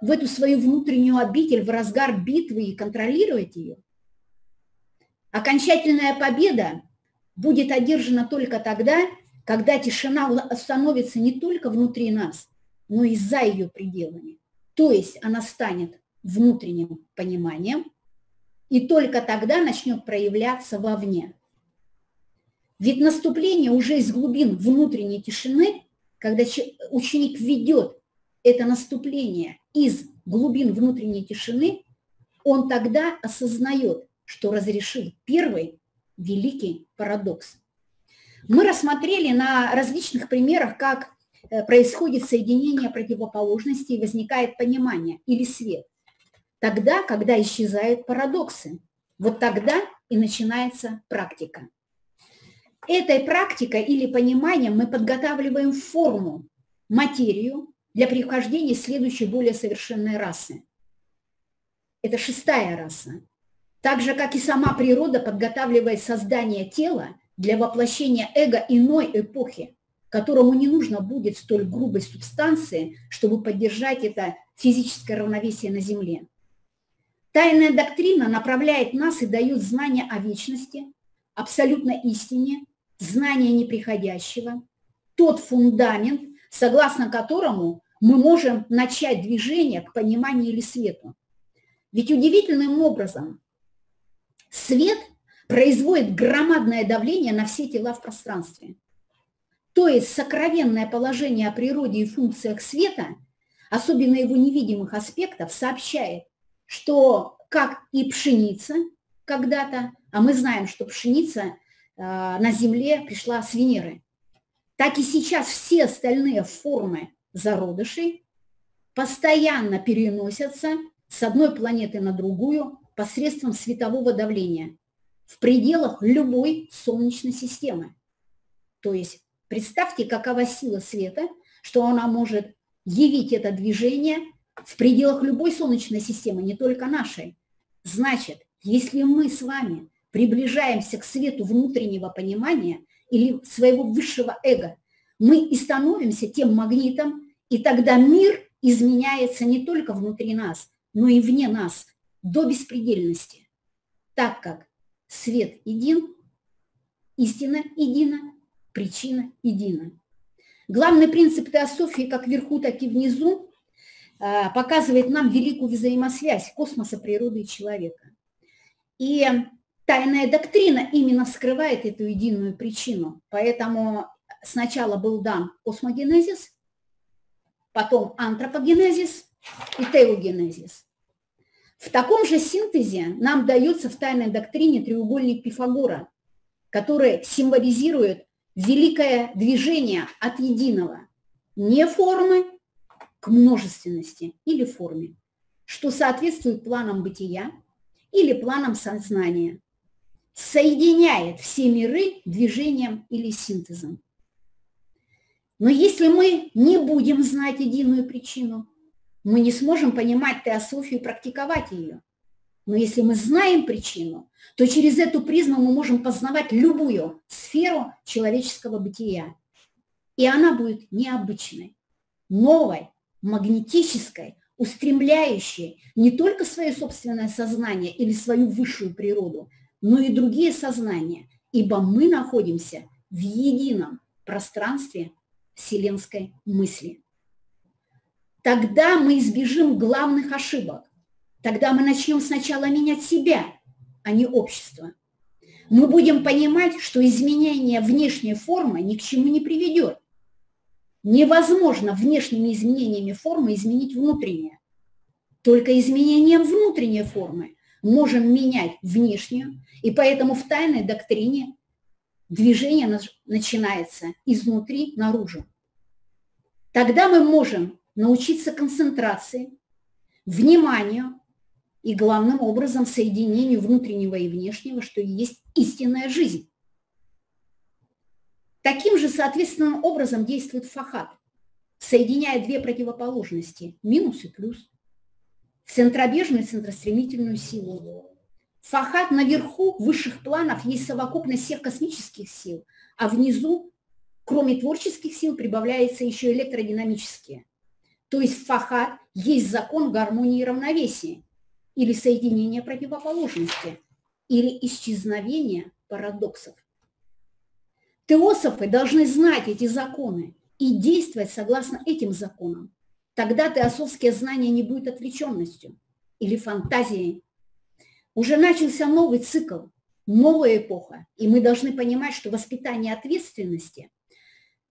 в эту свою внутреннюю обитель в разгар битвы и контролировать ее. Окончательная победа будет одержана только тогда, когда тишина становится не только внутри нас, но и за ее пределами. То есть она станет внутренним пониманием и только тогда начнет проявляться вовне. Ведь наступление уже из глубин внутренней тишины, когда ученик ведет это наступление из глубин внутренней тишины, он тогда осознает, что разрешил первый великий парадокс. Мы рассмотрели на различных примерах, как происходит соединение противоположностей и возникает понимание или свет. Тогда, когда исчезают парадоксы, вот тогда и начинается практика. этой практикой или пониманием мы подготавливаем форму, материю для прихождения следующей более совершенной расы. Это шестая раса. Так же, как и сама природа подготавливает создание тела для воплощения эго иной эпохи, которому не нужно будет столь грубой субстанции, чтобы поддержать это физическое равновесие на Земле. Тайная доктрина направляет нас и дает знания о вечности, абсолютной истине, знания неприходящего, тот фундамент, согласно которому мы можем начать движение к пониманию или свету. Ведь удивительным образом свет производит громадное давление на все тела в пространстве. То есть сокровенное положение о природе и функциях света, особенно его невидимых аспектов, сообщает, что как и пшеница когда-то, а мы знаем, что пшеница э, на Земле пришла с Венеры, так и сейчас все остальные формы зародышей постоянно переносятся с одной планеты на другую посредством светового давления в пределах любой Солнечной системы. То есть представьте, какова сила света, что она может явить это движение в пределах любой Солнечной системы, не только нашей. Значит, если мы с вами приближаемся к свету внутреннего понимания или своего высшего эго, мы и становимся тем магнитом, и тогда мир изменяется не только внутри нас, но и вне нас, до беспредельности, так как свет един, истина едина, причина едина. Главный принцип теософии как вверху, так и внизу показывает нам великую взаимосвязь космоса, природы и человека. И тайная доктрина именно скрывает эту единую причину. Поэтому сначала был дан космогенезис, потом антропогенезис и теогенезис. В таком же синтезе нам дается в тайной доктрине треугольник Пифагора, который символизирует великое движение от единого, не формы, к множественности или форме, что соответствует планам бытия или планам сознания, соединяет все миры движением или синтезом. Но если мы не будем знать единую причину, мы не сможем понимать теософию и практиковать ее. Но если мы знаем причину, то через эту призму мы можем познавать любую сферу человеческого бытия. И она будет необычной, новой, магнетической, устремляющей не только свое собственное сознание или свою высшую природу, но и другие сознания, ибо мы находимся в едином пространстве вселенской мысли. Тогда мы избежим главных ошибок. Тогда мы начнем сначала менять себя, а не общество. Мы будем понимать, что изменение внешней формы ни к чему не приведет. Невозможно внешними изменениями формы изменить внутреннее. Только изменением внутренней формы можем менять внешнюю, и поэтому в тайной доктрине движение начинается изнутри наружу. Тогда мы можем научиться концентрации, вниманию и, главным образом, соединению внутреннего и внешнего, что и есть истинная жизнь. Таким же соответственным образом действует Фахад, соединяя две противоположности – минус и плюс, центробежную и центростремительную силу. Фахад наверху высших планов есть совокупность всех космических сил, а внизу, кроме творческих сил, прибавляются еще электродинамические. То есть Фахад есть закон гармонии и равновесия, или соединение противоположности, или исчезновение парадоксов. Теософы должны знать эти законы и действовать согласно этим законам. Тогда теософские знания не будут отвлеченностью или фантазией. Уже начался новый цикл, новая эпоха, и мы должны понимать, что воспитание ответственности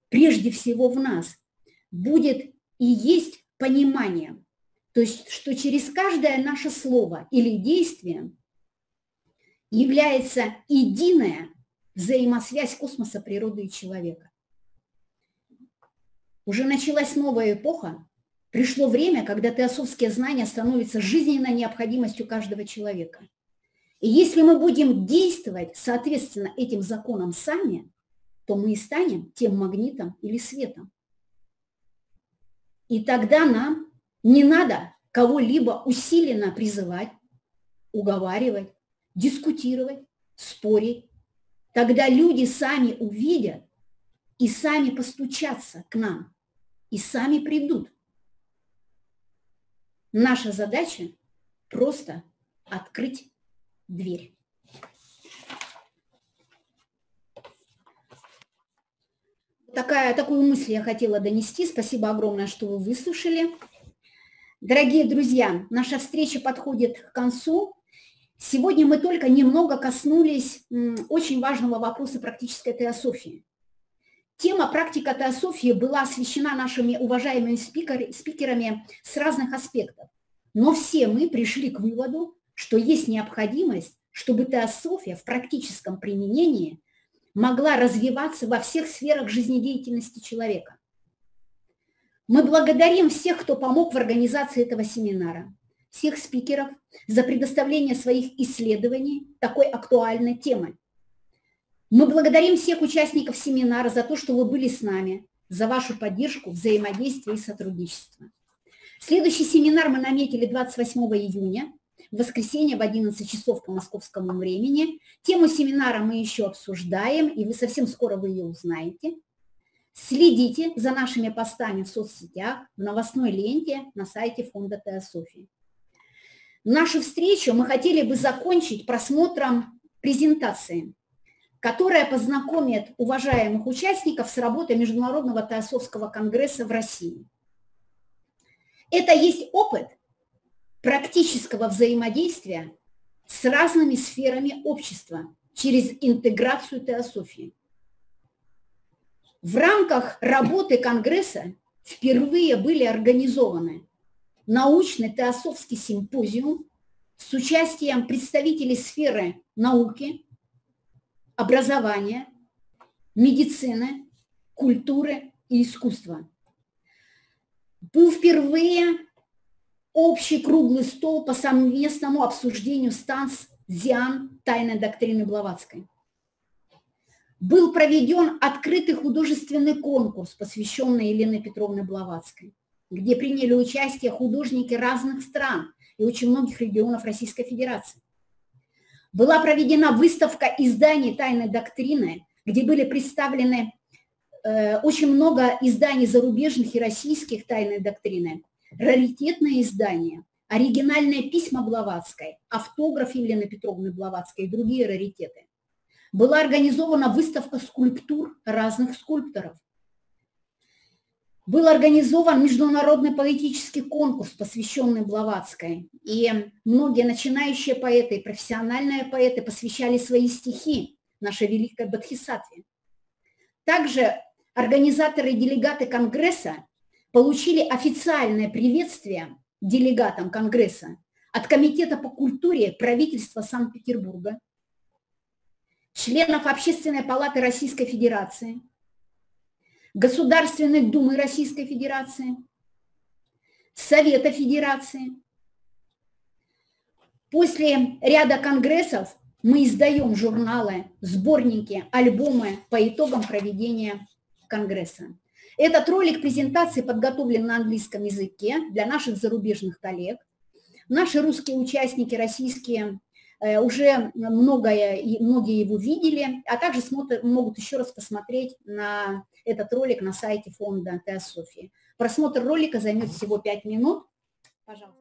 прежде всего в нас будет и есть понимание, то есть что через каждое наше слово или действие является единое взаимосвязь космоса, природы и человека. Уже началась новая эпоха. Пришло время, когда теософские знания становятся жизненной необходимостью каждого человека. И если мы будем действовать соответственно этим законам сами, то мы и станем тем магнитом или светом. И тогда нам не надо кого-либо усиленно призывать, уговаривать, дискутировать, спорить. Тогда люди сами увидят и сами постучатся к нам, и сами придут. Наша задача – просто открыть дверь. Такая, такую мысль я хотела донести. Спасибо огромное, что вы выслушали. Дорогие друзья, наша встреча подходит к концу. Сегодня мы только немного коснулись очень важного вопроса практической теософии. Тема «Практика теософии» была освещена нашими уважаемыми спикерами с разных аспектов. Но все мы пришли к выводу, что есть необходимость, чтобы теософия в практическом применении могла развиваться во всех сферах жизнедеятельности человека. Мы благодарим всех, кто помог в организации этого семинара, всех спикеров за предоставление своих исследований такой актуальной темы. Мы благодарим всех участников семинара за то, что вы были с нами, за вашу поддержку, взаимодействие и сотрудничество. Следующий семинар мы наметили двадцать восьмого июня. В воскресенье в одиннадцать часов по московскому времени. Тему семинара мы еще обсуждаем, и вы совсем скоро вы ее узнаете. Следите за нашими постами в соцсетях, в новостной ленте на сайте Фонда Теософии. Нашу встречу мы хотели бы закончить просмотром презентации, которая познакомит уважаемых участников с работой Международного Теософского конгресса в России. Это есть опыт практического взаимодействия с разными сферами общества через интеграцию теософии. В рамках работы Конгресса впервые были организованы научный теософский симпозиум с участием представителей сферы науки, образования, медицины, культуры и искусства. Был впервые общий круглый стол по совместному обсуждению станц Зиан тайной доктрины Блаватской. Был проведен открытый художественный конкурс, посвященный Елене Петровне Блаватской, где приняли участие художники разных стран и очень многих регионов Российской Федерации. Была проведена выставка изданий тайной доктрины, где были представлены э, очень много изданий зарубежных и российских тайной доктрины, раритетные издания, оригинальные письма Блаватской, автограф Елены Петровны Блаватской и другие раритеты. Была организована выставка скульптур разных скульпторов. Был организован международный поэтический конкурс, посвященный Блаватской. И многие начинающие поэты и профессиональные поэты посвящали свои стихи нашей великой Бодхисаттве. Также организаторы и делегаты Конгресса получили официальное приветствие делегатам Конгресса от Комитета по культуре правительства Санкт-Петербурга, членов Общественной палаты Российской Федерации, Государственной Думы Российской Федерации, Совета Федерации. После ряда конгрессов мы издаем журналы, сборники, альбомы по итогам проведения Конгресса. Этот ролик презентации подготовлен на английском языке для наших зарубежных коллег. Наши русские участники, российские, уже многое, многие его видели, а также смотрят, могут еще раз посмотреть на этот ролик на сайте Фонда Теософии. Просмотр ролика займет всего пять минут. Пожалуйста.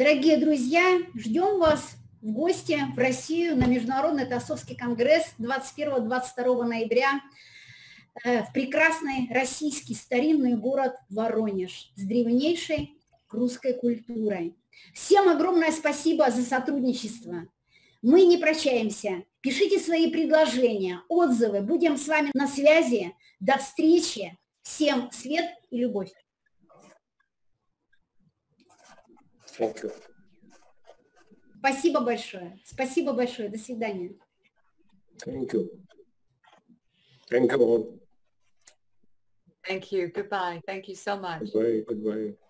Дорогие друзья, ждем вас в гости в Россию на Международный Теософский конгресс двадцать первого — двадцать второго ноября в прекрасный российский старинный город Воронеж с древнейшей русской культурой. Всем огромное спасибо за сотрудничество. Мы не прощаемся. Пишите свои предложения, отзывы. Будем с вами на связи. До встречи. Всем свет и любовь. Спасибо большое. Спасибо большое. До свидания. Thank you. Thank you. Thank you. Goodbye. Thank you so much. Goodbye. Goodbye.